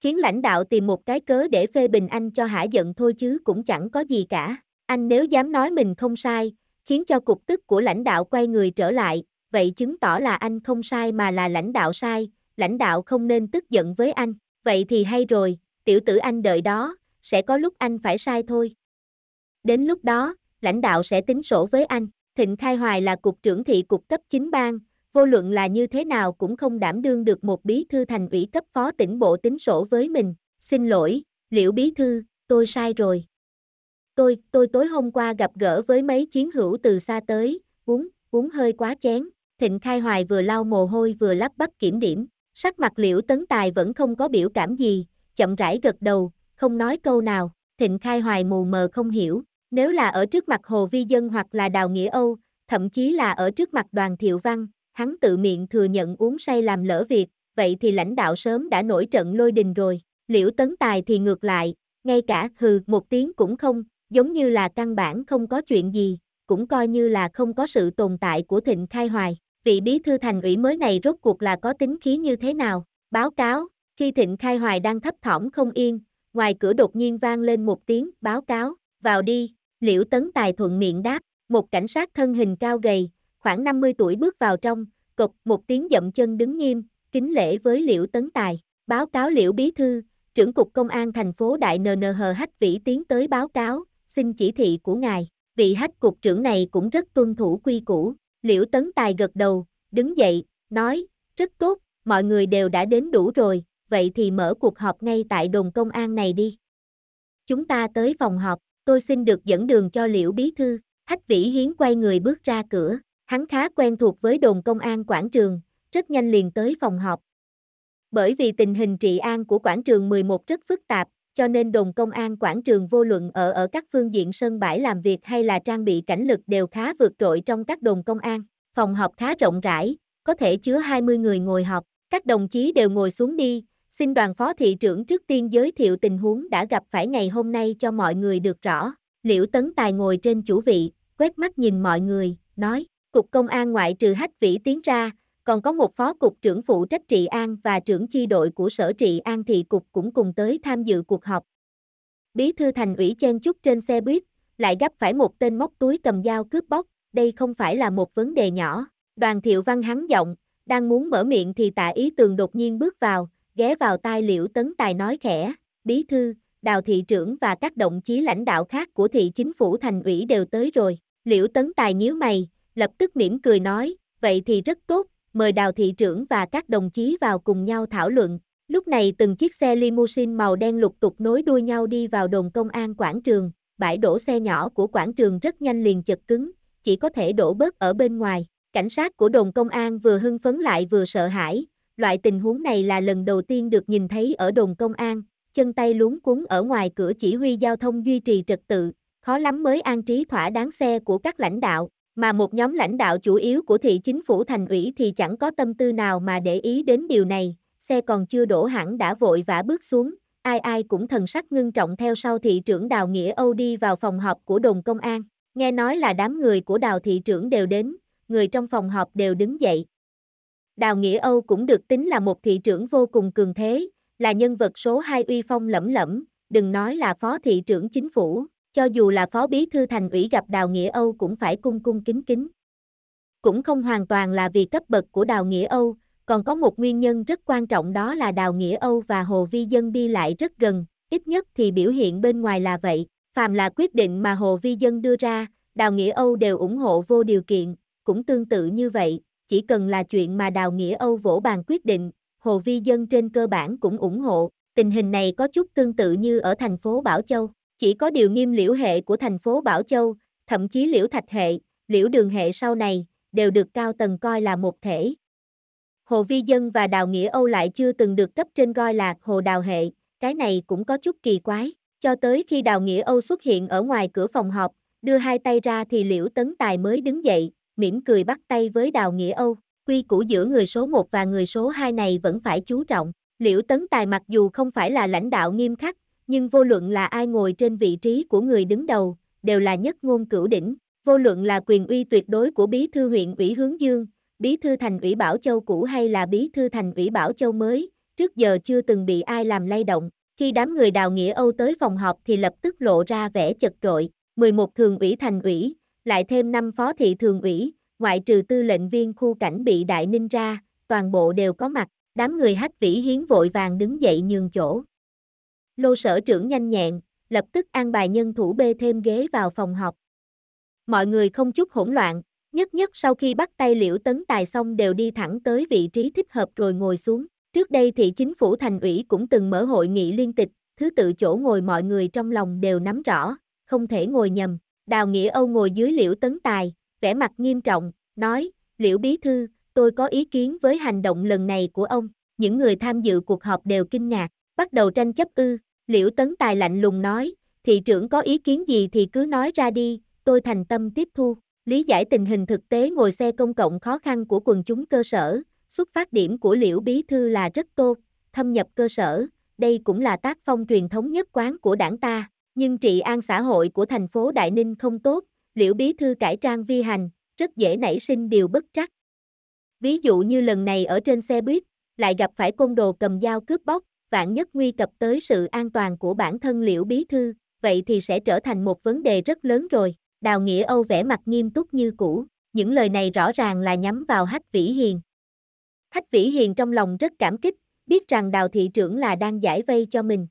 Khiến lãnh đạo tìm một cái cớ để phê bình anh cho hả giận thôi chứ cũng chẳng có gì cả. Anh nếu dám nói mình không sai, khiến cho cục tức của lãnh đạo quay người trở lại, vậy chứng tỏ là anh không sai mà là lãnh đạo sai, lãnh đạo không nên tức giận với anh. Vậy thì hay rồi, tiểu tử anh đợi đó, sẽ có lúc anh phải sai thôi. Đến lúc đó, lãnh đạo sẽ tính sổ với anh. Thịnh Khai Hoài là cục trưởng thị cục cấp chính bang, vô luận là như thế nào cũng không đảm đương được một bí thư thành ủy cấp phó tỉnh bộ tính sổ với mình. Xin lỗi, Liễu bí thư, tôi sai rồi. Tôi, tôi tối hôm qua gặp gỡ với mấy chiến hữu từ xa tới, uống, uống hơi quá chén. Thịnh Khai Hoài vừa lau mồ hôi vừa lắp bắp kiểm điểm, sắc mặt Liễu Tấn Tài vẫn không có biểu cảm gì, chậm rãi gật đầu, không nói câu nào. Thịnh Khai Hoài mù mờ không hiểu, nếu là ở trước mặt Hồ Vi Dân hoặc là Đào Nghĩa Âu, thậm chí là ở trước mặt Đoàn Thiệu Văn, hắn tự miệng thừa nhận uống say làm lỡ việc, vậy thì lãnh đạo sớm đã nổi trận lôi đình rồi. Liễu Tấn Tài thì ngược lại, ngay cả hừ một tiếng cũng không, giống như là căn bản không có chuyện gì, cũng coi như là không có sự tồn tại của Thịnh Khai Hoài. Vị bí thư thành ủy mới này rốt cuộc là có tính khí như thế nào? Báo cáo. Khi Thịnh Khai Hoài đang thấp thỏm không yên, ngoài cửa đột nhiên vang lên một tiếng báo cáo. Vào đi. Liễu Tấn Tài thuận miệng đáp. Một cảnh sát thân hình cao gầy, khoảng năm mươi tuổi bước vào trong, cộc một tiếng dậm chân đứng nghiêm, kính lễ với Liễu Tấn Tài. Báo cáo Liễu bí thư, trưởng cục công an thành phố Đại N N H Hách Vĩ tiến tới báo cáo, xin chỉ thị của ngài. Vị Hách cục trưởng này cũng rất tuân thủ quy củ. Liễu Tấn Tài gật đầu, đứng dậy, nói, rất tốt, mọi người đều đã đến đủ rồi, vậy thì mở cuộc họp ngay tại đồn công an này đi. Chúng ta tới phòng họp, tôi xin được dẫn đường cho Liễu Bí Thư. Hách Vĩ Hiến quay người bước ra cửa, hắn khá quen thuộc với đồn công an quảng trường, rất nhanh liền tới phòng họp. Bởi vì tình hình trị an của quảng trường mười một rất phức tạp, cho nên đồn công an quảng trường vô luận ở ở các phương diện sân bãi làm việc hay là trang bị cảnh lực đều khá vượt trội trong các đồn công an. Phòng họp khá rộng rãi, có thể chứa hai mươi người ngồi họp. Các đồng chí đều ngồi xuống đi, xin Đoàn Phó Thị trưởng trước tiên giới thiệu tình huống đã gặp phải ngày hôm nay cho mọi người được rõ. Liễu Tấn Tài ngồi trên chủ vị, quét mắt nhìn mọi người, nói, Cục Công an ngoại trừ Hách Vĩ tiến ra, còn có một phó cục trưởng phụ trách trị an và trưởng chi đội của Sở Trị An Thị Cục cũng cùng tới tham dự cuộc họp. Bí thư thành ủy chen chúc trên xe buýt, lại gặp phải một tên móc túi cầm dao cướp bóc, đây không phải là một vấn đề nhỏ. Đoàn Thiệu Văn hắn giọng, đang muốn mở miệng thì Tạ Ý Tường đột nhiên bước vào, ghé vào tai Liễu Tấn Tài nói khẽ, Bí thư, Đào thị trưởng và các đồng chí lãnh đạo khác của thị chính phủ thành ủy đều tới rồi. Liễu Tấn Tài nhíu mày, lập tức mỉm cười nói, vậy thì rất tốt, mời Đào thị trưởng và các đồng chí vào cùng nhau thảo luận. Lúc này từng chiếc xe limousine màu đen lục tục nối đuôi nhau đi vào đồn công an quảng trường, bãi đổ xe nhỏ của quảng trường rất nhanh liền chật cứng, chỉ có thể đổ bớt ở bên ngoài. Cảnh sát của đồn công an vừa hưng phấn lại vừa sợ hãi, loại tình huống này là lần đầu tiên được nhìn thấy ở đồn công an, chân tay luống cuống ở ngoài cửa chỉ huy giao thông duy trì trật tự, khó lắm mới an trí thỏa đáng xe của các lãnh đạo, mà một nhóm lãnh đạo chủ yếu của thị chính phủ thành ủy thì chẳng có tâm tư nào mà để ý đến điều này, xe còn chưa đổ hẳn đã vội vã bước xuống, ai ai cũng thần sắc ngưng trọng theo sau thị trưởng Đào Nghĩa Âu đi vào phòng họp của đồn công an, nghe nói là đám người của Đào thị trưởng đều đến, người trong phòng họp đều đứng dậy. Đào Nghĩa Âu cũng được tính là một thị trưởng vô cùng cường thế, là nhân vật số hai uy phong lẫm lẫm, đừng nói là phó thị trưởng chính phủ, cho dù là phó bí thư thành ủy gặp Đào Nghĩa Âu cũng phải cung cung kính kính. Cũng không hoàn toàn là vì cấp bậc của Đào Nghĩa Âu, còn có một nguyên nhân rất quan trọng đó là Đào Nghĩa Âu và Hồ Vi Dân đi lại rất gần, ít nhất thì biểu hiện bên ngoài là vậy, phàm là quyết định mà Hồ Vi Dân đưa ra, Đào Nghĩa Âu đều ủng hộ vô điều kiện, cũng tương tự như vậy, chỉ cần là chuyện mà Đào Nghĩa Âu vỗ bàn quyết định, Hồ Vi Dân trên cơ bản cũng ủng hộ, tình hình này có chút tương tự như ở thành phố Bảo Châu, chỉ có điều Nghiêm Liễu hệ của thành phố Bảo Châu, thậm chí Liễu Thạch hệ, Liễu Đường hệ sau này, đều được cao tầng coi là một thể. Hồ Vi Dân và Đào Nghĩa Âu lại chưa từng được cấp trên coi là Hồ Đào hệ, cái này cũng có chút kỳ quái, cho tới khi Đào Nghĩa Âu xuất hiện ở ngoài cửa phòng họp, đưa hai tay ra thì Liễu Tấn Tài mới đứng dậy, mỉm cười bắt tay với Đào Nghĩa Âu. Quy củ giữa người số một và người số hai này vẫn phải chú trọng. Liễu Tấn Tài mặc dù không phải là lãnh đạo nghiêm khắc, nhưng vô luận là ai ngồi trên vị trí của người đứng đầu, đều là nhất ngôn cửu đỉnh. Vô luận là quyền uy tuyệt đối của bí thư huyện ủy Hướng Dương, bí thư thành ủy Bảo Châu cũ hay là bí thư thành ủy Bảo Châu mới, trước giờ chưa từng bị ai làm lay động. Khi đám người Đào Nghĩa Âu tới phòng họp thì lập tức lộ ra vẻ chật trội. mười một thường ủy thành ủy, lại thêm năm phó thị thường ủy, ngoại trừ tư lệnh viên khu cảnh bị Đại Ninh ra, toàn bộ đều có mặt, đám người Hách Vĩ Hiến vội vàng đứng dậy nhường chỗ. Lô Sở trưởng nhanh nhẹn, lập tức an bài nhân thủ bê thêm ghế vào phòng họp. Mọi người không chút hỗn loạn, nhất nhất sau khi bắt tay Liễu Tấn Tài xong đều đi thẳng tới vị trí thích hợp rồi ngồi xuống. Trước đây thì chính phủ thành ủy cũng từng mở hội nghị liên tịch, thứ tự chỗ ngồi mọi người trong lòng đều nắm rõ, không thể ngồi nhầm. Đào Nghĩa Âu ngồi dưới Liễu Tấn Tài, vẻ mặt nghiêm trọng, nói, Liễu Bí Thư, tôi có ý kiến với hành động lần này của ông. Những người tham dự cuộc họp đều kinh ngạc, bắt đầu tranh chấp ư? Liễu Tấn Tài lạnh lùng nói, thị trưởng có ý kiến gì thì cứ nói ra đi, tôi thành tâm tiếp thu. Lý giải tình hình thực tế ngồi xe công cộng khó khăn của quần chúng cơ sở, xuất phát điểm của Liễu Bí Thư là rất tốt, thâm nhập cơ sở, đây cũng là tác phong truyền thống nhất quán của đảng ta. Nhưng trị an xã hội của thành phố Đại Ninh không tốt, Liễu Bí Thư cải trang vi hành, rất dễ nảy sinh điều bất trắc. Ví dụ như lần này ở trên xe buýt, lại gặp phải côn đồ cầm dao cướp bóc, vạn nhất nguy cập tới sự an toàn của bản thân Liễu Bí Thư, vậy thì sẽ trở thành một vấn đề rất lớn rồi. Đào Nghĩa Âu vẻ mặt nghiêm túc như cũ, những lời này rõ ràng là nhắm vào Hách Vĩ Hiền. Hách Vĩ Hiền trong lòng rất cảm kích, biết rằng Đào thị trưởng là đang giải vây cho mình.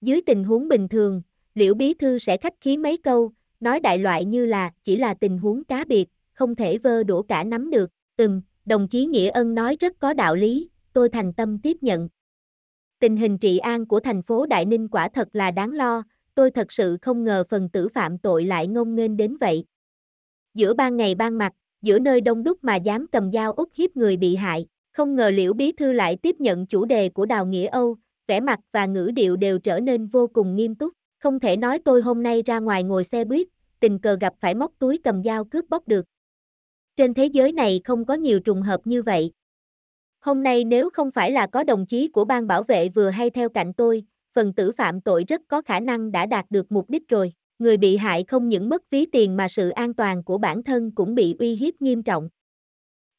Dưới tình huống bình thường, Liễu Bí Thư sẽ khách khí mấy câu, nói đại loại như là chỉ là tình huống cá biệt, không thể vơ đũa cả nắm được. Ừm, đồng chí Nghĩa Ân nói rất có đạo lý, tôi thành tâm tiếp nhận. Tình hình trị an của thành phố Đại Ninh quả thật là đáng lo, tôi thật sự không ngờ phần tử phạm tội lại ngông nghênh đến vậy. Giữa ban ngày ban mặt, giữa nơi đông đúc mà dám cầm dao úp hiếp người bị hại, không ngờ Liễu Bí Thư lại tiếp nhận chủ đề của Đào Nghĩa Âu, vẻ mặt và ngữ điệu đều trở nên vô cùng nghiêm túc. Không thể nói tôi hôm nay ra ngoài ngồi xe buýt, tình cờ gặp phải móc túi cầm dao cướp bóc được. Trên thế giới này không có nhiều trùng hợp như vậy. Hôm nay nếu không phải là có đồng chí của ban bảo vệ vừa hay theo cạnh tôi, phần tử phạm tội rất có khả năng đã đạt được mục đích rồi. Người bị hại không những mất ví tiền mà sự an toàn của bản thân cũng bị uy hiếp nghiêm trọng.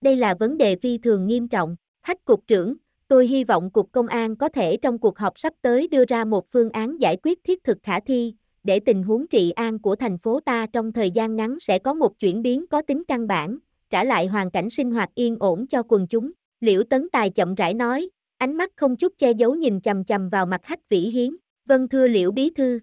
Đây là vấn đề phi thường nghiêm trọng. Hách Cục trưởng, tôi hy vọng Cục Công an có thể trong cuộc họp sắp tới đưa ra một phương án giải quyết thiết thực khả thi, để tình huống trị an của thành phố ta trong thời gian ngắn sẽ có một chuyển biến có tính căn bản, trả lại hoàn cảnh sinh hoạt yên ổn cho quần chúng. Liễu Tấn Tài chậm rãi nói, ánh mắt không chút che giấu nhìn chằm chằm vào mặt Hách Vĩ Hiến. Vâng thưa Liễu Bí Thư.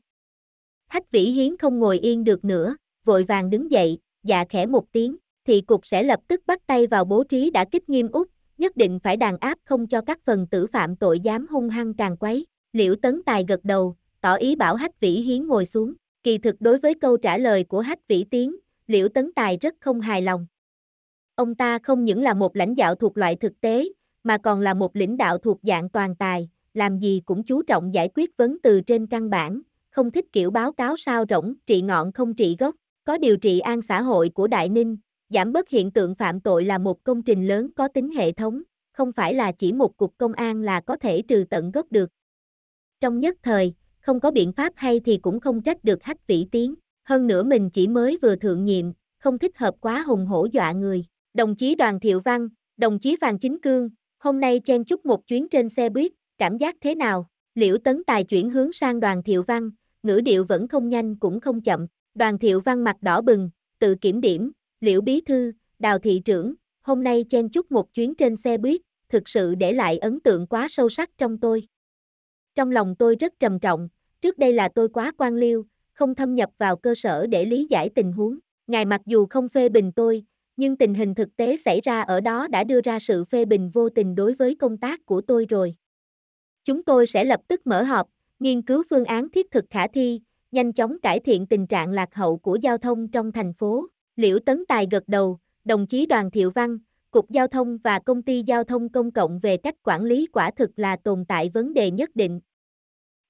Hách Vĩ Hiến không ngồi yên được nữa, vội vàng đứng dậy, dạ khẽ một tiếng, thì Cục sẽ lập tức bắt tay vào bố trí đã kích nghiêm út, nhất định phải đàn áp không cho các phần tử phạm tội dám hung hăng càn quấy. Liễu Tấn Tài gật đầu, tỏ ý bảo Hách Vĩ Hiến ngồi xuống. Kỳ thực đối với câu trả lời của Hách Vĩ Tiến, Liễu Tấn Tài rất không hài lòng. Ông ta không những là một lãnh đạo thuộc loại thực tế, mà còn là một lãnh đạo thuộc dạng toàn tài, làm gì cũng chú trọng giải quyết vấn từ trên căn bản, không thích kiểu báo cáo sao rỗng, trị ngọn không trị gốc. Có điều trị an xã hội của Đại Ninh, giảm bớt hiện tượng phạm tội là một công trình lớn có tính hệ thống, không phải là chỉ một Cục Công an là có thể trừ tận gốc được. Trong nhất thời, không có biện pháp hay thì cũng không trách được Hách Vĩ Tiến, hơn nữa mình chỉ mới vừa thượng nhiệm, không thích hợp quá hùng hổ dọa người. Đồng chí Đoàn Thiệu Văn, đồng chí Phàn Chính Cương, hôm nay chen chúc một chuyến trên xe buýt, cảm giác thế nào? Liễu Tấn Tài chuyển hướng sang Đoàn Thiệu Văn, ngữ điệu vẫn không nhanh cũng không chậm. Đoàn Thiệu Văn mặt đỏ bừng, tự kiểm điểm, Liễu Bí Thư, Đào Thị trưởng, hôm nay chen chúc một chuyến trên xe buýt, thực sự để lại ấn tượng quá sâu sắc trong tôi. Trong lòng tôi rất trầm trọng, trước đây là tôi quá quan liêu, không thâm nhập vào cơ sở để lý giải tình huống. Ngài mặc dù không phê bình tôi, nhưng tình hình thực tế xảy ra ở đó đã đưa ra sự phê bình vô tình đối với công tác của tôi rồi. Chúng tôi sẽ lập tức mở họp, nghiên cứu phương án thiết thực khả thi, nhanh chóng cải thiện tình trạng lạc hậu của giao thông trong thành phố. Liễu Tấn Tài gật đầu, đồng chí Đoàn Thiệu Văn, Cục Giao thông và Công ty Giao thông Công cộng về cách quản lý quả thực là tồn tại vấn đề nhất định.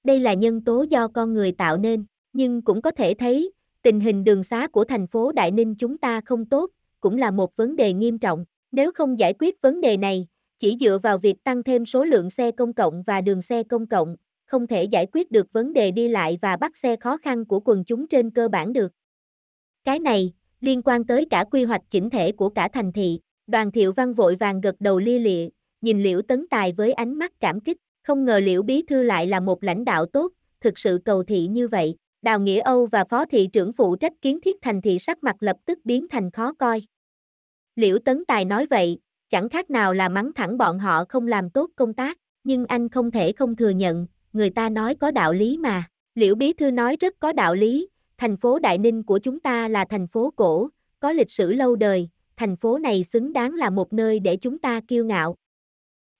Đây là nhân tố do con người tạo nên, nhưng cũng có thể thấy, tình hình đường xá của thành phố Đại Ninh chúng ta không tốt, cũng là một vấn đề nghiêm trọng. Nếu không giải quyết vấn đề này, chỉ dựa vào việc tăng thêm số lượng xe công cộng và đường xe công cộng, không thể giải quyết được vấn đề đi lại và bắt xe khó khăn của quần chúng trên cơ bản được. Cái này liên quan tới cả quy hoạch chỉnh thể của cả thành thị. Đoàn Thiệu Văn vội vàng gật đầu lia lịa, nhìn Liễu Tấn Tài với ánh mắt cảm kích, không ngờ Liễu Bí Thư lại là một lãnh đạo tốt, thực sự cầu thị như vậy. Đào Nghĩa Âu và Phó Thị trưởng phụ trách kiến thiết thành thị sắc mặt lập tức biến thành khó coi. Liễu Tấn Tài nói vậy, chẳng khác nào là mắng thẳng bọn họ không làm tốt công tác, nhưng anh không thể không thừa nhận, người ta nói có đạo lý mà. Liễu Bí Thư nói rất có đạo lý, thành phố Đại Ninh của chúng ta là thành phố cổ, có lịch sử lâu đời, thành phố này xứng đáng là một nơi để chúng ta kiêu ngạo.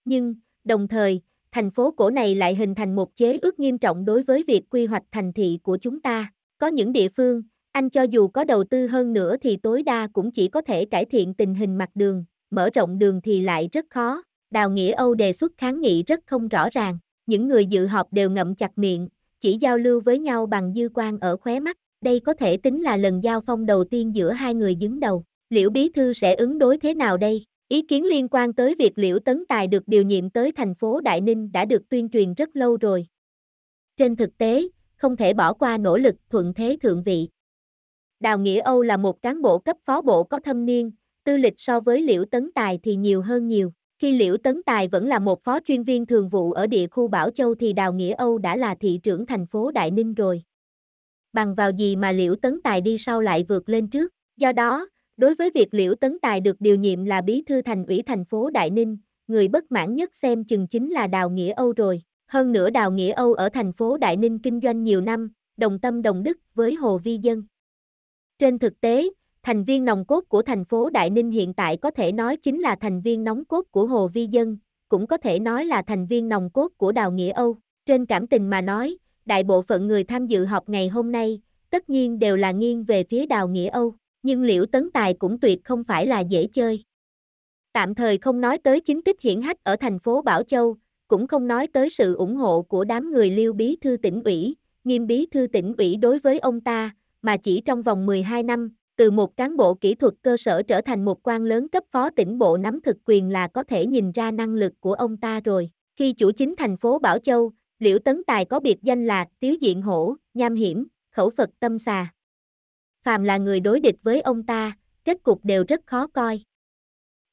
Nhưng, đồng thời, thành phố cổ này lại hình thành một chế ước nghiêm trọng đối với việc quy hoạch thành thị của chúng ta. Có những địa phương, anh cho dù có đầu tư hơn nữa thì tối đa cũng chỉ có thể cải thiện tình hình mặt đường, mở rộng đường thì lại rất khó. Đào Nghĩa Âu đề xuất kháng nghị rất không rõ ràng, những người dự họp đều ngậm chặt miệng, chỉ giao lưu với nhau bằng dư quang ở khóe mắt. Đây có thể tính là lần giao phong đầu tiên giữa hai người đứng đầu. Liễu Bí Thư sẽ ứng đối thế nào đây? Ý kiến liên quan tới việc Liễu Tấn Tài được điều nhiệm tới thành phố Đại Ninh đã được tuyên truyền rất lâu rồi. Trên thực tế, không thể bỏ qua nỗ lực thuận thế thượng vị. Đào Nghĩa Âu là một cán bộ cấp phó bộ có thâm niên, tư lịch so với Liễu Tấn Tài thì nhiều hơn nhiều. Khi Liễu Tấn Tài vẫn là một phó chuyên viên thường vụ ở địa khu Bảo Châu thì Đào Nghĩa Âu đã là thị trưởng thành phố Đại Ninh rồi. Bằng vào gì mà Liễu Tấn Tài đi sau lại vượt lên trước? Do đó, đối với việc Liễu Tấn Tài được điều nhiệm là bí thư thành ủy thành phố Đại Ninh, người bất mãn nhất xem chừng chính là Đào Nghĩa Âu rồi. Hơn nữa Đào Nghĩa Âu ở thành phố Đại Ninh kinh doanh nhiều năm, đồng tâm đồng đức với Hồ Vi Dân. Trên thực tế, thành viên nòng cốt của thành phố Đại Ninh hiện tại có thể nói chính là thành viên nòng cốt của Hồ Vi Dân, cũng có thể nói là thành viên nòng cốt của Đào Nghĩa Âu. Trên cảm tình mà nói, đại bộ phận người tham dự họp ngày hôm nay, tất nhiên đều là nghiêng về phía Đào Nghĩa Âu, nhưng Liễu Tấn Tài cũng tuyệt không phải là dễ chơi. Tạm thời không nói tới chính tích hiển hách ở thành phố Bảo Châu, cũng không nói tới sự ủng hộ của đám người Liêu bí thư tỉnh ủy, Nghiêm bí thư tỉnh ủy đối với ông ta, mà chỉ trong vòng mười hai năm, từ một cán bộ kỹ thuật cơ sở trở thành một quan lớn cấp phó tỉnh bộ nắm thực quyền là có thể nhìn ra năng lực của ông ta rồi. Khi chủ chính thành phố Bảo Châu, Liễu Tấn Tài có biệt danh là Tiếu Diện Hổ, nham hiểm, khẩu Phật tâm xà. Phàm là người đối địch với ông ta, kết cục đều rất khó coi.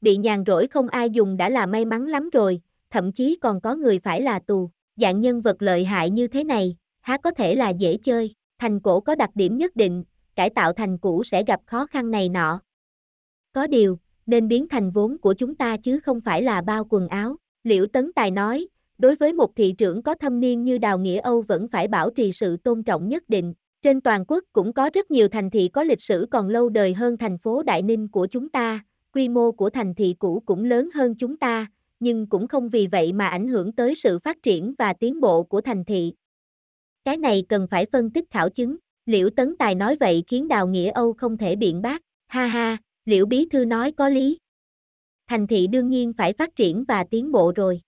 Bị nhàn rỗi không ai dùng đã là may mắn lắm rồi, thậm chí còn có người phải là tù. Dạng nhân vật lợi hại như thế này, há có thể là dễ chơi. Thành cổ có đặc điểm nhất định, cải tạo thành cũ sẽ gặp khó khăn này nọ. Có điều, nên biến thành vốn của chúng ta chứ không phải là bao quần áo. Liễu Tấn Tài nói, đối với một thị trưởng có thâm niên như Đào Nghĩa Âu vẫn phải bảo trì sự tôn trọng nhất định. Trên toàn quốc cũng có rất nhiều thành thị có lịch sử còn lâu đời hơn thành phố Đại Ninh của chúng ta. Quy mô của thành thị cũ cũng lớn hơn chúng ta, nhưng cũng không vì vậy mà ảnh hưởng tới sự phát triển và tiến bộ của thành thị. Cái này cần phải phân tích khảo chứng. Liễu Tấn Tài nói vậy khiến Đào Nghĩa Âu không thể biện bác. Ha ha, Liễu bí thư nói có lý. Thành thị đương nhiên phải phát triển và tiến bộ rồi.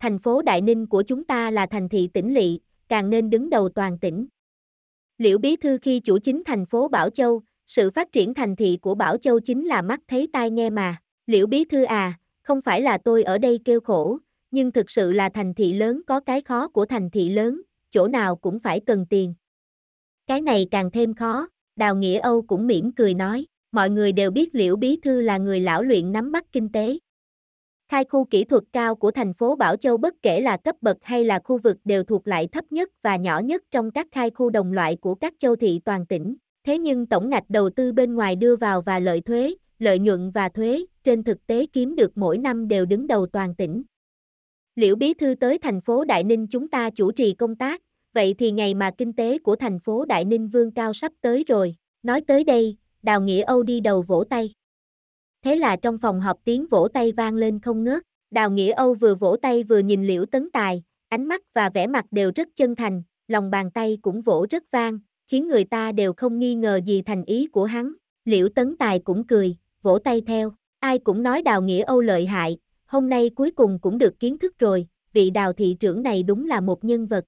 Thành phố Đại Ninh của chúng ta là thành thị tỉnh lỵ, càng nên đứng đầu toàn tỉnh. Liễu bí thư khi chủ chính thành phố Bảo Châu, sự phát triển thành thị của Bảo Châu chính là mắt thấy tai nghe mà. Liễu bí thư à, không phải là tôi ở đây kêu khổ, nhưng thực sự là thành thị lớn có cái khó của thành thị lớn, chỗ nào cũng phải cần tiền. Cái này càng thêm khó, Đào Nghĩa Âu cũng mỉm cười nói, mọi người đều biết Liễu bí thư là người lão luyện nắm bắt kinh tế. Khai khu kỹ thuật cao của thành phố Bảo Châu bất kể là cấp bậc hay là khu vực đều thuộc loại thấp nhất và nhỏ nhất trong các khai khu đồng loại của các châu thị toàn tỉnh. Thế nhưng tổng ngạch đầu tư bên ngoài đưa vào và lợi thuế, lợi nhuận và thuế trên thực tế kiếm được mỗi năm đều đứng đầu toàn tỉnh. Liễu bí thư tới thành phố Đại Ninh chúng ta chủ trì công tác, vậy thì ngày mà kinh tế của thành phố Đại Ninh vươn cao sắp tới rồi. Nói tới đây, Đào Nghĩa Âu đi đầu vỗ tay. Thế là trong phòng họp tiếng vỗ tay vang lên không ngớt. Đào Nghĩa Âu vừa vỗ tay vừa nhìn Liễu Tấn Tài, ánh mắt và vẻ mặt đều rất chân thành, lòng bàn tay cũng vỗ rất vang, khiến người ta đều không nghi ngờ gì thành ý của hắn. Liễu Tấn Tài cũng cười, vỗ tay theo. Ai cũng nói Đào Nghĩa Âu lợi hại, hôm nay cuối cùng cũng được kiến thức rồi, vị Đào thị trưởng này đúng là một nhân vật.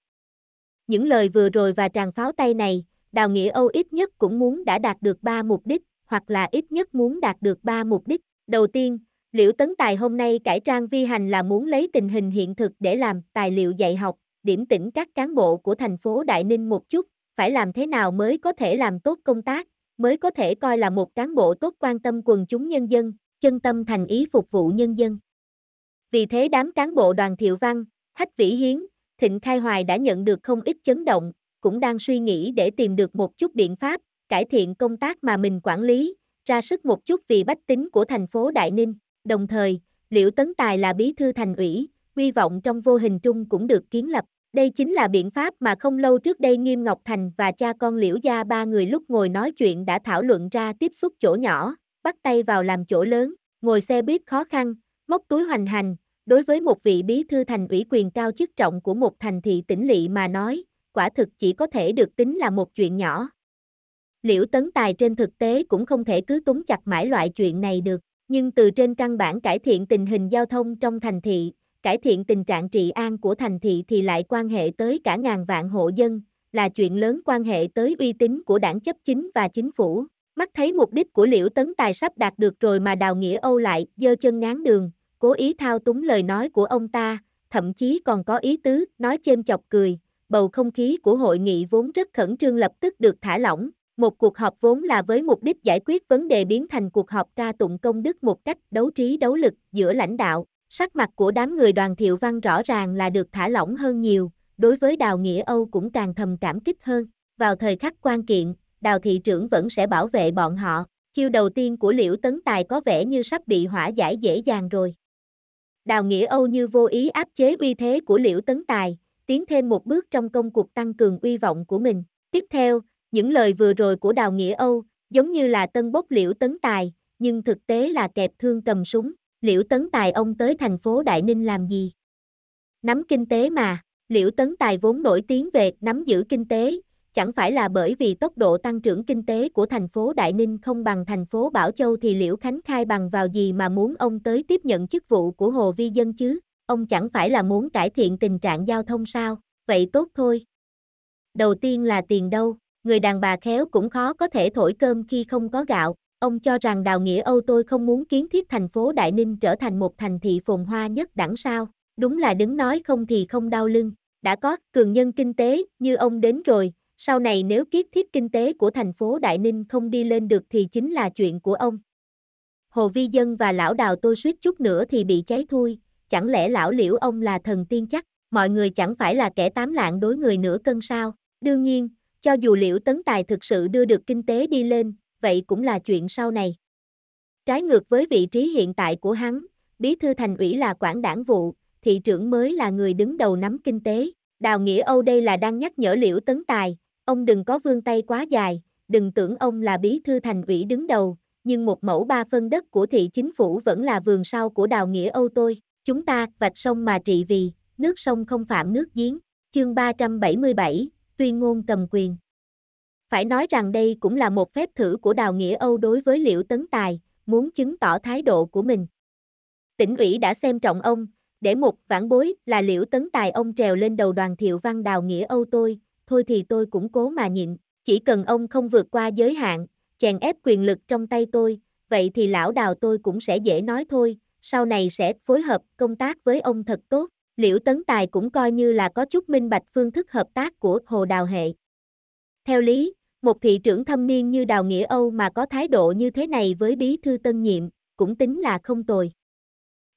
Những lời vừa rồi và tràng pháo tay này, Đào Nghĩa Âu ít nhất cũng muốn đã đạt được ba mục đích, hoặc là ít nhất muốn đạt được ba mục đích. Đầu tiên, Liễu Tấn Tài hôm nay cải trang vi hành là muốn lấy tình hình hiện thực để làm tài liệu dạy học, điểm tỉnh các cán bộ của thành phố Đại Ninh một chút, phải làm thế nào mới có thể làm tốt công tác, mới có thể coi là một cán bộ tốt quan tâm quần chúng nhân dân, chân tâm thành ý phục vụ nhân dân. Vì thế đám cán bộ Đoàn Thiệu Văn, Hách Vĩ Hiến, Thịnh Khai Hoài đã nhận được không ít chấn động, cũng đang suy nghĩ để tìm được một chút biện pháp, cải thiện công tác mà mình quản lý, ra sức một chút vì bách tính của thành phố Đại Ninh. Đồng thời, Liễu Tấn Tài là bí thư thành ủy, hy vọng trong vô hình trung cũng được kiến lập. Đây chính là biện pháp mà không lâu trước đây Nghiêm Ngọc Thành và cha con Liễu gia ba người lúc ngồi nói chuyện đã thảo luận ra tiếp xúc chỗ nhỏ, bắt tay vào làm chỗ lớn, ngồi xe buýt khó khăn, móc túi hoành hành. Đối với một vị bí thư thành ủy quyền cao chức trọng của một thành thị tỉnh lỵ mà nói, quả thực chỉ có thể được tính là một chuyện nhỏ. Liễu Tấn Tài trên thực tế cũng không thể cứ túm chặt mãi loại chuyện này được, nhưng từ trên căn bản cải thiện tình hình giao thông trong thành thị, cải thiện tình trạng trị an của thành thị thì lại quan hệ tới cả ngàn vạn hộ dân, là chuyện lớn quan hệ tới uy tín của đảng chấp chính và chính phủ. Mắt thấy mục đích của Liễu Tấn Tài sắp đạt được rồi mà Đào Nghĩa Âu lại giơ chân ngáng đường, cố ý thao túng lời nói của ông ta, thậm chí còn có ý tứ nói chêm chọc cười. Bầu không khí của hội nghị vốn rất khẩn trương lập tức được thả lỏng. Một cuộc họp vốn là với mục đích giải quyết vấn đề biến thành cuộc họp ca tụng công đức một cách đấu trí đấu lực giữa lãnh đạo. Sắc mặt của đám người Đoàn Thiệu Văn rõ ràng là được thả lỏng hơn nhiều, đối với Đào Nghĩa Âu cũng càng thầm cảm kích hơn. Vào thời khắc quan kiện, Đào thị trưởng vẫn sẽ bảo vệ bọn họ. Chiêu đầu tiên của Liễu Tấn Tài có vẻ như sắp bị hỏa giải dễ dàng rồi. Đào Nghĩa Âu như vô ý áp chế uy thế của Liễu Tấn Tài, tiến thêm một bước trong công cuộc tăng cường uy vọng của mình. Tiếp theo, những lời vừa rồi của Đào Nghĩa Âu giống như là tân bốc Liễu Tấn Tài, nhưng thực tế là kẹp thương cầm súng. Liễu Tấn Tài ông tới thành phố Đại Ninh làm gì? Nắm kinh tế mà. Liễu Tấn Tài vốn nổi tiếng về nắm giữ kinh tế, chẳng phải là bởi vì tốc độ tăng trưởng kinh tế của thành phố Đại Ninh không bằng thành phố Bảo Châu thì Liễu Khánh Khai bằng vào gì mà muốn ông tới tiếp nhận chức vụ của Hồ Vi Dân chứ? Ông chẳng phải là muốn cải thiện tình trạng giao thông sao? Vậy tốt thôi. Đầu tiên là tiền đâu, người đàn bà khéo cũng khó có thể thổi cơm khi không có gạo. Ông cho rằng Đào Nghĩa Âu tôi không muốn kiến thiết thành phố Đại Ninh trở thành một thành thị phồn hoa nhất đẳng sao? Đúng là đứng nói không thì không đau lưng. Đã có cường nhân kinh tế như ông đến rồi, sau này nếu kiếp thiết kinh tế của thành phố Đại Ninh không đi lên được thì chính là chuyện của ông. Hồ Vi Dân và lão Đào tôi suýt chút nữa thì bị cháy thui, chẳng lẽ lão Liễu ông là thần tiên chắc? Mọi người chẳng phải là kẻ tám lạng đối người nửa cân sao? Đương nhiên, cho dù Liễu Tấn Tài thực sự đưa được kinh tế đi lên, vậy cũng là chuyện sau này. Trái ngược với vị trí hiện tại của hắn, bí thư thành ủy là quản đảng vụ, thị trưởng mới là người đứng đầu nắm kinh tế. Đào Nghĩa Âu đây là đang nhắc nhở Liễu Tấn Tài, ông đừng có vươn tay quá dài, đừng tưởng ông là bí thư thành ủy đứng đầu, nhưng một mẫu ba phân đất của thị chính phủ vẫn là vườn sau của Đào Nghĩa Âu tôi. Chúng ta vạch sông mà trị vì, nước sông không phạm nước giếng. Chương ba trăm bảy mươi bảy, tuyên ngôn cầm quyền. Phải nói rằng đây cũng là một phép thử của Đào Nghĩa Âu đối với Liễu Tấn Tài, muốn chứng tỏ thái độ của mình. Tỉnh ủy đã xem trọng ông, để một vãn bối là Liễu Tấn Tài ông trèo lên đầu Đoàn Thiệu Văn Đào Nghĩa Âu tôi, thôi thì tôi cũng cố mà nhịn, chỉ cần ông không vượt qua giới hạn, chèn ép quyền lực trong tay tôi, vậy thì lão Đào tôi cũng sẽ dễ nói thôi, sau này sẽ phối hợp công tác với ông thật tốt. Liễu Tấn Tài cũng coi như là có chút minh bạch phương thức hợp tác của Hồ Đào hệ. Theo lý, một thị trưởng thâm niên như Đào Nghĩa Âu mà có thái độ như thế này với bí thư tân nhiệm, cũng tính là không tồi.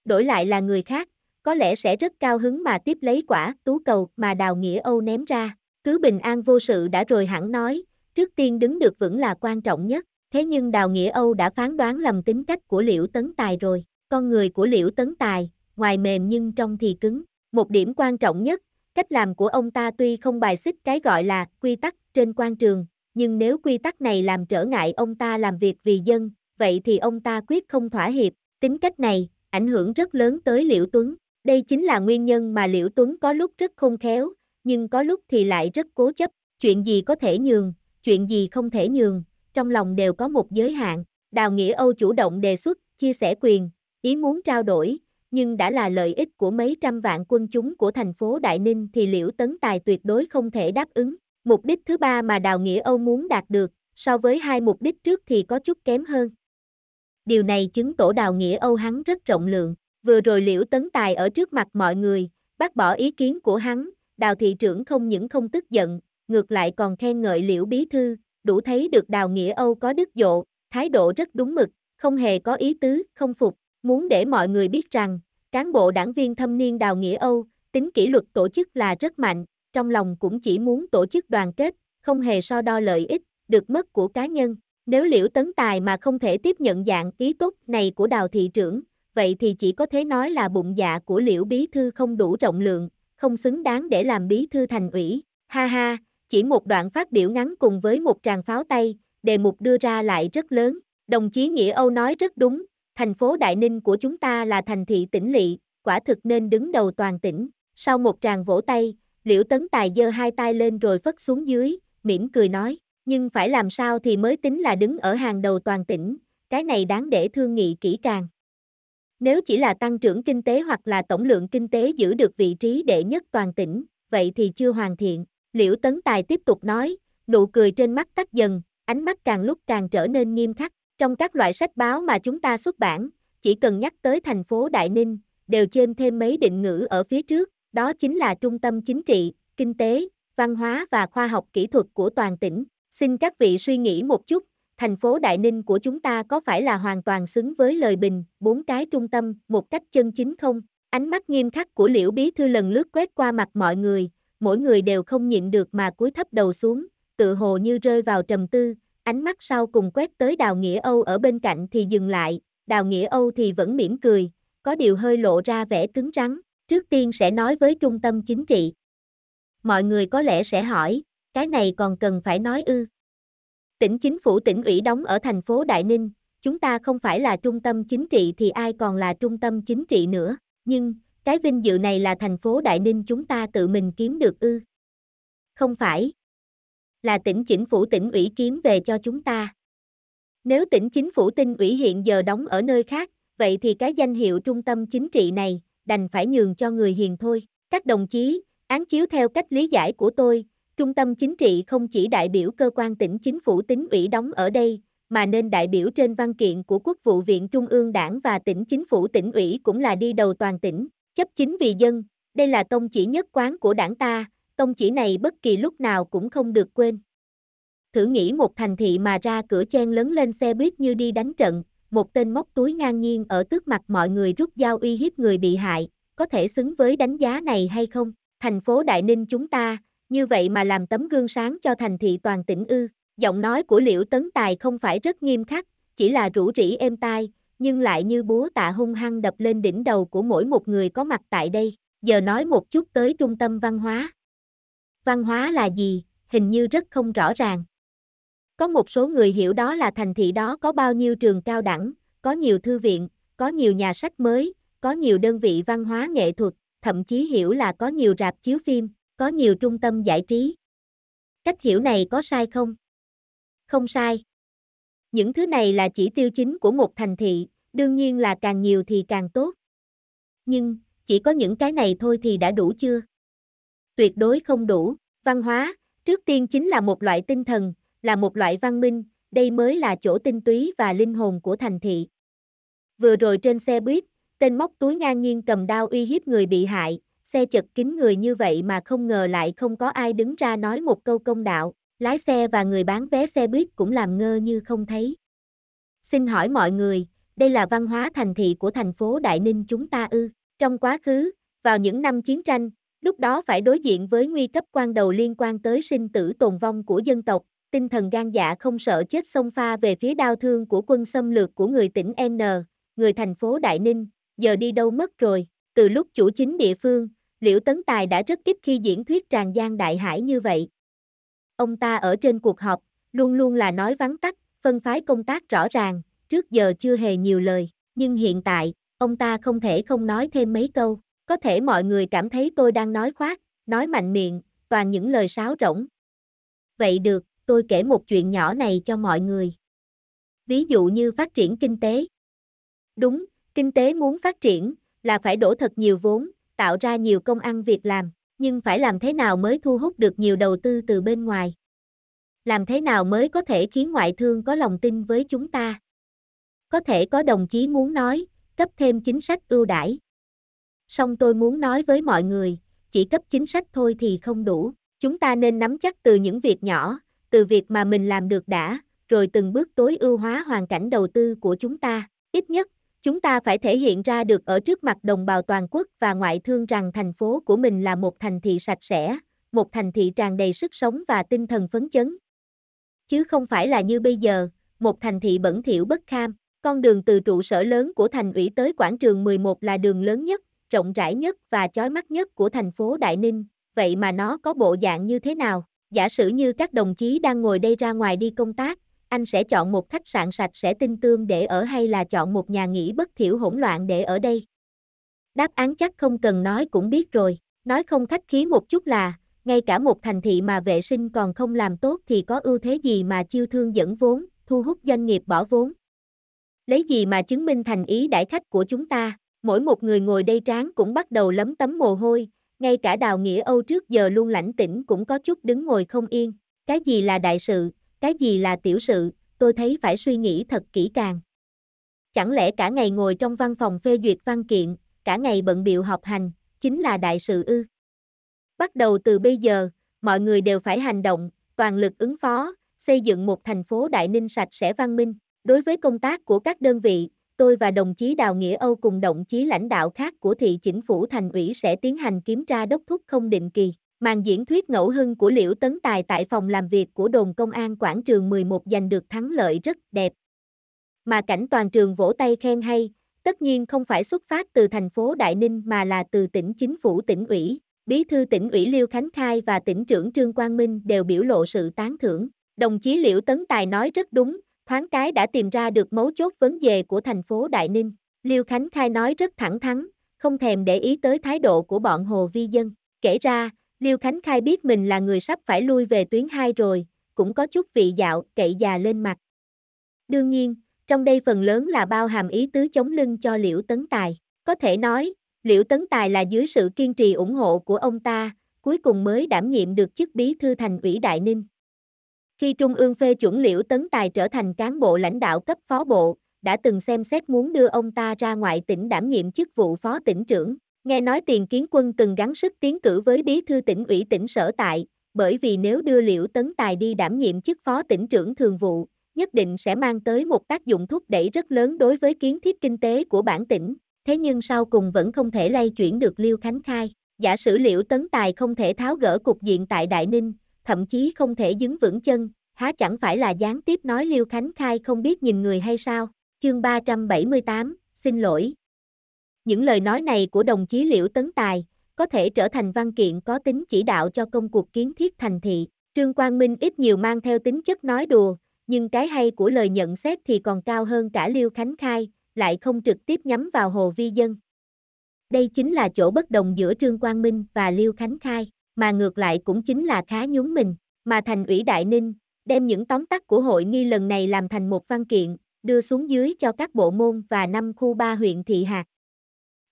Đổi lại là người khác, có lẽ sẽ rất cao hứng mà tiếp lấy quả tú cầu mà Đào Nghĩa Âu ném ra. Cứ bình an vô sự đã rồi hẳn nói, trước tiên đứng được vững là quan trọng nhất. Thế nhưng Đào Nghĩa Âu đã phán đoán lầm tính cách của Liễu Tấn Tài rồi. Con người của Liễu Tấn Tài, ngoài mềm nhưng trong thì cứng. Một điểm quan trọng nhất, cách làm của ông ta tuy không bài xích cái gọi là quy tắc trên quan trường, nhưng nếu quy tắc này làm trở ngại ông ta làm việc vì dân, vậy thì ông ta quyết không thỏa hiệp. Tính cách này, ảnh hưởng rất lớn tới Liễu Tuấn. Đây chính là nguyên nhân mà Liễu Tuấn có lúc rất khôn khéo, nhưng có lúc thì lại rất cố chấp. Chuyện gì có thể nhường, chuyện gì không thể nhường, trong lòng đều có một giới hạn. Đào Nghĩa Âu chủ động đề xuất, chia sẻ quyền, ý muốn trao đổi, nhưng đã là lợi ích của mấy trăm vạn quân chúng của thành phố Đại Ninh thì Liễu Tấn Tài tuyệt đối không thể đáp ứng. Mục đích thứ ba mà Đào Nghĩa Âu muốn đạt được, so với hai mục đích trước thì có chút kém hơn. Điều này chứng tỏ Đào Nghĩa Âu hắn rất rộng lượng. Vừa rồi Liễu Tấn Tài ở trước mặt mọi người, bác bỏ ý kiến của hắn, Đào thị trưởng không những không tức giận, ngược lại còn khen ngợi Liễu bí thư, đủ thấy được Đào Nghĩa Âu có đức độ, thái độ rất đúng mực, không hề có ý tứ không phục. Muốn để mọi người biết rằng, cán bộ đảng viên thâm niên Đào Nghĩa Âu, tính kỷ luật tổ chức là rất mạnh, trong lòng cũng chỉ muốn tổ chức đoàn kết, không hề so đo lợi ích, được mất của cá nhân. Nếu Liễu Tấn Tài mà không thể tiếp nhận dạng ý tốt này của Đào thị trưởng, vậy thì chỉ có thể nói là bụng dạ của Liễu bí thư không đủ rộng lượng, không xứng đáng để làm bí thư thành ủy. Ha ha, chỉ một đoạn phát biểu ngắn cùng với một tràng pháo tay, đề mục đưa ra lại rất lớn. Đồng chí Nghĩa Âu nói rất đúng. Thành phố Đại Ninh của chúng ta là thành thị tỉnh lỵ, quả thực nên đứng đầu toàn tỉnh. Sau một tràng vỗ tay, Liễu Tấn Tài giơ hai tay lên rồi phất xuống dưới, mỉm cười nói, nhưng phải làm sao thì mới tính là đứng ở hàng đầu toàn tỉnh, cái này đáng để thương nghị kỹ càng. Nếu chỉ là tăng trưởng kinh tế hoặc là tổng lượng kinh tế giữ được vị trí đệ nhất toàn tỉnh, vậy thì chưa hoàn thiện. Liễu Tấn Tài tiếp tục nói, nụ cười trên mắt tắt dần, ánh mắt càng lúc càng trở nên nghiêm khắc. Trong các loại sách báo mà chúng ta xuất bản, chỉ cần nhắc tới thành phố Đại Ninh, đều chêm thêm mấy định ngữ ở phía trước, đó chính là trung tâm chính trị, kinh tế, văn hóa và khoa học kỹ thuật của toàn tỉnh. Xin các vị suy nghĩ một chút, thành phố Đại Ninh của chúng ta có phải là hoàn toàn xứng với lời bình, bốn cái trung tâm, một cách chân chính không? Ánh mắt nghiêm khắc của Liễu bí thư lần lướt quét qua mặt mọi người, mỗi người đều không nhịn được mà cúi thấp đầu xuống, tự hồ như rơi vào trầm tư. Ánh mắt sau cùng quét tới Đào Nghĩa Âu ở bên cạnh thì dừng lại, Đào Nghĩa Âu thì vẫn mỉm cười, có điều hơi lộ ra vẻ cứng rắn. Trước tiên sẽ nói với trung tâm chính trị. Mọi người có lẽ sẽ hỏi, cái này còn cần phải nói ư? Tỉnh chính phủ tỉnh ủy đóng ở thành phố Đại Ninh, chúng ta không phải là trung tâm chính trị thì ai còn là trung tâm chính trị nữa, nhưng cái vinh dự này là thành phố Đại Ninh chúng ta tự mình kiếm được ư? Không phải. Là tỉnh chính phủ tỉnh ủy kiếm về cho chúng ta. Nếu tỉnh chính phủ tỉnh ủy hiện giờ đóng ở nơi khác, vậy thì cái danh hiệu trung tâm chính trị này đành phải nhường cho người hiền thôi. Các đồng chí, án chiếu theo cách lý giải của tôi, trung tâm chính trị không chỉ đại biểu cơ quan tỉnh chính phủ tỉnh ủy đóng ở đây, mà nên đại biểu trên văn kiện của Quốc vụ viện Trung ương Đảng và tỉnh chính phủ tỉnh ủy cũng là đi đầu toàn tỉnh, chấp chính vì dân. Đây là tông chỉ nhất quán của đảng ta, tông chỉ này bất kỳ lúc nào cũng không được quên. Thử nghĩ một thành thị mà ra cửa chen lấn lên xe buýt như đi đánh trận, một tên móc túi ngang nhiên ở trước mặt mọi người rút dao uy hiếp người bị hại, có thể xứng với đánh giá này hay không? Thành phố Đại Ninh chúng ta, như vậy mà làm tấm gương sáng cho thành thị toàn tỉnh ư? Giọng nói của Liễu Tấn Tài không phải rất nghiêm khắc, chỉ là rủ rỉ êm tai, nhưng lại như búa tạ hung hăng đập lên đỉnh đầu của mỗi một người có mặt tại đây. Giờ nói một chút tới trung tâm văn hóa. Văn hóa là gì, hình như rất không rõ ràng. Có một số người hiểu đó là thành thị đó có bao nhiêu trường cao đẳng, có nhiều thư viện, có nhiều nhà sách mới, có nhiều đơn vị văn hóa nghệ thuật, thậm chí hiểu là có nhiều rạp chiếu phim, có nhiều trung tâm giải trí. Cách hiểu này có sai không? Không sai. Những thứ này là chỉ tiêu chính của một thành thị, đương nhiên là càng nhiều thì càng tốt. Nhưng, chỉ có những cái này thôi thì đã đủ chưa? Tuyệt đối không đủ. Văn hóa, trước tiên chính là một loại tinh thần, là một loại văn minh, đây mới là chỗ tinh túy và linh hồn của thành thị. Vừa rồi trên xe buýt, tên móc túi ngang nhiên cầm đao uy hiếp người bị hại, xe chật kín người như vậy mà không ngờ lại không có ai đứng ra nói một câu công đạo, lái xe và người bán vé xe buýt cũng làm ngơ như không thấy. Xin hỏi mọi người, đây là văn hóa thành thị của thành phố Đại Ninh chúng ta ư? Trong quá khứ, vào những năm chiến tranh, lúc đó phải đối diện với nguy cấp quan đầu liên quan tới sinh tử tồn vong của dân tộc, tinh thần gan dạ không sợ chết xông pha về phía đao thương của quân xâm lược của người tỉnh N, người thành phố Đại Ninh, giờ đi đâu mất rồi. Từ lúc chủ chính địa phương, Liễu Tấn Tài đã rất ít khi diễn thuyết tràn gian đại hải như vậy. Ông ta ở trên cuộc họp, luôn luôn là nói vắn tắt, phân phái công tác rõ ràng, trước giờ chưa hề nhiều lời, nhưng hiện tại, ông ta không thể không nói thêm mấy câu. Có thể mọi người cảm thấy tôi đang nói khoác, nói mạnh miệng, toàn những lời sáo rỗng. Vậy được, tôi kể một chuyện nhỏ này cho mọi người. Ví dụ như phát triển kinh tế. Đúng, kinh tế muốn phát triển là phải đổ thật nhiều vốn, tạo ra nhiều công ăn việc làm, nhưng phải làm thế nào mới thu hút được nhiều đầu tư từ bên ngoài? Làm thế nào mới có thể khiến ngoại thương có lòng tin với chúng ta? Có thể có đồng chí muốn nói, cấp thêm chính sách ưu đãi. Song tôi muốn nói với mọi người, chỉ cấp chính sách thôi thì không đủ, chúng ta nên nắm chắc từ những việc nhỏ, từ việc mà mình làm được đã, rồi từng bước tối ưu hóa hoàn cảnh đầu tư của chúng ta. Ít nhất, chúng ta phải thể hiện ra được ở trước mặt đồng bào toàn quốc và ngoại thương rằng thành phố của mình là một thành thị sạch sẽ, một thành thị tràn đầy sức sống và tinh thần phấn chấn. Chứ không phải là như bây giờ, một thành thị bẩn thỉu bất kham. Con đường từ trụ sở lớn của thành ủy tới quảng trường mười một là đường lớn nhất, rộng rãi nhất và chói mắt nhất của thành phố Đại Ninh, vậy mà nó có bộ dạng như thế nào? Giả sử như các đồng chí đang ngồi đây ra ngoài đi công tác, anh sẽ chọn một khách sạn sạch sẽ tinh tương để ở hay là chọn một nhà nghỉ bất thiểu hỗn loạn để ở đây? Đáp án chắc không cần nói cũng biết rồi, nói không khách khí một chút là, ngay cả một thành thị mà vệ sinh còn không làm tốt thì có ưu thế gì mà chiêu thương dẫn vốn, thu hút doanh nghiệp bỏ vốn? Lấy gì mà chứng minh thành ý đãi khách của chúng ta? Mỗi một người ngồi đây trán cũng bắt đầu lấm tấm mồ hôi, ngay cả Đào Nghĩa Âu trước giờ luôn lãnh tĩnh cũng có chút đứng ngồi không yên. Cái gì là đại sự, cái gì là tiểu sự, tôi thấy phải suy nghĩ thật kỹ càng. Chẳng lẽ cả ngày ngồi trong văn phòng phê duyệt văn kiện, cả ngày bận bịu họp hành, chính là đại sự ư? Bắt đầu từ bây giờ, mọi người đều phải hành động, toàn lực ứng phó, xây dựng một thành phố Đại Ninh sạch sẽ văn minh. Đối với công tác của các đơn vị, tôi và đồng chí Đào Nghĩa Âu cùng đồng chí lãnh đạo khác của thị chính phủ thành ủy sẽ tiến hành kiểm tra đốc thúc không định kỳ. Màn diễn thuyết ngẫu hứng của Liễu Tấn Tài tại phòng làm việc của đồn công an quảng trường mười một giành được thắng lợi rất đẹp. Mà cảnh toàn trường vỗ tay khen hay, tất nhiên không phải xuất phát từ thành phố Đại Ninh mà là từ tỉnh chính phủ tỉnh ủy. Bí thư tỉnh ủy Liêu Khánh Khai và tỉnh trưởng Trương Quang Minh đều biểu lộ sự tán thưởng. Đồng chí Liễu Tấn Tài nói rất đúng. thoáng cái đã tìm ra được mấu chốt vấn đề của thành phố Đại Ninh. Liêu Khánh Khai nói rất thẳng thắn, không thèm để ý tới thái độ của bọn Hồ Vi Dân. Kể ra, Liêu Khánh Khai biết mình là người sắp phải lui về tuyến hai rồi, cũng có chút vị dạo cậy già lên mặt. Đương nhiên, trong đây phần lớn là bao hàm ý tứ chống lưng cho Liễu Tấn Tài. Có thể nói, Liễu Tấn Tài là dưới sự kiên trì ủng hộ của ông ta, cuối cùng mới đảm nhiệm được chức bí thư thành ủy Đại Ninh. Khi Trung ương phê chuẩn Liễu Tấn Tài trở thành cán bộ lãnh đạo cấp phó bộ, đã từng xem xét muốn đưa ông ta ra ngoại tỉnh đảm nhiệm chức vụ phó tỉnh trưởng. Nghe nói Tiền Kiến Quân từng gắng sức tiến cử với bí thư tỉnh ủy tỉnh sở tại, bởi vì nếu đưa Liễu Tấn Tài đi đảm nhiệm chức phó tỉnh trưởng thường vụ, nhất định sẽ mang tới một tác dụng thúc đẩy rất lớn đối với kiến thiết kinh tế của bản tỉnh. Thế nhưng sau cùng vẫn không thể lay chuyển được Liêu Khánh Khai. Giả sử Liễu Tấn Tài không thể tháo gỡ cục diện tại Đại Ninh, thậm chí không thể đứng vững chân, há chẳng phải là gián tiếp nói Liêu Khánh Khai không biết nhìn người hay sao? Chương ba trăm bảy mươi tám, xin lỗi. Những lời nói này của đồng chí Liễu Tấn Tài có thể trở thành văn kiện có tính chỉ đạo cho công cuộc kiến thiết thành thị. Trương Quang Minh ít nhiều mang theo tính chất nói đùa, nhưng cái hay của lời nhận xét thì còn cao hơn cả Liêu Khánh Khai, lại không trực tiếp nhắm vào Hồ Vi Dân. Đây chính là chỗ bất đồng giữa Trương Quang Minh và Liêu Khánh Khai, mà ngược lại cũng chính là khá nhún mình, mà thành ủy Đại Ninh đem những tóm tắt của hội nghi lần này làm thành một văn kiện, đưa xuống dưới cho các bộ môn và năm khu ba huyện thị hạt.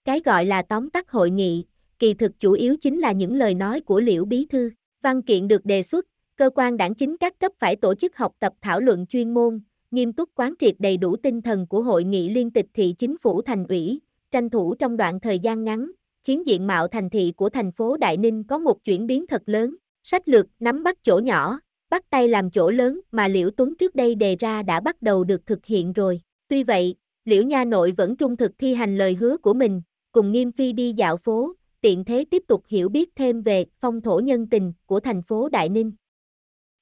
Cái gọi là tóm tắt hội nghị, kỳ thực chủ yếu chính là những lời nói của Liễu Bí Thư. Văn kiện được đề xuất, cơ quan đảng chính các cấp phải tổ chức học tập thảo luận chuyên môn, nghiêm túc quán triệt đầy đủ tinh thần của hội nghị liên tịch thị chính phủ thành ủy, tranh thủ trong đoạn thời gian ngắn, khiến diện mạo thành thị của thành phố Đại Ninh có một chuyển biến thật lớn. Sách lược nắm bắt chỗ nhỏ, bắt tay làm chỗ lớn mà Liễu Tuấn trước đây đề ra đã bắt đầu được thực hiện rồi. Tuy vậy, Liễu Nha Nội vẫn trung thực thi hành lời hứa của mình, cùng Nghiêm Phi đi dạo phố, tiện thế tiếp tục hiểu biết thêm về phong thổ nhân tình của thành phố Đại Ninh.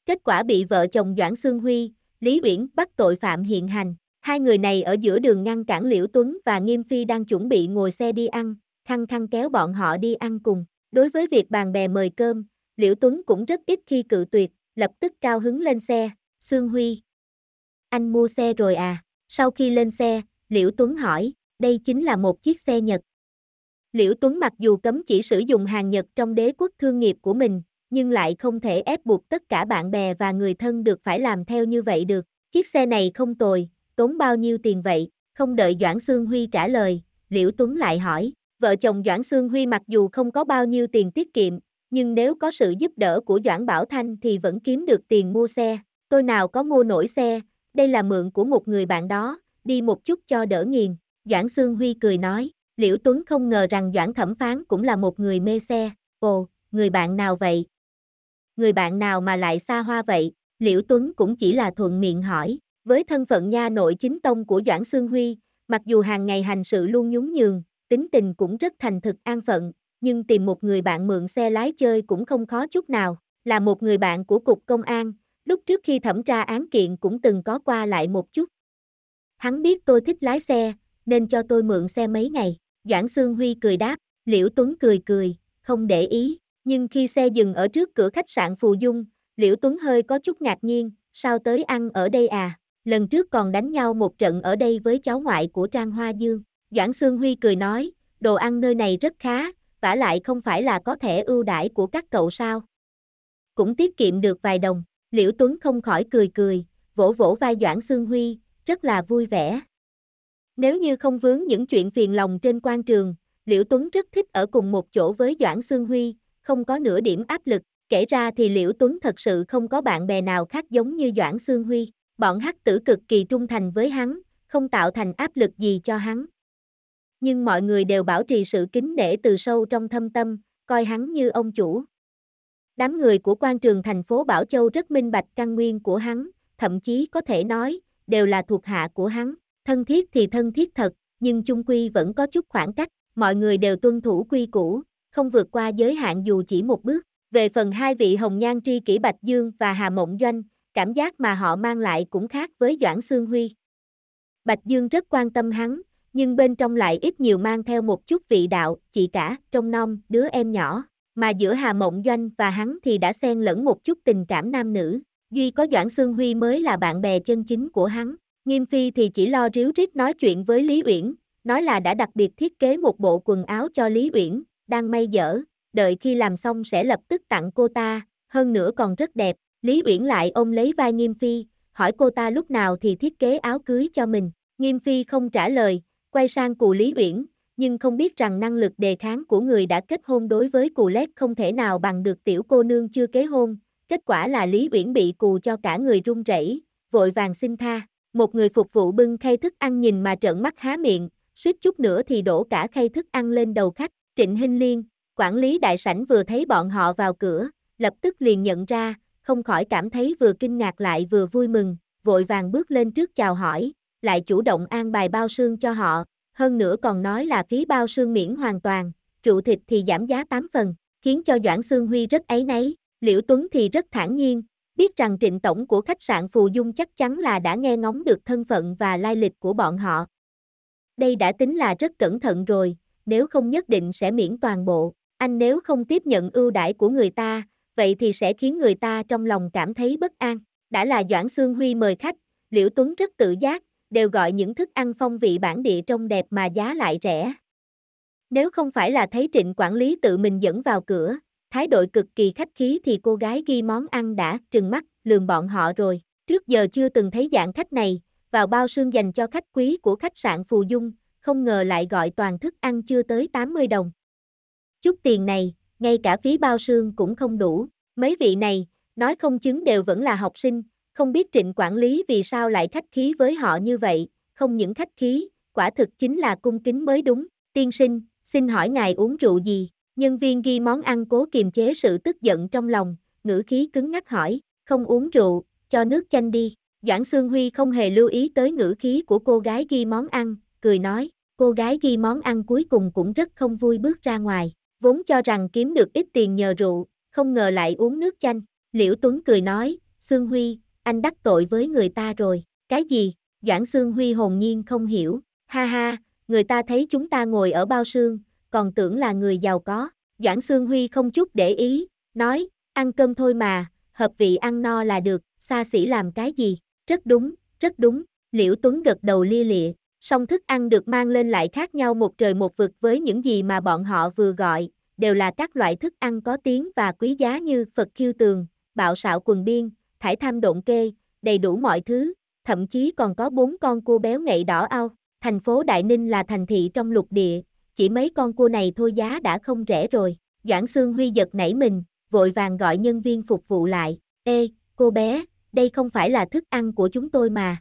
Kết quả bị vợ chồng Doãn Sương Huy, Lý Uyển bắt tội phạm hiện hành. Hai người này ở giữa đường ngăn cản Liễu Tuấn và Nghiêm Phi đang chuẩn bị ngồi xe đi ăn, khăng khăng kéo bọn họ đi ăn cùng. Đối với việc bạn bè mời cơm, Liễu Tuấn cũng rất ít khi cự tuyệt, lập tức cao hứng lên xe. Sương Huy, anh mua xe rồi à? Sau khi lên xe, Liễu Tuấn hỏi, đây chính là một chiếc xe Nhật. Liễu Tuấn mặc dù cấm chỉ sử dụng hàng Nhật trong đế quốc thương nghiệp của mình, nhưng lại không thể ép buộc tất cả bạn bè và người thân được phải làm theo như vậy được. Chiếc xe này không tồi, tốn bao nhiêu tiền vậy? Không đợi Doãn Sương Huy trả lời, Liễu Tuấn lại hỏi. Vợ chồng Doãn Sương Huy mặc dù không có bao nhiêu tiền tiết kiệm, nhưng nếu có sự giúp đỡ của Doãn Bảo Thanh thì vẫn kiếm được tiền mua xe. Tôi nào có mua nổi xe, đây là mượn của một người bạn đó, đi một chút cho đỡ nghiền. Doãn Sương Huy cười nói. Liễu Tuấn không ngờ rằng Doãn thẩm phán cũng là một người mê xe. Ồ, người bạn nào vậy? Người bạn nào mà lại xa hoa vậy? Liễu Tuấn cũng chỉ là thuận miệng hỏi. Với thân phận nha nội chính tông của Doãn Sương Huy, mặc dù hàng ngày hành sự luôn nhún nhường, tính tình cũng rất thành thực an phận, nhưng tìm một người bạn mượn xe lái chơi cũng không khó chút nào. Là một người bạn của Cục Công an, lúc trước khi thẩm tra án kiện cũng từng có qua lại một chút. Hắn biết tôi thích lái xe, nên cho tôi mượn xe mấy ngày. Doãn Sương Huy cười đáp. Liễu Tuấn cười cười, không để ý. Nhưng khi xe dừng ở trước cửa khách sạn Phù Dung, Liễu Tuấn hơi có chút ngạc nhiên, sao tới ăn ở đây à? Lần trước còn đánh nhau một trận ở đây với cháu ngoại của Trang Hoa Dương. Doãn Sương Huy cười nói, đồ ăn nơi này rất khá, vả lại không phải là có thẻ ưu đãi của các cậu sao? Cũng tiết kiệm được vài đồng. Liễu Tuấn không khỏi cười cười, vỗ vỗ vai Doãn Sương Huy, rất là vui vẻ. Nếu như không vướng những chuyện phiền lòng trên quan trường, Liễu Tuấn rất thích ở cùng một chỗ với Doãn Sương Huy, không có nửa điểm áp lực. Kể ra thì Liễu Tuấn thật sự không có bạn bè nào khác giống như Doãn Sương Huy. Bọn hắc tử cực kỳ trung thành với hắn, không tạo thành áp lực gì cho hắn. Nhưng mọi người đều bảo trì sự kính nể từ sâu trong thâm tâm, coi hắn như ông chủ. Đám người của quan trường thành phố Bảo Châu rất minh bạch căn nguyên của hắn, thậm chí có thể nói, đều là thuộc hạ của hắn. Thân thiết thì thân thiết thật, nhưng chung quy vẫn có chút khoảng cách. Mọi người đều tuân thủ quy củ, không vượt qua giới hạn dù chỉ một bước. Về phần hai vị hồng nhan tri kỷ Bạch Dương và Hà Mộng Doanh, cảm giác mà họ mang lại cũng khác với Doãn Sương Huy. Bạch Dương rất quan tâm hắn, nhưng bên trong lại ít nhiều mang theo một chút vị đạo, chị cả, trông nom, đứa em nhỏ. Mà giữa Hà Mộng Doanh và hắn thì đã xen lẫn một chút tình cảm nam nữ. duy có Doãn Sương Huy mới là bạn bè chân chính của hắn. Nghiêm Phi thì chỉ lo ríu rít nói chuyện với Lý Uyển, nói là đã đặc biệt thiết kế một bộ quần áo cho Lý Uyển, đang may dở, đợi khi làm xong sẽ lập tức tặng cô ta, hơn nữa còn rất đẹp. Lý Uyển lại ôm lấy vai Nghiêm Phi, hỏi cô ta lúc nào thì thiết kế áo cưới cho mình. Nghiêm Phi không trả lời, quay sang cù Lý Uyển, nhưng không biết rằng năng lực đề kháng của người đã kết hôn đối với cù lét không thể nào bằng được tiểu cô nương chưa kế hôn. Kết quả là Lý Uyển bị cù cho cả người run rẩy, vội vàng xin tha. Một người phục vụ bưng khay thức ăn nhìn mà trợn mắt há miệng, suýt chút nữa thì đổ cả khay thức ăn lên đầu khách. Trịnh Hinh Liên, quản lý đại sảnh vừa thấy bọn họ vào cửa, lập tức liền nhận ra, không khỏi cảm thấy vừa kinh ngạc lại vừa vui mừng, vội vàng bước lên trước chào hỏi, lại chủ động an bài bao sương cho họ, hơn nữa còn nói là phí bao sương miễn hoàn toàn, rượu thịt thì giảm giá tám phần, khiến cho Doãn Sương Huy rất áy náy. Liễu Tuấn thì rất thản nhiên, biết rằng Trịnh tổng của khách sạn Phù Dung chắc chắn là đã nghe ngóng được thân phận và lai lịch của bọn họ. Đây đã tính là rất cẩn thận rồi, nếu không nhất định sẽ miễn toàn bộ, anh nếu không tiếp nhận ưu đãi của người ta, vậy thì sẽ khiến người ta trong lòng cảm thấy bất an. Đã là Doãn Sương Huy mời khách, Liễu Tuấn rất tự giác, đều gọi những thức ăn phong vị bản địa trông đẹp mà giá lại rẻ. Nếu không phải là thấy Trịnh quản lý tự mình dẫn vào cửa, thái độ cực kỳ khách khí thì cô gái ghi món ăn đã trừng mắt, lườm bọn họ rồi. Trước giờ chưa từng thấy dạng khách này, vào bao sương dành cho khách quý của khách sạn Phù Dung, không ngờ lại gọi toàn thức ăn chưa tới tám mươi đồng. Chút tiền này, ngay cả phí bao sương cũng không đủ. Mấy vị này, nói không chứng đều vẫn là học sinh, không biết Trịnh quản lý vì sao lại khách khí với họ như vậy, không những khách khí, quả thực chính là cung kính mới đúng. Tiên sinh, xin hỏi ngài uống rượu gì? Nhân viên ghi món ăn cố kiềm chế sự tức giận trong lòng, ngữ khí cứng ngắc hỏi. Không uống rượu, cho nước chanh đi. Doãn Sương Huy không hề lưu ý tới ngữ khí của cô gái ghi món ăn, cười nói. Cô gái ghi món ăn cuối cùng cũng rất không vui bước ra ngoài, vốn cho rằng kiếm được ít tiền nhờ rượu, không ngờ lại uống nước chanh. Liễu Tuấn cười nói, Sương Huy, anh đắc tội với người ta rồi. Cái gì? Doãn Sương Huy hồn nhiên không hiểu. Ha ha, người ta thấy chúng ta ngồi ở bao sương, còn tưởng là người giàu có. Doãn Sương Huy không chút để ý, nói, ăn cơm thôi mà, hợp vị ăn no là được, xa xỉ làm cái gì. Rất đúng, rất đúng, Liễu Tuấn gật đầu lia lịa. Song thức ăn được mang lên lại khác nhau một trời một vực với những gì mà bọn họ vừa gọi, đều là các loại thức ăn có tiếng và quý giá như Phật khiêu tường, bạo sạo quần biên, thải tham độn kê, đầy đủ mọi thứ, thậm chí còn có bốn con cua béo ngậy đỏ ao. Thành phố Đại Ninh là thành thị trong lục địa, chỉ mấy con cua này thôi giá đã không rẻ rồi. Doãn Sương Huy giật nảy mình, vội vàng gọi nhân viên phục vụ lại. Ê, cô bé, đây không phải là thức ăn của chúng tôi mà.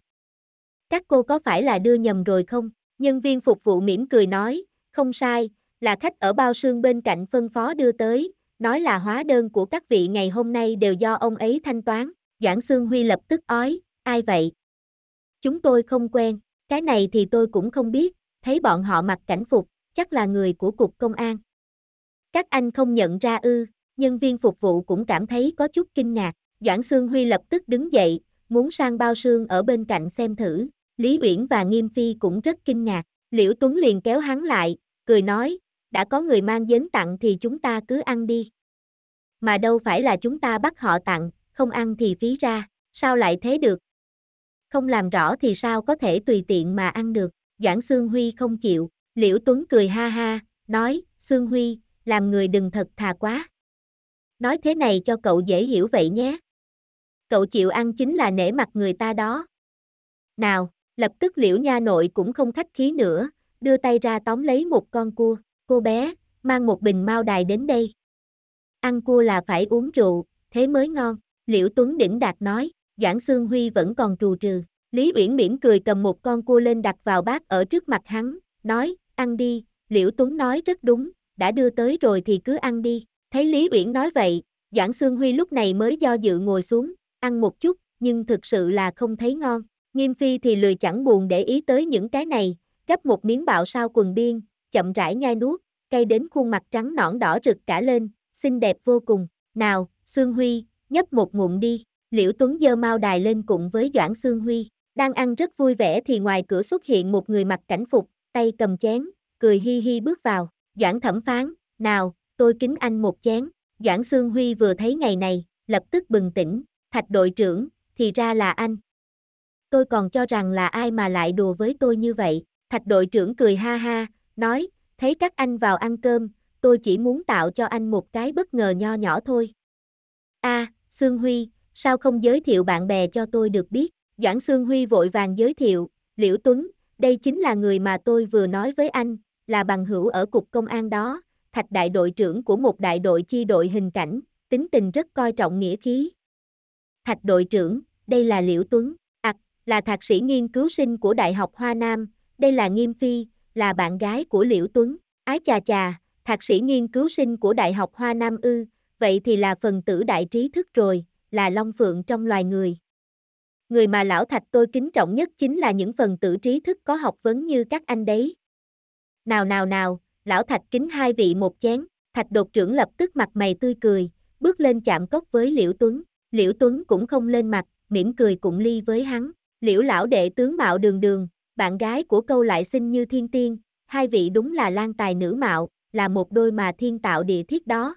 Các cô có phải là đưa nhầm rồi không? Nhân viên phục vụ mỉm cười nói, không sai, là khách ở bao sương bên cạnh phân phó đưa tới, nói là hóa đơn của các vị ngày hôm nay đều do ông ấy thanh toán. Doãn Sương Huy lập tức ói, ai vậy? Chúng tôi không quen, cái này thì tôi cũng không biết, thấy bọn họ mặc cảnh phục, chắc là người của cục công an. Các anh không nhận ra ư? Nhân viên phục vụ cũng cảm thấy có chút kinh ngạc. Doãn Sương Huy lập tức đứng dậy, muốn sang bao sương ở bên cạnh xem thử. Lý Uyển và Nghiêm Phi cũng rất kinh ngạc. Liễu Tuấn liền kéo hắn lại, cười nói, đã có người mang đến tặng thì chúng ta cứ ăn đi. Mà đâu phải là chúng ta bắt họ tặng, không ăn thì phí ra, sao lại thế được? Không làm rõ thì sao có thể tùy tiện mà ăn được? Doãn Sương Huy không chịu. Liễu Tuấn cười ha ha, nói, Sương Huy, làm người đừng thật thà quá. Nói thế này cho cậu dễ hiểu vậy nhé. Cậu chịu ăn chính là nể mặt người ta đó. Nào, lập tức Liễu nha nội cũng không khách khí nữa, đưa tay ra tóm lấy một con cua. Cô bé, mang một bình mao đài đến đây. Ăn cua là phải uống rượu, thế mới ngon. Liễu Tuấn đỉnh đạt nói. Doãn Sương Huy vẫn còn trù trừ. Lý Uyển mỉm cười cầm một con cua lên đặt vào bát ở trước mặt hắn, nói, ăn đi. Liễu Tuấn nói rất đúng, đã đưa tới rồi thì cứ ăn đi. Thấy Lý Uyển nói vậy, Doãn Sương Huy lúc này mới do dự ngồi xuống, ăn một chút, nhưng thực sự là không thấy ngon. Nghiêm Phi thì lười chẳng buồn để ý tới những cái này, gắp một miếng bạo sao quần biên, chậm rãi nhai nuốt, cay đến khuôn mặt trắng nõn đỏ rực cả lên, xinh đẹp vô cùng. Nào, Sương Huy, nhấp một ngụm đi. Liễu Tuấn giơ mao đài lên cùng với Doãn Sương Huy, đang ăn rất vui vẻ thì ngoài cửa xuất hiện một người mặc cảnh phục, tay cầm chén, cười hi hi bước vào. Doãn thẩm phán, nào, tôi kính anh một chén. Doãn Sương Huy vừa thấy ngày này, lập tức bừng tỉnh, Thạch đội trưởng, thì ra là anh. Tôi còn cho rằng là ai mà lại đùa với tôi như vậy. Thạch đội trưởng cười ha ha, nói, thấy các anh vào ăn cơm, tôi chỉ muốn tạo cho anh một cái bất ngờ nho nhỏ thôi. A, à, Sương Huy, sao không giới thiệu bạn bè cho tôi được biết? Doãn Sương Huy vội vàng giới thiệu, Liễu Tuấn, đây chính là người mà tôi vừa nói với anh, là bằng hữu ở cục công an đó, Thạch đại đội trưởng của một đại đội chi đội hình cảnh, tính tình rất coi trọng nghĩa khí. Thạch đội trưởng, đây là Liễu Tuấn, à, là thạc sĩ nghiên cứu sinh của Đại học Hoa Nam, đây là Nghiêm Phi, là bạn gái của Liễu Tuấn, ái chà chà, thạc sĩ nghiên cứu sinh của Đại học Hoa Nam ư, vậy thì là phần tử đại trí thức rồi, là long phượng trong loài người. Người mà lão Thạch tôi kính trọng nhất chính là những phần tử trí thức có học vấn như các anh đấy. Nào nào nào, lão Thạch kính hai vị một chén, Thạch đột trưởng lập tức mặt mày tươi cười, bước lên chạm cốc với Liễu Tuấn, Liễu Tuấn cũng không lên mặt, mỉm cười cụng ly với hắn, Liễu lão đệ tướng mạo đường đường, bạn gái của câu lại xinh như thiên tiên, hai vị đúng là lang tài nữ mạo, là một đôi mà thiên tạo địa thiết đó.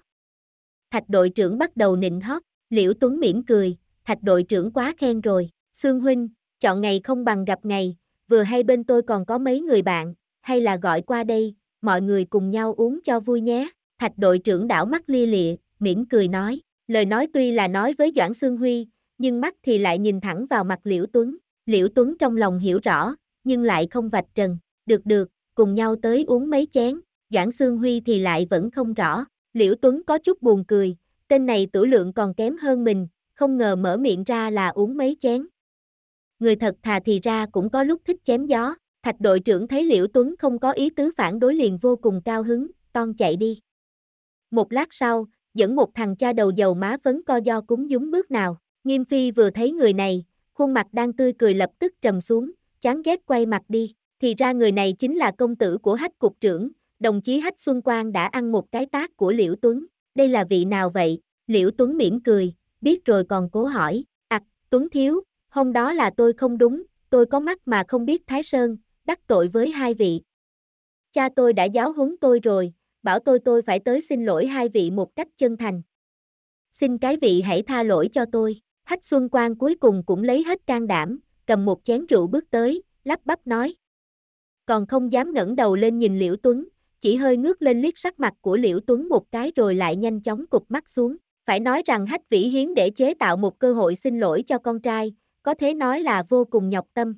Thạch đội trưởng bắt đầu nịnh hót, Liễu Tuấn mỉm cười, Thạch đội trưởng quá khen rồi. Sương huynh, chọn ngày không bằng gặp ngày, vừa hay bên tôi còn có mấy người bạn, hay là gọi qua đây, mọi người cùng nhau uống cho vui nhé. Thạch đội trưởng đảo mắt lia lịa, mỉm cười nói, lời nói tuy là nói với Doãn Sương Huy, nhưng mắt thì lại nhìn thẳng vào mặt Liễu Tuấn. Liễu Tuấn trong lòng hiểu rõ, nhưng lại không vạch trần, được được, cùng nhau tới uống mấy chén, Doãn Sương Huy thì lại vẫn không rõ. Liễu Tuấn có chút buồn cười, tên này tử lượng còn kém hơn mình, không ngờ mở miệng ra là uống mấy chén. Người thật thà thì ra cũng có lúc thích chém gió, Thạch đội trưởng thấy Liễu Tuấn không có ý tứ phản đối liền vô cùng cao hứng, toan chạy đi. Một lát sau, dẫn một thằng cha đầu dầu má phấn co do cúng dúng bước nào, Nghiêm Phi vừa thấy người này, khuôn mặt đang tươi cười lập tức trầm xuống, chán ghét quay mặt đi, thì ra người này chính là công tử của Hách cục trưởng, đồng chí Hách Xuân Quang đã ăn một cái tát của Liễu Tuấn, đây là vị nào vậy? Liễu Tuấn mỉm cười, biết rồi còn cố hỏi, à, Tuấn thiếu, hôm đó là tôi không đúng, tôi có mắt mà không biết Thái Sơn, đắc tội với hai vị. Cha tôi đã giáo huấn tôi rồi, bảo tôi tôi phải tới xin lỗi hai vị một cách chân thành. Xin cái vị hãy tha lỗi cho tôi. Hách Xuân Quang cuối cùng cũng lấy hết can đảm, cầm một chén rượu bước tới, lắp bắp nói. Còn không dám ngẩng đầu lên nhìn Liễu Tuấn, chỉ hơi ngước lên liếc sắc mặt của Liễu Tuấn một cái rồi lại nhanh chóng cụp mắt xuống. Phải nói rằng Hách Vĩ Hiến để chế tạo một cơ hội xin lỗi cho con trai, có thể nói là vô cùng nhọc tâm.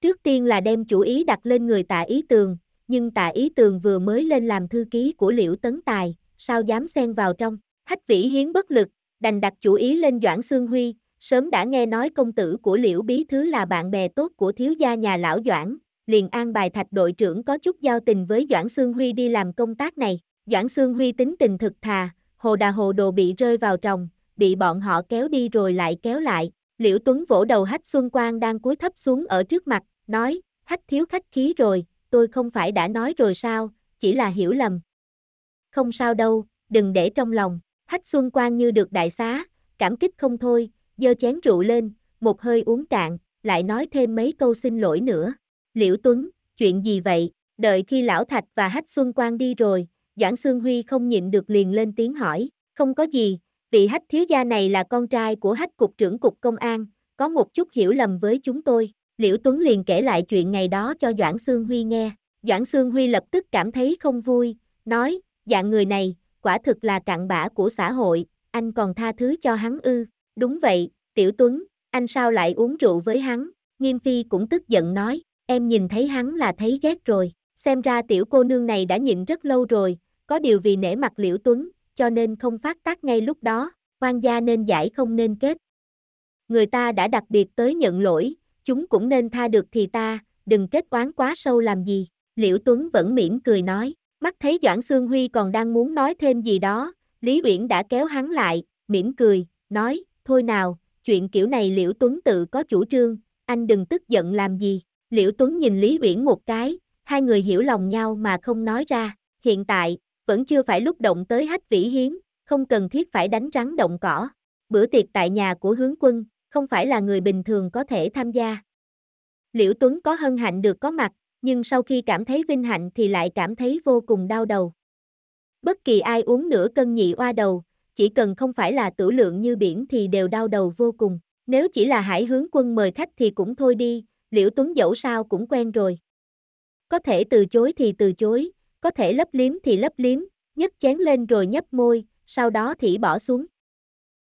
Trước tiên là đem chủ ý đặt lên người Tạ Ý Tường, nhưng Tạ Ý Tường vừa mới lên làm thư ký của Liễu Tấn Tài, sao dám xen vào trong. Hách Vĩ Hiến bất lực, đành đặt chủ ý lên Doãn Sương Huy, sớm đã nghe nói công tử của Liễu bí thứ là bạn bè tốt của thiếu gia nhà lão Doãn, liền an bài Thạch đội trưởng có chút giao tình với Doãn Sương Huy đi làm công tác này. Doãn Sương Huy tính tình thực thà, hồ đà hồ đồ bị rơi vào tròng, bị bọn họ kéo đi rồi lại kéo lại. Liễu Tuấn vỗ đầu Hách Xuân Quang đang cúi thấp xuống ở trước mặt, nói, Hách thiếu khách khí rồi, tôi không phải đã nói rồi sao, chỉ là hiểu lầm. Không sao đâu, đừng để trong lòng, Hách Xuân Quang như được đại xá, cảm kích không thôi, giơ chén rượu lên, một hơi uống cạn, lại nói thêm mấy câu xin lỗi nữa. Liễu Tuấn, chuyện gì vậy? Đợi khi lão Thạch và Hách Xuân Quang đi rồi, Doãn Sương Huy không nhịn được liền lên tiếng hỏi, không có gì. Vị Hách thiếu gia này là con trai của Hách cục trưởng cục công an, có một chút hiểu lầm với chúng tôi. Liễu Tuấn liền kể lại chuyện ngày đó cho Doãn Sương Huy nghe. Doãn Sương Huy lập tức cảm thấy không vui, nói, dạng người này, quả thực là cặn bã của xã hội, anh còn tha thứ cho hắn ư? Đúng vậy, Tiểu Tuấn, anh sao lại uống rượu với hắn? Nghiêm Phi cũng tức giận nói, em nhìn thấy hắn là thấy ghét rồi, xem ra tiểu cô nương này đã nhịn rất lâu rồi, có điều vì nể mặt Liễu Tuấn, cho nên không phát tác ngay lúc đó, oan gia nên giải không nên kết. Người ta đã đặc biệt tới nhận lỗi, chúng cũng nên tha được thì ta, đừng kết oán quá sâu làm gì. Liễu Tuấn vẫn mỉm cười nói, mắt thấy Doãn Sương Huy còn đang muốn nói thêm gì đó, Lý Uyển đã kéo hắn lại, mỉm cười, nói, thôi nào, chuyện kiểu này Liễu Tuấn tự có chủ trương, anh đừng tức giận làm gì. Liễu Tuấn nhìn Lý Uyển một cái, hai người hiểu lòng nhau mà không nói ra, hiện tại vẫn chưa phải lúc động tới Hách Vĩ Hiến, không cần thiết phải đánh rắn động cỏ. Bữa tiệc tại nhà của Hướng Quân, không phải là người bình thường có thể tham gia. Liễu Tuấn có hân hạnh được có mặt, nhưng sau khi cảm thấy vinh hạnh thì lại cảm thấy vô cùng đau đầu. Bất kỳ ai uống nửa cân nhị oa đầu, chỉ cần không phải là tử lượng như biển thì đều đau đầu vô cùng. Nếu chỉ là Hải Hướng Quân mời khách thì cũng thôi đi, Liễu Tuấn dẫu sao cũng quen rồi. Có thể từ chối thì từ chối, có thể lấp liếm thì lấp liếm, nhấc chén lên rồi nhấp môi, sau đó thì bỏ xuống.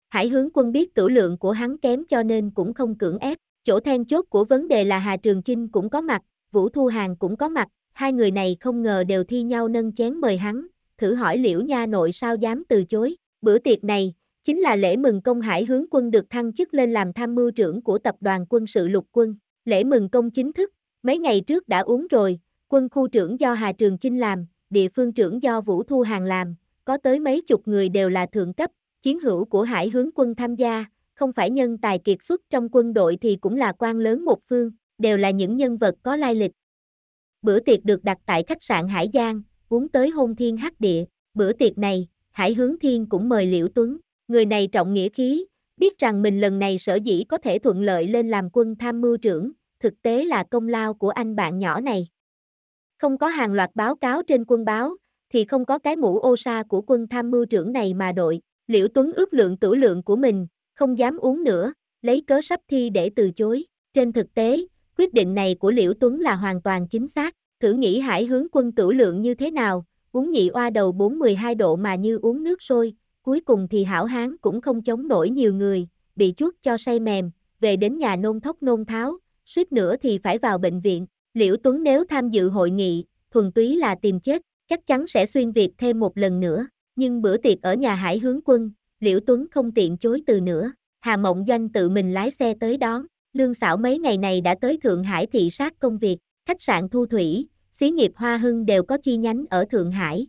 Hải Hướng Quân biết tử lượng của hắn kém cho nên cũng không cưỡng ép. Chỗ then chốt của vấn đề là Hà Trường Chinh cũng có mặt, Vũ Thu Hàng cũng có mặt, hai người này không ngờ đều thi nhau nâng chén mời hắn, thử hỏi Liễu nha nội sao dám từ chối. Bữa tiệc này chính là lễ mừng công Hải Hướng Quân được thăng chức lên làm tham mưu trưởng của tập đoàn quân sự lục quân. Lễ mừng công chính thức, mấy ngày trước đã uống rồi, quân khu trưởng do Hà Trường Chinh làm, địa phương trưởng do Vũ Thu Hàng làm, có tới mấy chục người đều là thượng cấp, chiến hữu của Hải Hướng Quân tham gia, không phải nhân tài kiệt xuất trong quân đội thì cũng là quan lớn một phương, đều là những nhân vật có lai lịch. Bữa tiệc được đặt tại khách sạn Hải Giang, uống tới hôn thiên hắc địa. Bữa tiệc này, Hải Hướng Thiên cũng mời Liễu Tuấn, người này trọng nghĩa khí, biết rằng mình lần này sở dĩ có thể thuận lợi lên làm quân tham mưu trưởng, thực tế là công lao của anh bạn nhỏ này. Không có hàng loạt báo cáo trên quân báo, thì không có cái mũ ô sa của quân tham mưu trưởng này mà đội. Liễu Tuấn ước lượng tử lượng của mình, không dám uống nữa, lấy cớ sắp thi để từ chối. Trên thực tế, quyết định này của Liễu Tuấn là hoàn toàn chính xác. Thử nghĩ Hải Hướng Quân tử lượng như thế nào, uống nhị oa đầu bốn mười hai độ mà như uống nước sôi, cuối cùng thì hảo hán cũng không chống nổi nhiều người, bị chuốt cho say mềm, về đến nhà nôn thốc nôn tháo, suýt nữa thì phải vào bệnh viện. Liễu Tuấn nếu tham dự hội nghị, thuần túy là tìm chết, chắc chắn sẽ xuyên Việt thêm một lần nữa. Nhưng bữa tiệc ở nhà Hải Hướng Quân, Liễu Tuấn không tiện chối từ nữa. Hà Mộng Doanh tự mình lái xe tới đón. Lương Xảo mấy ngày này đã tới Thượng Hải thị sát công việc, khách sạn Thu Thủy, xí nghiệp Hoa Hưng đều có chi nhánh ở Thượng Hải.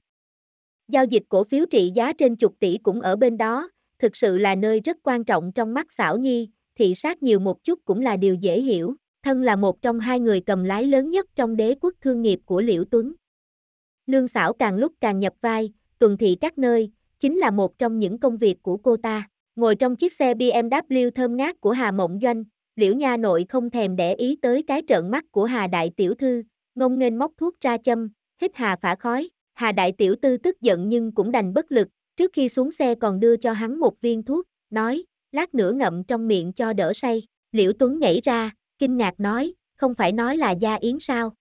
Giao dịch cổ phiếu trị giá trên chục tỷ cũng ở bên đó, thực sự là nơi rất quan trọng trong mắt Xảo Nhi, thị sát nhiều một chút cũng là điều dễ hiểu. Thân là một trong hai người cầm lái lớn nhất trong đế quốc thương nghiệp của Liễu Tuấn. Lương Xảo càng lúc càng nhập vai, tuần thị các nơi, chính là một trong những công việc của cô ta. Ngồi trong chiếc xe bê em vê thơm ngát của Hà Mộng Doanh, Liễu nha nội không thèm để ý tới cái trợn mắt của Hà đại tiểu thư, ngông nghênh móc thuốc ra châm, hít hà phả khói. Hà đại tiểu tư tức giận nhưng cũng đành bất lực, trước khi xuống xe còn đưa cho hắn một viên thuốc, nói, lát nữa ngậm trong miệng cho đỡ say. Liễu Tuấn nhảy ra, kinh ngạc nói, không phải nói là gia yến sao?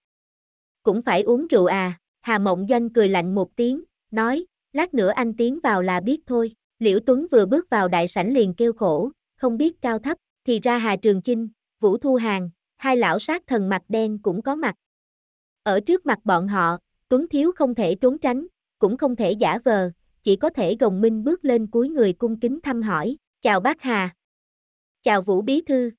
Cũng phải uống rượu à? Hà Mộng Doanh cười lạnh một tiếng, nói, lát nữa anh tiến vào là biết thôi. Liễu Tuấn vừa bước vào đại sảnh liền kêu khổ, không biết cao thấp, thì ra Hà Trường Chinh, Vũ Thu Hàng, hai lão sát thần mặt đen cũng có mặt. Ở trước mặt bọn họ, Tuấn thiếu không thể trốn tránh, cũng không thể giả vờ, chỉ có thể gồng minh bước lên cúi người cung kính thăm hỏi, chào bác Hà. Chào Vũ bí thư.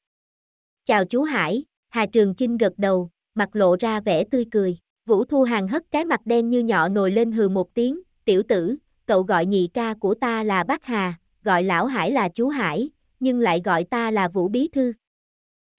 Chào chú Hải. Hà Trường Chinh gật đầu, mặt lộ ra vẻ tươi cười. Vũ Thu Hàng hất cái mặt đen như nhọ nồi lên hừ một tiếng, tiểu tử, cậu gọi nhị ca của ta là bác Hà, gọi lão Hải là chú Hải, nhưng lại gọi ta là Vũ bí thư.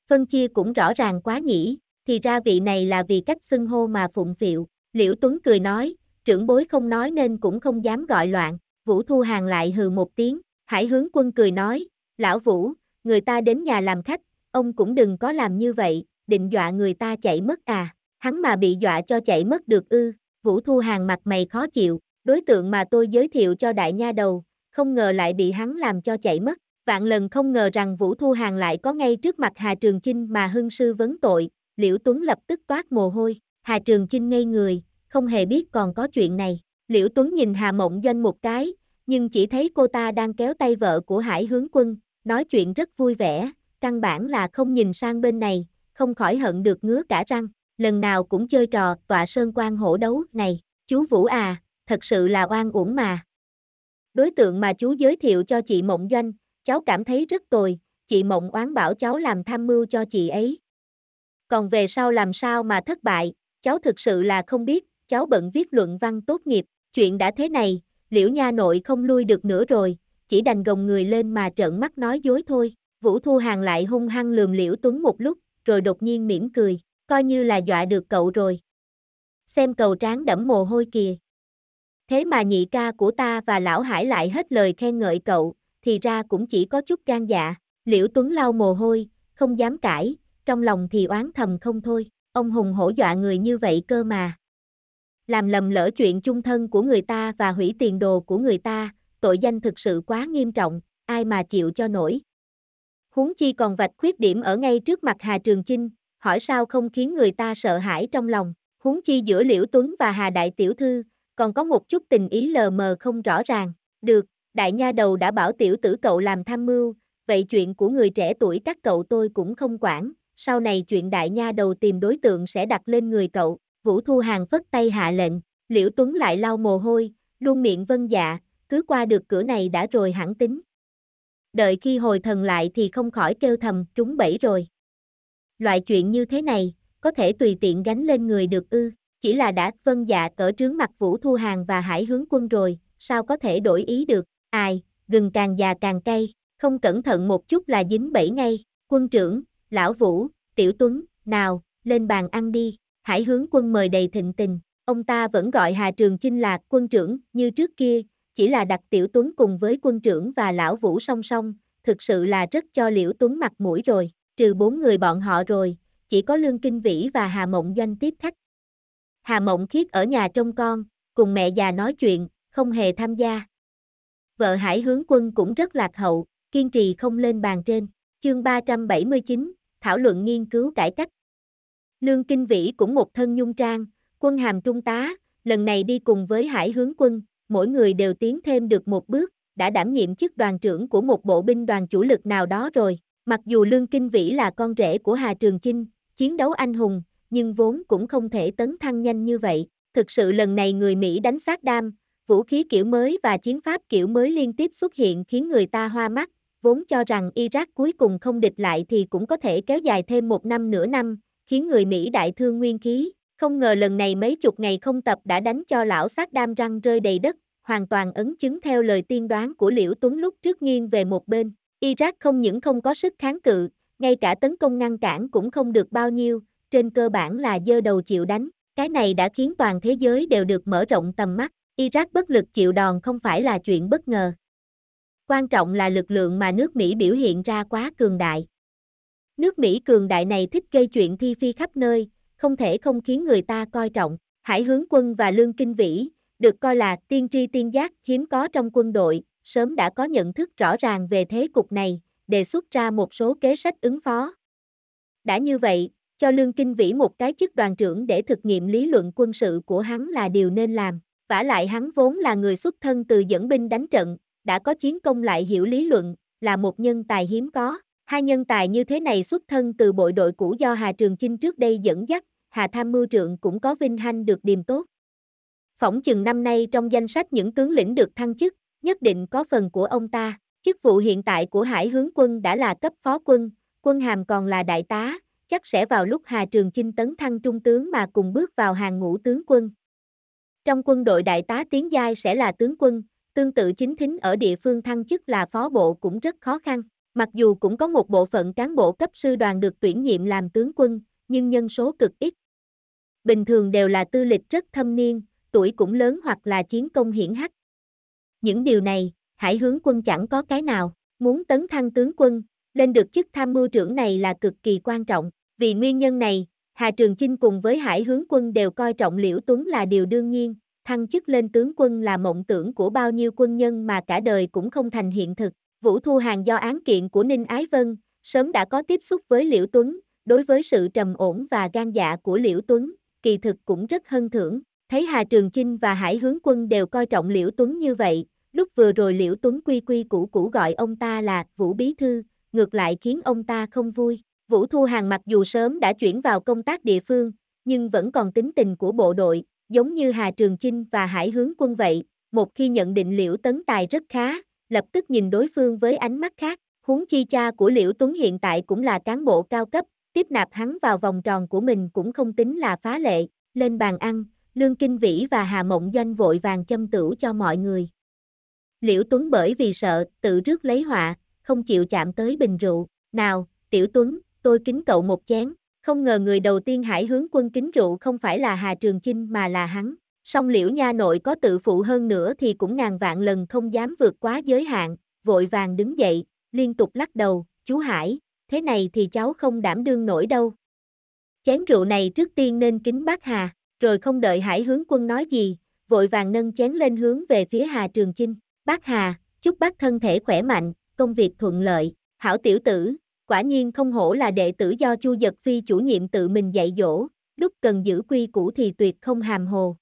Phân chia cũng rõ ràng quá nhỉ, thì ra vị này là vì cách xưng hô mà phụng phịu. Liễu Tuấn cười nói, trưởng bối không nói nên cũng không dám gọi loạn. Vũ Thu Hàng lại hừ một tiếng. Hải Hướng Quân cười nói, lão Vũ, người ta đến nhà làm khách, ông cũng đừng có làm như vậy, định dọa người ta chạy mất à? Hắn mà bị dọa cho chạy mất được ư? Vũ Thu Hàng mặt mày khó chịu, đối tượng mà tôi giới thiệu cho đại nha đầu, không ngờ lại bị hắn làm cho chạy mất. Vạn lần không ngờ rằng Vũ Thu Hàng lại có ngay trước mặt Hà Trường Chinh mà hưng sư vấn tội. Liễu Tuấn lập tức toát mồ hôi. Hà Trường Chinh ngây người, không hề biết còn có chuyện này. Liễu Tuấn nhìn Hà Mộng Doanh một cái, nhưng chỉ thấy cô ta đang kéo tay vợ của Hải Hướng Quân, nói chuyện rất vui vẻ, căn bản là không nhìn sang bên này, không khỏi hận được ngứa cả răng. Lần nào cũng chơi trò tọa sơn quan hổ đấu này. Chú Vũ à, thật sự là oan uổng mà. Đối tượng mà chú giới thiệu cho chị Mộng Doanh, cháu cảm thấy rất tồi, chị Mộng oán bảo cháu làm tham mưu cho chị ấy. Còn về sau làm sao mà thất bại, cháu thực sự là không biết, cháu bận viết luận văn tốt nghiệp. Chuyện đã thế này, Liễu nha nội không lui được nữa rồi, chỉ đành gồng người lên mà trợn mắt nói dối thôi. Vũ Thu Hàng lại hung hăng lườm Liễu Tuấn một lúc, rồi đột nhiên mỉm cười, coi như là dọa được cậu rồi. Xem cậu trán đẫm mồ hôi kìa. Thế mà nhị ca của ta và lão Hải lại hết lời khen ngợi cậu, thì ra cũng chỉ có chút gan dạ. Liễu Tuấn lau mồ hôi, không dám cãi, trong lòng thì oán thầm không thôi, ông hùng hổ dọa người như vậy cơ mà. Làm lầm lỡ chuyện chung thân của người ta và hủy tiền đồ của người ta, tội danh thực sự quá nghiêm trọng, ai mà chịu cho nổi. Huống chi còn vạch khuyết điểm ở ngay trước mặt Hà Trường Chinh, hỏi sao không khiến người ta sợ hãi trong lòng. Huống chi giữa Liễu Tuấn và Hà Đại Tiểu Thư, còn có một chút tình ý lờ mờ không rõ ràng. Được, đại nha đầu đã bảo tiểu tử cậu làm tham mưu, vậy chuyện của người trẻ tuổi các cậu tôi cũng không quản. Sau này chuyện đại nha đầu tìm đối tượng sẽ đặt lên người cậu. Vũ Thu Hàng phất tay hạ lệnh. Liễu Tuấn lại lau mồ hôi, luôn miệng vâng dạ, cứ qua được cửa này đã rồi hẳn tính. Đợi khi hồi thần lại thì không khỏi kêu thầm trúng bẫy rồi. Loại chuyện như thế này, có thể tùy tiện gánh lên người được ư? Chỉ là đã vâng dạ ở trướng mặt Vũ Thu Hàng và Hải Hướng Quân rồi, sao có thể đổi ý được? Ai, gừng càng già càng cay, không cẩn thận một chút là dính bẫy ngay. Quân trưởng, lão Vũ, tiểu Tuấn, nào, lên bàn ăn đi. Hải Hướng Quân mời đầy thịnh tình. Ông ta vẫn gọi Hà Trường Chinh là quân trưởng như trước kia, chỉ là đặt tiểu Tuấn cùng với quân trưởng và lão Vũ song song, thực sự là rất cho Liễu Tuấn mặt mũi rồi. Trừ bốn người bọn họ rồi, chỉ có Lương Kinh Vĩ và Hà Mộng Doanh tiếp khách. Hà Mộng Khiết ở nhà trông con, cùng mẹ già nói chuyện, không hề tham gia. Vợ Hải Hướng Quân cũng rất lạc hậu, kiên trì không lên bàn trên. Chương ba trăm bảy mươi chín, thảo luận nghiên cứu cải cách. Lương Kinh Vĩ cũng một thân nhung trang, quân hàm trung tá, lần này đi cùng với Hải Hướng Quân, mỗi người đều tiến thêm được một bước, đã đảm nhiệm chức đoàn trưởng của một bộ binh đoàn chủ lực nào đó rồi. Mặc dù Lương Kinh Vĩ là con rể của Hà Trường Chinh, chiến đấu anh hùng, nhưng vốn cũng không thể tấn thăng nhanh như vậy. Thực sự lần này người Mỹ đánh xác đam, vũ khí kiểu mới và chiến pháp kiểu mới liên tiếp xuất hiện khiến người ta hoa mắt, vốn cho rằng Iraq cuối cùng không địch lại thì cũng có thể kéo dài thêm một năm nửa năm, khiến người Mỹ đại thương nguyên khí. Không ngờ lần này mấy chục ngày không tập đã đánh cho lão xác đam răng rơi đầy đất, hoàn toàn ấn chứng theo lời tiên đoán của Liễu Tuấn lúc trước nghiêng về một bên. Iraq không những không có sức kháng cự, ngay cả tấn công ngăn cản cũng không được bao nhiêu, trên cơ bản là giơ đầu chịu đánh. Cái này đã khiến toàn thế giới đều được mở rộng tầm mắt. Iraq bất lực chịu đòn không phải là chuyện bất ngờ. Quan trọng là lực lượng mà nước Mỹ biểu hiện ra quá cường đại. Nước Mỹ cường đại này thích gây chuyện thị phi khắp nơi, không thể không khiến người ta coi trọng. Hải Hướng Quân và Lương Kinh Vĩ, được coi là tiên tri tiên giác hiếm có trong quân đội, sớm đã có nhận thức rõ ràng về thế cục này, đề xuất ra một số kế sách ứng phó. Đã như vậy, cho Lương Kinh Vĩ một cái chức đoàn trưởng để thực nghiệm lý luận quân sự của hắn là điều nên làm. Vả lại hắn vốn là người xuất thân từ dẫn binh đánh trận, đã có chiến công lại hiểu lý luận, là một nhân tài hiếm có. Hai nhân tài như thế này xuất thân từ bộ đội cũ do Hà Trường Chinh trước đây dẫn dắt, Hà Tham Mưu Trượng cũng có vinh hanh được điềm tốt. Phỏng chừng năm nay trong danh sách những tướng lĩnh được thăng chức, nhất định có phần của ông ta. Chức vụ hiện tại của Hải Hướng Quân đã là cấp phó quân, quân hàm còn là đại tá, chắc sẽ vào lúc Hà Trường Chinh tấn thăng trung tướng mà cùng bước vào hàng ngũ tướng quân. Trong quân đội đại tá tiến giai sẽ là tướng quân, tương tự chính thính ở địa phương thăng chức là phó bộ cũng rất khó khăn. Mặc dù cũng có một bộ phận cán bộ cấp sư đoàn được tuyển nhiệm làm tướng quân, nhưng nhân số cực ít. Bình thường đều là tư lịch rất thâm niên, tuổi cũng lớn hoặc là chiến công hiển hách. Những điều này, Hải Hướng Quân chẳng có cái nào. Muốn tấn thăng tướng quân, lên được chức tham mưu trưởng này là cực kỳ quan trọng. Vì nguyên nhân này, Hà Trường Chinh cùng với Hải Hướng Quân đều coi trọng Liễu Tuấn là điều đương nhiên. Thăng chức lên tướng quân là mộng tưởng của bao nhiêu quân nhân mà cả đời cũng không thành hiện thực. Vũ Thu Hàng do án kiện của Ninh Ái Vân, sớm đã có tiếp xúc với Liễu Tuấn, đối với sự trầm ổn và gan dạ của Liễu Tuấn, kỳ thực cũng rất hân thưởng. Thấy Hà Trường Chinh và Hải Hướng Quân đều coi trọng Liễu Tuấn như vậy, lúc vừa rồi Liễu Tuấn quy quy củ củ gọi ông ta là Vũ Bí Thư, ngược lại khiến ông ta không vui. Vũ Thu Hàng mặc dù sớm đã chuyển vào công tác địa phương, nhưng vẫn còn tính tình của bộ đội, giống như Hà Trường Chinh và Hải Hướng Quân vậy. Một khi nhận định Liễu Tấn Tài rất khá, lập tức nhìn đối phương với ánh mắt khác. Huống chi cha của Liễu Tuấn hiện tại cũng là cán bộ cao cấp, tiếp nạp hắn vào vòng tròn của mình cũng không tính là phá lệ. Lên bàn ăn, Lương Kinh Vĩ và Hà Mộng Doanh vội vàng châm tửu cho mọi người. Liễu Tuấn bởi vì sợ, tự rước lấy họa, không chịu chạm tới bình rượu. Nào, tiểu Tuấn, tôi kính cậu một chén. Không ngờ người đầu tiên Hải Hướng Quân kính rượu không phải là Hà Trường Chinh mà là hắn. Song Liễu nha nội có tự phụ hơn nữa thì cũng ngàn vạn lần không dám vượt quá giới hạn, vội vàng đứng dậy, liên tục lắc đầu, chú Hải, thế này thì cháu không đảm đương nổi đâu. Chén rượu này trước tiên nên kính bác Hà, rồi không đợi Hải Hướng Quân nói gì, vội vàng nâng chén lên hướng về phía Hà Trường Chinh. Bác Hà, chúc bác thân thể khỏe mạnh, công việc thuận lợi. Hảo tiểu tử, quả nhiên không hổ là đệ tử do Chu Dật Phi chủ nhiệm tự mình dạy dỗ, lúc cần giữ quy củ thì tuyệt không hàm hồ.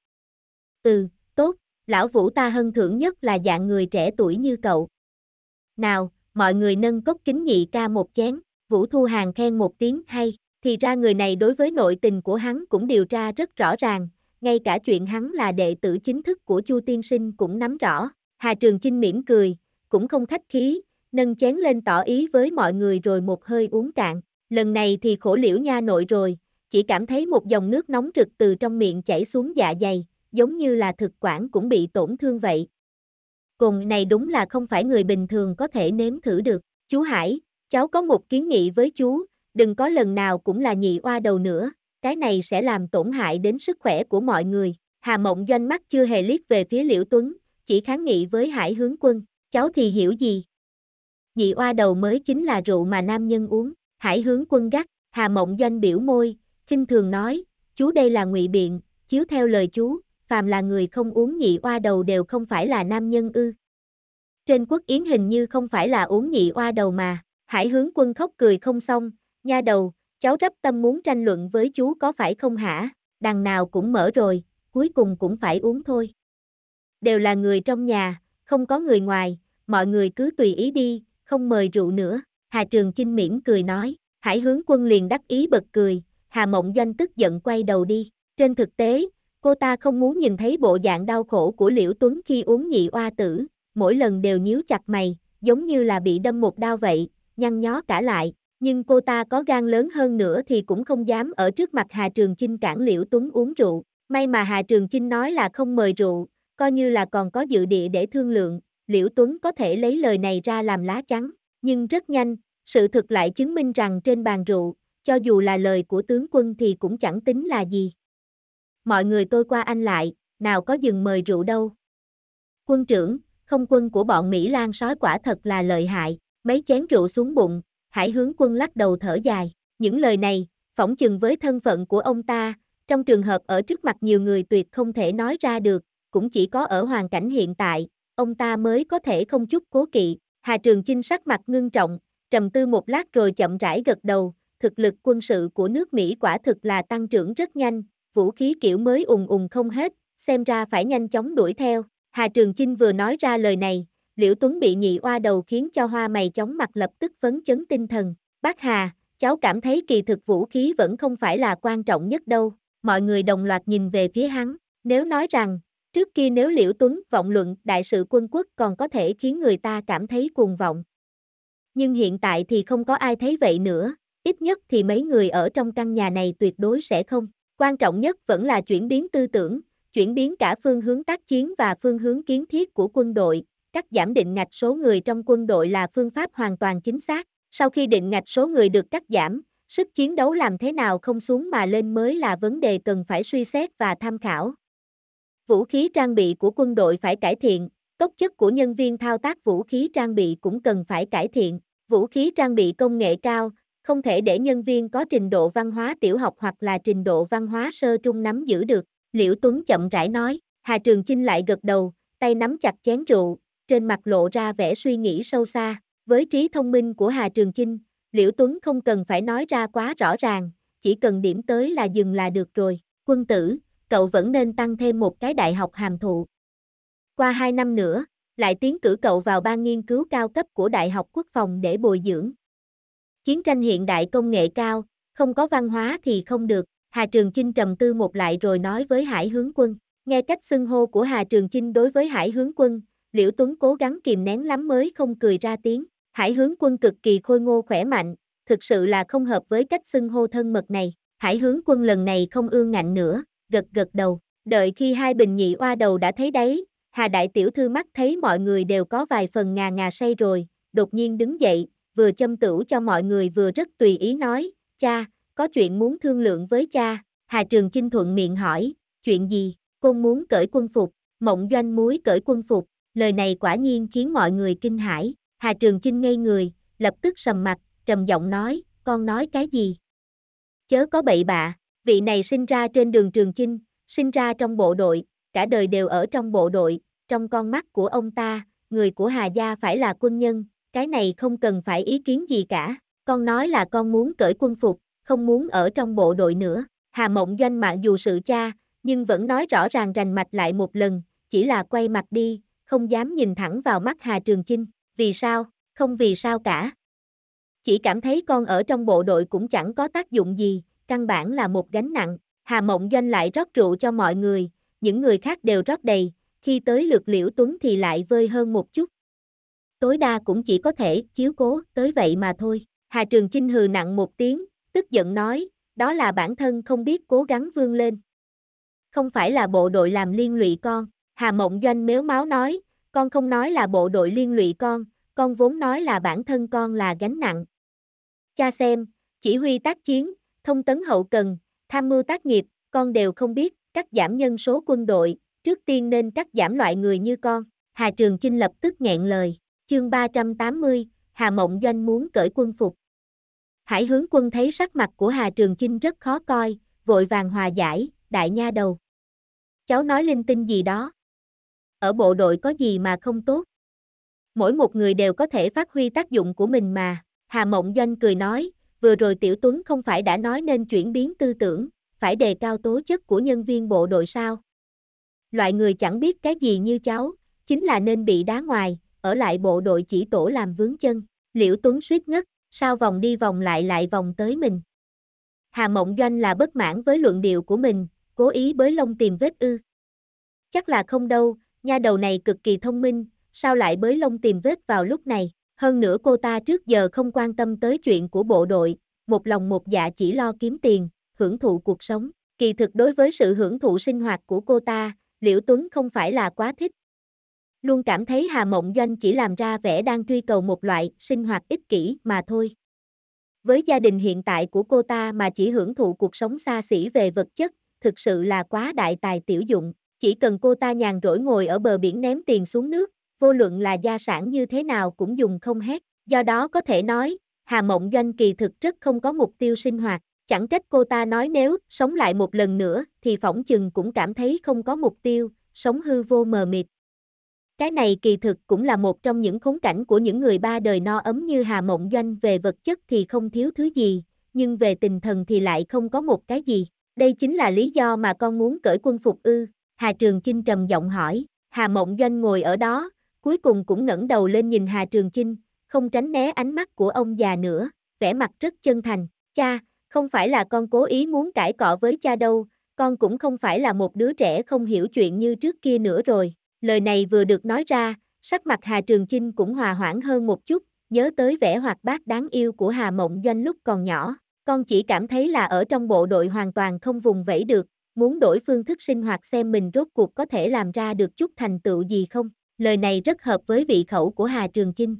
Ừ, tốt, lão Vũ ta hân thưởng nhất là dạng người trẻ tuổi như cậu. Nào, mọi người nâng cốc kính nhị ca một chén. Vũ Thu Hàng khen một tiếng hay, thì ra người này đối với nội tình của hắn cũng điều tra rất rõ ràng, ngay cả chuyện hắn là đệ tử chính thức của Chu tiên sinh cũng nắm rõ. Hà Trường Chinh mỉm cười, cũng không khách khí, nâng chén lên tỏ ý với mọi người rồi một hơi uống cạn. Lần này thì khổ Liễu nha nội rồi, chỉ cảm thấy một dòng nước nóng rực từ trong miệng chảy xuống dạ dày, giống như là thực quản cũng bị tổn thương vậy. Cồn này đúng là không phải người bình thường có thể nếm thử được. Chú Hải, cháu có một kiến nghị với chú, đừng có lần nào cũng là nhị oa đầu nữa, cái này sẽ làm tổn hại đến sức khỏe của mọi người. Hà Mộng Doanh mắt chưa hề liếc về phía Liễu Tuấn, chỉ kháng nghị với Hải Hướng Quân, cháu thì hiểu gì? Nhị oa đầu mới chính là rượu mà nam nhân uống. Hải Hướng Quân gắt. Hà Mộng Doanh biểu môi, khinh thường nói, chú đây là ngụy biện, chiếu theo lời chú, phàm là người không uống nhị oa đầu đều không phải là nam nhân ư? Trên quốc yến hình như không phải là uống nhị oa đầu mà. Hải Hướng Quân khóc cười không xong, nha đầu, cháu rắp tâm muốn tranh luận với chú có phải không hả? Đằng nào cũng mở rồi, cuối cùng cũng phải uống thôi. Đều là người trong nhà, không có người ngoài, mọi người cứ tùy ý đi, không mời rượu nữa. Hà Trường Chinh mỉm cười nói. Hải Hướng Quân liền đắc ý bật cười. Hà Mộng Doanh tức giận quay đầu đi. Trên thực tế, cô ta không muốn nhìn thấy bộ dạng đau khổ của Liễu Tuấn khi uống nhị oa tử, mỗi lần đều nhíu chặt mày, giống như là bị đâm một đao vậy, nhăn nhó cả lại. Nhưng cô ta có gan lớn hơn nữa thì cũng không dám ở trước mặt Hà Trường Chinh cản Liễu Tuấn uống rượu. May mà Hà Trường Chinh nói là không mời rượu, coi như là còn có dự địa để thương lượng, Liễu Tuấn có thể lấy lời này ra làm lá chắn. Nhưng rất nhanh, sự thực lại chứng minh rằng trên bàn rượu, cho dù là lời của tướng quân thì cũng chẳng tính là gì. Mọi người tôi qua anh lại, nào có dừng mời rượu đâu. Quân trưởng, không quân của bọn Mỹ Lan sói quả thật là lợi hại. Mấy chén rượu xuống bụng, Hải Hướng Quân lắc đầu thở dài. Những lời này, phỏng chừng với thân phận của ông ta, trong trường hợp ở trước mặt nhiều người tuyệt không thể nói ra được, cũng chỉ có ở hoàn cảnh hiện tại, ông ta mới có thể không chút cố kỵ. Hà Trường Chinh sắc mặt ngưng trọng, trầm tư một lát rồi chậm rãi gật đầu. Thực lực quân sự của nước Mỹ quả thực là tăng trưởng rất nhanh, vũ khí kiểu mới ùng ùng không hết, xem ra phải nhanh chóng đuổi theo. Hà Trường Chinh vừa nói ra lời này, Liễu Tuấn bị nhị oa đầu khiến cho hoa mày chóng mặt, lập tức phấn chấn tinh thần. Bác Hà, cháu cảm thấy kỳ thực vũ khí vẫn không phải là quan trọng nhất đâu. Mọi người đồng loạt nhìn về phía hắn. Nếu nói rằng, trước kia nếu Liễu Tuấn vọng luận đại sự quân quốc còn có thể khiến người ta cảm thấy cuồng vọng. Nhưng hiện tại thì không có ai thấy vậy nữa, ít nhất thì mấy người ở trong căn nhà này tuyệt đối sẽ không. Quan trọng nhất vẫn là chuyển biến tư tưởng, chuyển biến cả phương hướng tác chiến và phương hướng kiến thiết của quân đội. Cắt giảm định ngạch số người trong quân đội là phương pháp hoàn toàn chính xác. Sau khi định ngạch số người được cắt giảm, sức chiến đấu làm thế nào không xuống mà lên mới là vấn đề cần phải suy xét và tham khảo. Vũ khí trang bị của quân đội phải cải thiện, tốc chất của nhân viên thao tác vũ khí trang bị cũng cần phải cải thiện. Vũ khí trang bị công nghệ cao, không thể để nhân viên có trình độ văn hóa tiểu học hoặc là trình độ văn hóa sơ trung nắm giữ được. Liễu Tuấn chậm rãi nói. Hà Trường Chinh lại gật đầu, tay nắm chặt chén rượu, trên mặt lộ ra vẻ suy nghĩ sâu xa. Với trí thông minh của Hà Trường Chinh, Liễu Tuấn không cần phải nói ra quá rõ ràng, chỉ cần điểm tới là dừng là được rồi. Quân tử, cậu vẫn nên tăng thêm một cái đại học hàm thụ. Qua hai năm nữa, lại tiến cử cậu vào ban nghiên cứu cao cấp của Đại học Quốc phòng để bồi dưỡng. Chiến tranh hiện đại công nghệ cao, không có văn hóa thì không được. Hà Trường Chinh trầm tư một lại rồi nói với Hải Hướng Quân. Nghe cách xưng hô của Hà Trường Chinh đối với Hải Hướng Quân, Liễu Tuấn cố gắng kìm nén lắm mới không cười ra tiếng. Hải Hướng Quân cực kỳ khôi ngô khỏe mạnh, thực sự là không hợp với cách xưng hô thân mật này. Hải Hướng Quân lần này không ương ngạnh nữa, gật gật đầu. Đợi khi hai bình nhị oa đầu đã thấy đấy, Hà đại tiểu thư mắt thấy mọi người đều có vài phần ngà ngà say rồi, đột nhiên đứng dậy, vừa châm tửu cho mọi người vừa rất tùy ý nói, cha, có chuyện muốn thương lượng với cha. Hà Trường Chinh thuận miệng hỏi, chuyện gì? Con muốn cởi quân phục. Mộng Doanh muối cởi quân phục. Lời này quả nhiên khiến mọi người kinh hãi. Hà Trường Chinh ngây người, lập tức sầm mặt, trầm giọng nói, con nói cái gì? Chớ có bậy bạ, vị này sinh ra trên đường Trường Chinh, sinh ra trong bộ đội, cả đời đều ở trong bộ đội, trong con mắt của ông ta, người của Hà gia phải là quân nhân, cái này không cần phải ý kiến gì cả. Con nói là con muốn cởi quân phục, không muốn ở trong bộ đội nữa. Hà Mộng Doanh mặc dù sự cha, nhưng vẫn nói rõ ràng rành mạch lại một lần, chỉ là quay mặt đi, không dám nhìn thẳng vào mắt Hà Trường Chinh. Vì sao? Không vì sao cả. Chỉ cảm thấy con ở trong bộ đội cũng chẳng có tác dụng gì, căn bản là một gánh nặng. Hà Mộng Doanh lại rót rượu cho mọi người, những người khác đều rót đầy, khi tới lượt Liễu Tuấn thì lại vơi hơn một chút. Tối đa cũng chỉ có thể chiếu cố tới vậy mà thôi. Hà Trường Chinh hừ nặng một tiếng, tức giận nói, đó là bản thân không biết cố gắng vươn lên. Không phải là bộ đội làm liên lụy con. Hà Mộng Doanh mếu máu nói, con không nói là bộ đội liên lụy con, con vốn nói là bản thân con là gánh nặng. Cha xem, chỉ huy tác chiến, thông tấn hậu cần, tham mưu tác nghiệp, con đều không biết, cắt giảm nhân số quân đội, trước tiên nên cắt giảm loại người như con. Hà Trường Chinh lập tức nghẹn lời. Chương ba trăm tám mươi, Hà Mộng Doanh muốn cởi quân phục. Hải Hướng Quân thấy sắc mặt của Hà Trường Chinh rất khó coi, vội vàng hòa giải, đại nha đầu. Cháu nói linh tinh gì đó. Ở bộ đội có gì mà không tốt. Mỗi một người đều có thể phát huy tác dụng của mình mà. Hà Mộng Doanh cười nói, vừa rồi Tiểu Tuấn không phải đã nói nên chuyển biến tư tưởng, phải đề cao tố chất của nhân viên bộ đội sao. Loại người chẳng biết cái gì như cháu, chính là nên bị đá ngoài, ở lại bộ đội chỉ tổ làm vướng chân. Liễu Tuấn suýt ngất, sao vòng đi vòng lại lại vòng tới mình. Hà Mộng Doanh là bất mãn với luận điệu của mình, cố ý bới lông tìm vết ư. Chắc là không đâu, nha đầu này cực kỳ thông minh, sao lại bới lông tìm vết vào lúc này. Hơn nữa cô ta trước giờ không quan tâm tới chuyện của bộ đội, một lòng một dạ chỉ lo kiếm tiền, hưởng thụ cuộc sống. Kỳ thực đối với sự hưởng thụ sinh hoạt của cô ta, Liễu Tuấn không phải là quá thích. Luôn cảm thấy Hà Mộng Doanh chỉ làm ra vẻ đang truy cầu một loại sinh hoạt ích kỷ mà thôi. Với gia đình hiện tại của cô ta mà chỉ hưởng thụ cuộc sống xa xỉ về vật chất, thực sự là quá đại tài tiểu dụng. Chỉ cần cô ta nhàn rỗi ngồi ở bờ biển ném tiền xuống nước, vô luận là gia sản như thế nào cũng dùng không hết. Do đó có thể nói, Hà Mộng Doanh kỳ thực rất không có mục tiêu sinh hoạt. Chẳng trách cô ta nói nếu sống lại một lần nữa thì phỏng chừng cũng cảm thấy không có mục tiêu, sống hư vô mờ mịt. Cái này kỳ thực cũng là một trong những khốn cảnh của những người ba đời no ấm như Hà Mộng Doanh. Về vật chất thì không thiếu thứ gì, nhưng về tinh thần thì lại không có một cái gì. Đây chính là lý do mà con muốn cởi quân phục ư? Hà Trường Chinh trầm giọng hỏi. Hà Mộng Doanh ngồi ở đó, cuối cùng cũng ngẩng đầu lên nhìn Hà Trường Chinh, không tránh né ánh mắt của ông già nữa, vẻ mặt rất chân thành. Cha, không phải là con cố ý muốn cãi cọ với cha đâu, con cũng không phải là một đứa trẻ không hiểu chuyện như trước kia nữa rồi. Lời này vừa được nói ra, sắc mặt Hà Trường Chinh cũng hòa hoãn hơn một chút, nhớ tới vẻ hoạt bát đáng yêu của Hà Mộng Doanh lúc còn nhỏ. Con chỉ cảm thấy là ở trong bộ đội hoàn toàn không vùng vẫy được, muốn đổi phương thức sinh hoạt xem mình rốt cuộc có thể làm ra được chút thành tựu gì không. Lời này rất hợp với vị khẩu của Hà Trường Chinh.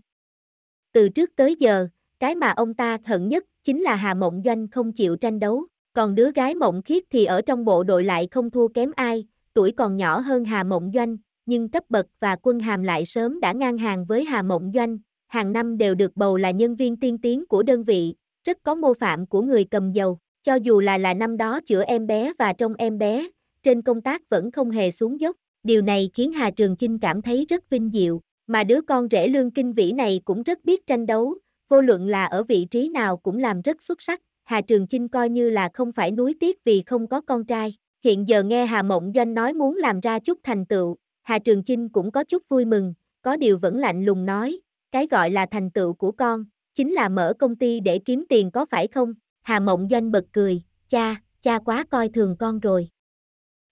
Từ trước tới giờ, cái mà ông ta hận nhất chính là Hà Mộng Doanh không chịu tranh đấu, còn đứa gái Mộng Khiết thì ở trong bộ đội lại không thua kém ai, tuổi còn nhỏ hơn Hà Mộng Doanh, nhưng cấp bậc và quân hàm lại sớm đã ngang hàng với Hà Mộng Doanh, hàng năm đều được bầu là nhân viên tiên tiến của đơn vị, rất có mô phạm của người cầm dầu, cho dù là là năm đó chữa em bé và trông em bé, trên công tác vẫn không hề xuống dốc. Điều này khiến Hà Trường Chinh cảm thấy rất vinh diệu, mà đứa con rể Lương Kinh Vĩ này cũng rất biết tranh đấu, vô luận là ở vị trí nào cũng làm rất xuất sắc. Hà Trường Chinh coi như là không phải nuối tiếc vì không có con trai. Hiện giờ nghe Hà Mộng Doanh nói muốn làm ra chút thành tựu, Hà Trường Chinh cũng có chút vui mừng, có điều vẫn lạnh lùng nói, cái gọi là thành tựu của con, chính là mở công ty để kiếm tiền có phải không? Hà Mộng Doanh bật cười, cha, cha quá coi thường con rồi.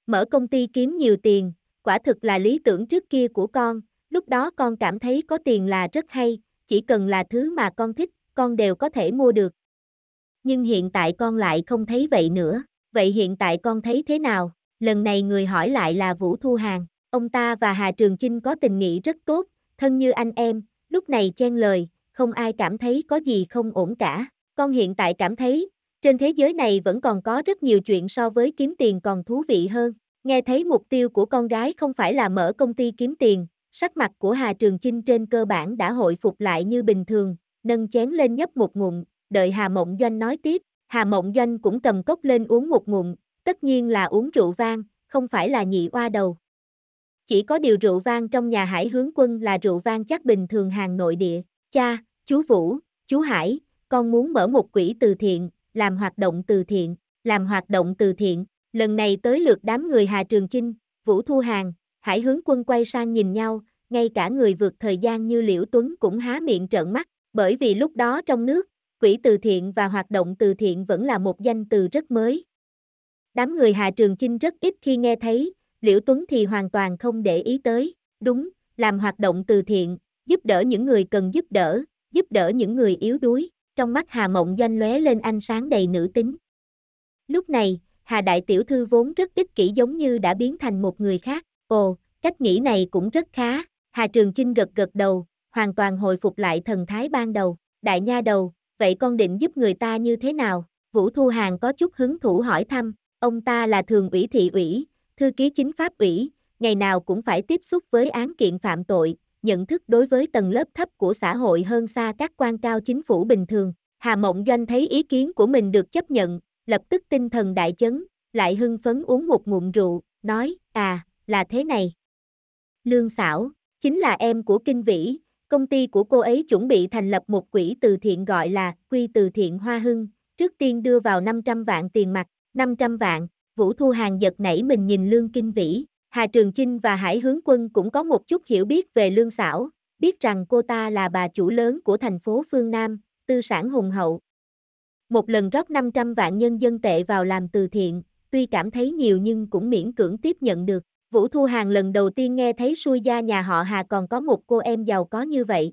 Mở công ty kiếm nhiều tiền, quả thực là lý tưởng trước kia của con, lúc đó con cảm thấy có tiền là rất hay, chỉ cần là thứ mà con thích, con đều có thể mua được. Nhưng hiện tại con lại không thấy vậy nữa, vậy hiện tại con thấy thế nào? Lần này người hỏi lại là Vũ Thu Hàng, ông ta và Hà Trường Chinh có tình nghĩa rất tốt, thân như anh em, lúc này chen lời, không ai cảm thấy có gì không ổn cả. Con hiện tại cảm thấy, trên thế giới này vẫn còn có rất nhiều chuyện so với kiếm tiền còn thú vị hơn. Nghe thấy mục tiêu của con gái không phải là mở công ty kiếm tiền, sắc mặt của Hà Trường Chinh trên cơ bản đã hồi phục lại như bình thường, nâng chén lên nhấp một ngụm, đợi Hà Mộng Doanh nói tiếp. Hà Mộng Doanh cũng cầm cốc lên uống một ngụm, tất nhiên là uống rượu vang, không phải là nhị oa đầu. Chỉ có điều rượu vang trong nhà Hải Hướng Quân là rượu vang chắc bình thường hàng nội địa. Cha, chú Vũ, chú Hải, con muốn mở một quỹ từ thiện, làm hoạt động từ thiện, làm hoạt động từ thiện. Lần này tới lượt đám người Hà Trường Chinh, Vũ Thu Hàng, Hải Hướng Quân quay sang nhìn nhau, ngay cả người vượt thời gian như Liễu Tuấn cũng há miệng trợn mắt, bởi vì lúc đó trong nước, quỹ từ thiện và hoạt động từ thiện vẫn là một danh từ rất mới. Đám người Hà Trường Chinh rất ít khi nghe thấy, Liễu Tuấn thì hoàn toàn không để ý tới. Đúng, làm hoạt động từ thiện, giúp đỡ những người cần giúp đỡ, giúp đỡ những người yếu đuối. Trong mắt Hà Mộng Doanh lóe lên ánh sáng đầy nữ tính. Lúc này, Hà đại tiểu thư vốn rất ích kỷ giống như đã biến thành một người khác. Ồ, cách nghĩ này cũng rất khá. Hà Trường Chinh gật gật đầu, hoàn toàn hồi phục lại thần thái ban đầu. Đại nha đầu, vậy con định giúp người ta như thế nào? Vũ Thu Hàng có chút hứng thú hỏi thăm. Ông ta là thường ủy thị ủy, thư ký chính pháp ủy, ngày nào cũng phải tiếp xúc với án kiện phạm tội, nhận thức đối với tầng lớp thấp của xã hội hơn xa các quan cao chính phủ bình thường. Hà Mộng Doanh thấy ý kiến của mình được chấp nhận, lập tức tinh thần đại chấn, lại hưng phấn uống một ngụm rượu, nói, à, là thế này. Lương Xảo, chính là em của Kinh Vĩ, công ty của cô ấy chuẩn bị thành lập một quỹ từ thiện gọi là Quỹ từ thiện Hoa Hưng, trước tiên đưa vào năm trăm vạn tiền mặt, năm trăm vạn. Vũ Thu Hàng giật nảy mình nhìn Lương Kinh Vĩ. Hà Trường Chinh và Hải Hướng Quân cũng có một chút hiểu biết về Lương Xảo, biết rằng cô ta là bà chủ lớn của thành phố Phương Nam, tư sản hùng hậu. Một lần rót năm trăm vạn nhân dân tệ vào làm từ thiện, tuy cảm thấy nhiều nhưng cũng miễn cưỡng tiếp nhận được. Vũ Thu Hàng lần đầu tiên nghe thấy xui gia nhà họ Hà còn có một cô em giàu có như vậy.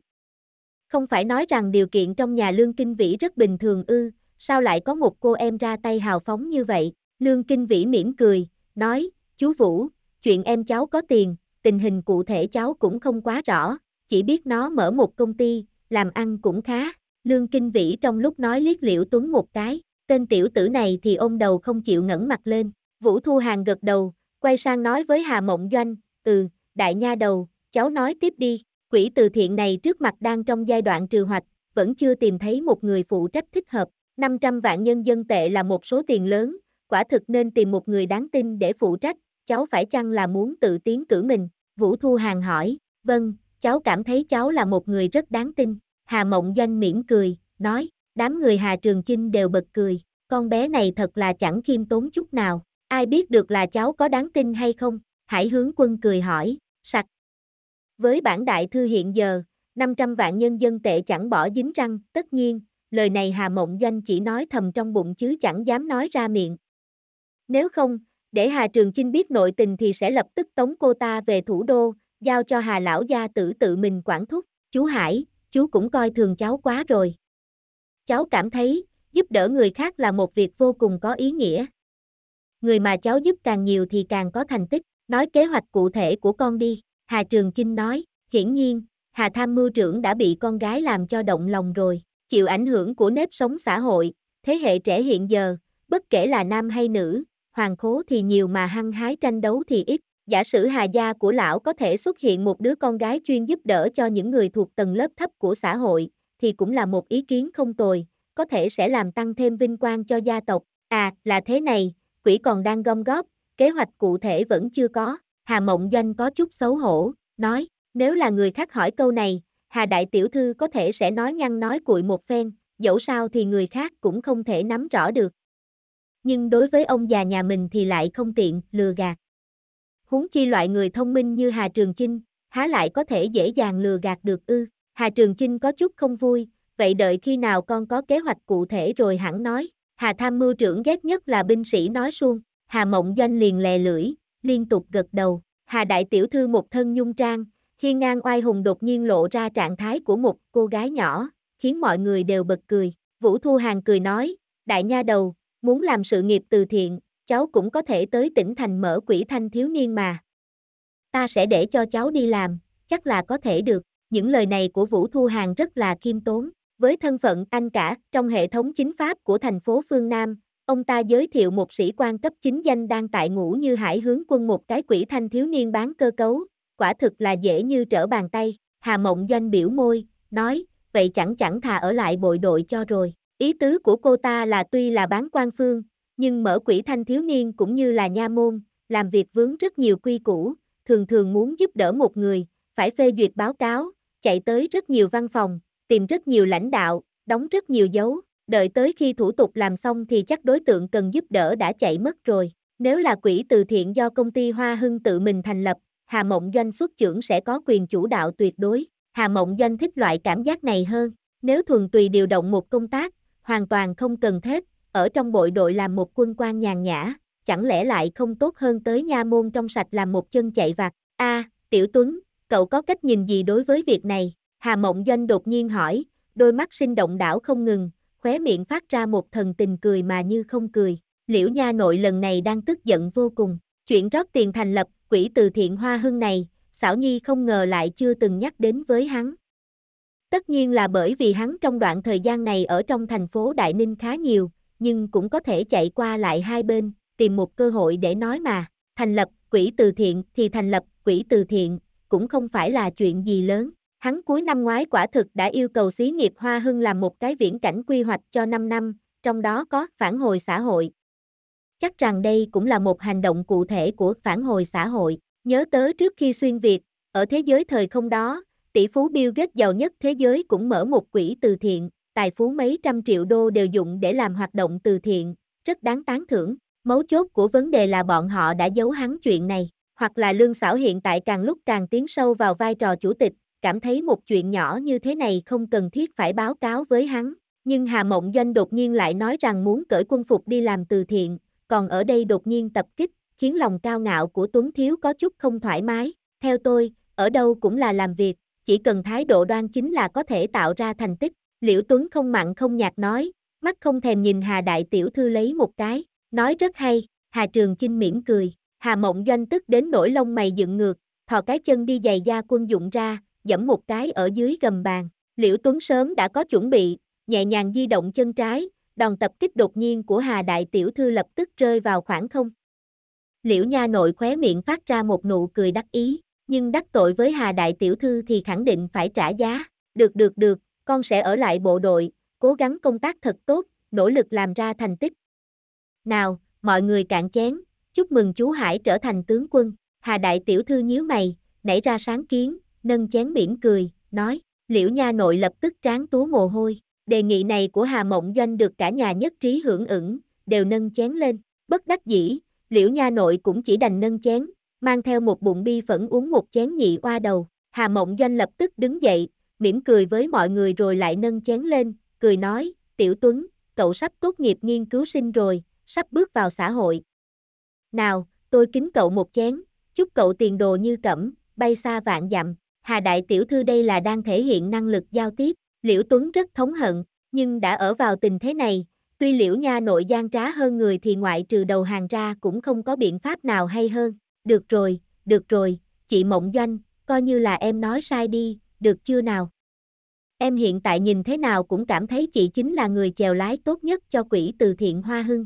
Không phải nói rằng điều kiện trong nhà Lương Kinh Vĩ rất bình thường ư, sao lại có một cô em ra tay hào phóng như vậy? Lương Kinh Vĩ mỉm cười, nói, chú Vũ, chuyện em cháu có tiền, tình hình cụ thể cháu cũng không quá rõ, chỉ biết nó mở một công ty, làm ăn cũng khá. Lương Kinh Vĩ trong lúc nói liếc Liễu Tuấn một cái, tên tiểu tử này thì ôm đầu không chịu ngẩng mặt lên. Vũ Thu Hàng gật đầu, quay sang nói với Hà Mộng Doanh, ừ, đại nha đầu, cháu nói tiếp đi, quỹ từ thiện này trước mặt đang trong giai đoạn trừ hoạch, vẫn chưa tìm thấy một người phụ trách thích hợp, năm trăm vạn nhân dân tệ là một số tiền lớn. Quả thực nên tìm một người đáng tin để phụ trách, cháu phải chăng là muốn tự tiến cử mình? Vũ Thu Hàng hỏi. Vâng, cháu cảm thấy cháu là một người rất đáng tin. Hà Mộng Doanh mỉm cười, nói, đám người Hà Trường Chinh đều bật cười, con bé này thật là chẳng khiêm tốn chút nào, ai biết được là cháu có đáng tin hay không? Hải Hướng Quân cười hỏi, sặc. Với bản đại thư hiện giờ, năm trăm vạn nhân dân tệ chẳng bỏ dính răng, tất nhiên, lời này Hà Mộng Doanh chỉ nói thầm trong bụng chứ chẳng dám nói ra miệng. Nếu không, để Hà Trường Chinh biết nội tình thì sẽ lập tức tống cô ta về thủ đô, giao cho Hà lão gia tử tự mình quản thúc. Chú Hải, chú cũng coi thường cháu quá rồi. Cháu cảm thấy, giúp đỡ người khác là một việc vô cùng có ý nghĩa. Người mà cháu giúp càng nhiều thì càng có thành tích. Nói kế hoạch cụ thể của con đi, Hà Trường Chinh nói. Hiển nhiên, Hà tham mưu trưởng đã bị con gái làm cho động lòng rồi. Chịu ảnh hưởng của nếp sống xã hội, thế hệ trẻ hiện giờ, bất kể là nam hay nữ, hoàng khố thì nhiều mà hăng hái tranh đấu thì ít. Giả sử Hà gia của lão có thể xuất hiện một đứa con gái chuyên giúp đỡ cho những người thuộc tầng lớp thấp của xã hội, thì cũng là một ý kiến không tồi, có thể sẽ làm tăng thêm vinh quang cho gia tộc. À, là thế này, quỹ còn đang gom góp, kế hoạch cụ thể vẫn chưa có. Hà Mộng Doanh có chút xấu hổ, nói, nếu là người khác hỏi câu này, Hà đại tiểu thư có thể sẽ nói nhăn nói cuội một phen, dẫu sao thì người khác cũng không thể nắm rõ được. Nhưng đối với ông già nhà mình thì lại không tiện lừa gạt. Huống chi loại người thông minh như Hà Trường Chinh, há lại có thể dễ dàng lừa gạt được ư? Hà Trường Chinh có chút không vui, vậy đợi khi nào con có kế hoạch cụ thể rồi hẳn nói. Hà tham mưu trưởng ghét nhất là binh sĩ nói suông. Hà Mộng Doanh liền lè lưỡi, liên tục gật đầu. Hà đại tiểu thư một thân nhung trang, hiên ngang oai hùng đột nhiên lộ ra trạng thái của một cô gái nhỏ, khiến mọi người đều bật cười. Vũ Thu Hàng cười nói, đại nha đầu, muốn làm sự nghiệp từ thiện, cháu cũng có thể tới tỉnh thành mở quỹ thanh thiếu niên mà. Ta sẽ để cho cháu đi làm, chắc là có thể được. Những lời này của Vũ Thu Hàng rất là khiêm tốn. Với thân phận anh cả trong hệ thống chính pháp của thành phố Phương Nam, ông ta giới thiệu một sĩ quan cấp chính danh đang tại ngũ như Hải Hướng Quân một cái quỹ thanh thiếu niên bán cơ cấu, quả thực là dễ như trở bàn tay. Hà Mộng Doanh biểu môi, nói, vậy chẳng chẳng thà ở lại bộ đội cho rồi. Ý tứ của cô ta là tuy là bán quan phương, nhưng mở quỹ thanh thiếu niên cũng như là nha môn, làm việc vướng rất nhiều quy củ, thường thường muốn giúp đỡ một người, phải phê duyệt báo cáo, chạy tới rất nhiều văn phòng, tìm rất nhiều lãnh đạo, đóng rất nhiều dấu, đợi tới khi thủ tục làm xong thì chắc đối tượng cần giúp đỡ đã chạy mất rồi. Nếu là quỹ từ thiện do công ty Hoa Hưng tự mình thành lập, Hà Mộng Doanh xuất trưởng sẽ có quyền chủ đạo tuyệt đối. Hà Mộng Doanh thích loại cảm giác này hơn. Nếu thuần tùy điều động một công tác, hoàn toàn không cần thiết, ở trong bộ đội làm một quân quan nhàn nhã, chẳng lẽ lại không tốt hơn tới nha môn trong sạch làm một chân chạy vặt. A, à, Tiểu Tuấn, cậu có cách nhìn gì đối với việc này? Hà Mộng Doanh đột nhiên hỏi, đôi mắt sinh động đảo không ngừng, khóe miệng phát ra một thần tình cười mà như không cười. Liễu nha nội lần này đang tức giận vô cùng. Chuyện rót tiền thành lập quỹ từ thiện Hoa Hưng này, Xảo Nhi không ngờ lại chưa từng nhắc đến với hắn. Tất nhiên là bởi vì hắn trong đoạn thời gian này ở trong thành phố Đại Ninh khá nhiều, nhưng cũng có thể chạy qua lại hai bên, tìm một cơ hội để nói mà. Thành lập quỹ từ thiện thì thành lập quỹ từ thiện, cũng không phải là chuyện gì lớn. Hắn cuối năm ngoái quả thực đã yêu cầu xí nghiệp Hoa Hưng làm một cái viễn cảnh quy hoạch cho năm năm, trong đó có phản hồi xã hội. Chắc rằng đây cũng là một hành động cụ thể của phản hồi xã hội. Nhớ tới trước khi xuyên Việt, ở thế giới thời không đó, tỷ phú Bill Gates giàu nhất thế giới cũng mở một quỹ từ thiện, tài phú mấy trăm triệu đô đều dùng để làm hoạt động từ thiện, rất đáng tán thưởng. Mấu chốt của vấn đề là bọn họ đã giấu hắn chuyện này, hoặc là Lương Xảo hiện tại càng lúc càng tiến sâu vào vai trò chủ tịch, cảm thấy một chuyện nhỏ như thế này không cần thiết phải báo cáo với hắn. Nhưng Hà Mộng Doanh đột nhiên lại nói rằng muốn cởi quân phục đi làm từ thiện, còn ở đây đột nhiên tập kích, khiến lòng cao ngạo của Tuấn Thiếu có chút không thoải mái. Theo tôi, ở đâu cũng là làm việc, chỉ cần thái độ đoan chính là có thể tạo ra thành tích. Liễu Tuấn không mặn không nhạt nói, mắt không thèm nhìn Hà đại tiểu thư lấy một cái, nói rất hay. Hà Trường Chinh mỉm cười. Hà Mộng Doanh tức đến nỗi lông mày dựng ngược, thò cái chân đi giày da quân dụng ra, giẫm một cái ở dưới gầm bàn. Liễu Tuấn sớm đã có chuẩn bị, nhẹ nhàng di động chân trái, đòn tập kích đột nhiên của Hà đại tiểu thư lập tức rơi vào khoảng không. Liễu nha nội khóe miệng phát ra một nụ cười đắc ý, nhưng đắc tội với Hà đại tiểu thư thì khẳng định phải trả giá. Được được được, con sẽ ở lại bộ đội, cố gắng công tác thật tốt, nỗ lực làm ra thành tích. Nào, mọi người cạn chén, chúc mừng chú Hải trở thành tướng quân. Hà đại tiểu thư nhíu mày, nảy ra sáng kiến, nâng chén mỉm cười, nói. Liễu nha nội lập tức trán túa mồ hôi. Đề nghị này của Hà Mộng Doanh được cả nhà nhất trí hưởng ứng, đều nâng chén lên. Bất đắc dĩ, Liễu nha nội cũng chỉ đành nâng chén, mang theo một bụng bi phẫn uống một chén nhị oa đầu. Hà Mộng Doanh lập tức đứng dậy, mỉm cười với mọi người rồi lại nâng chén lên, cười nói, Tiểu Tuấn, cậu sắp tốt nghiệp nghiên cứu sinh rồi, sắp bước vào xã hội. Nào, tôi kính cậu một chén, chúc cậu tiền đồ như cẩm, bay xa vạn dặm. Hà đại tiểu thư đây là đang thể hiện năng lực giao tiếp. Liễu Tuấn rất thống hận, nhưng đã ở vào tình thế này, tuy Liễu nha nội gian trá hơn người thì ngoại trừ đầu hàng ra cũng không có biện pháp nào hay hơn. Được rồi, được rồi, chị Mộng Doanh, coi như là em nói sai đi, được chưa nào? Em hiện tại nhìn thế nào cũng cảm thấy chị chính là người chèo lái tốt nhất cho quỹ từ thiện Hoa Hưng.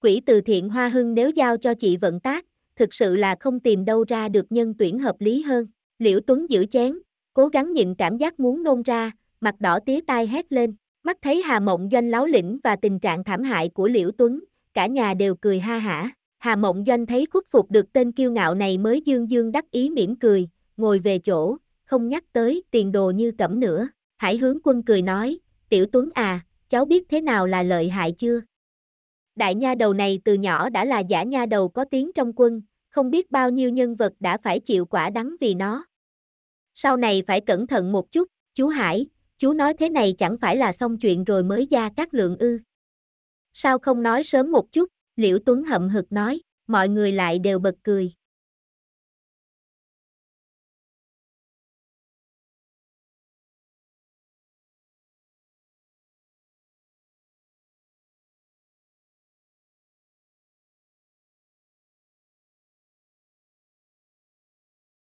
Quỹ từ thiện Hoa Hưng nếu giao cho chị vận tác, thực sự là không tìm đâu ra được nhân tuyển hợp lý hơn. Liễu Tuấn giữ chén, cố gắng nhịn cảm giác muốn nôn ra, mặt đỏ tía tai hét lên. Mắt thấy Hà Mộng Doanh láo lĩnh và tình trạng thảm hại của Liễu Tuấn, cả nhà đều cười ha hả. Hà Mộng Doanh thấy khuất phục được tên kiêu ngạo này mới dương dương đắc ý mỉm cười, ngồi về chỗ, không nhắc tới tiền đồ như cẩm nữa. Hải Hướng Quân cười nói, Tiểu Tuấn à, cháu biết thế nào là lợi hại chưa? Đại nha đầu này từ nhỏ đã là giả nha đầu có tiếng trong quân, không biết bao nhiêu nhân vật đã phải chịu quả đắng vì nó. Sau này phải cẩn thận một chút, chú Hải. Chú nói thế này chẳng phải là xong chuyện rồi mới ra các lượng ư? Sao không nói sớm một chút? Liễu Tuấn hậm hực nói. Mọi người lại đều bật cười.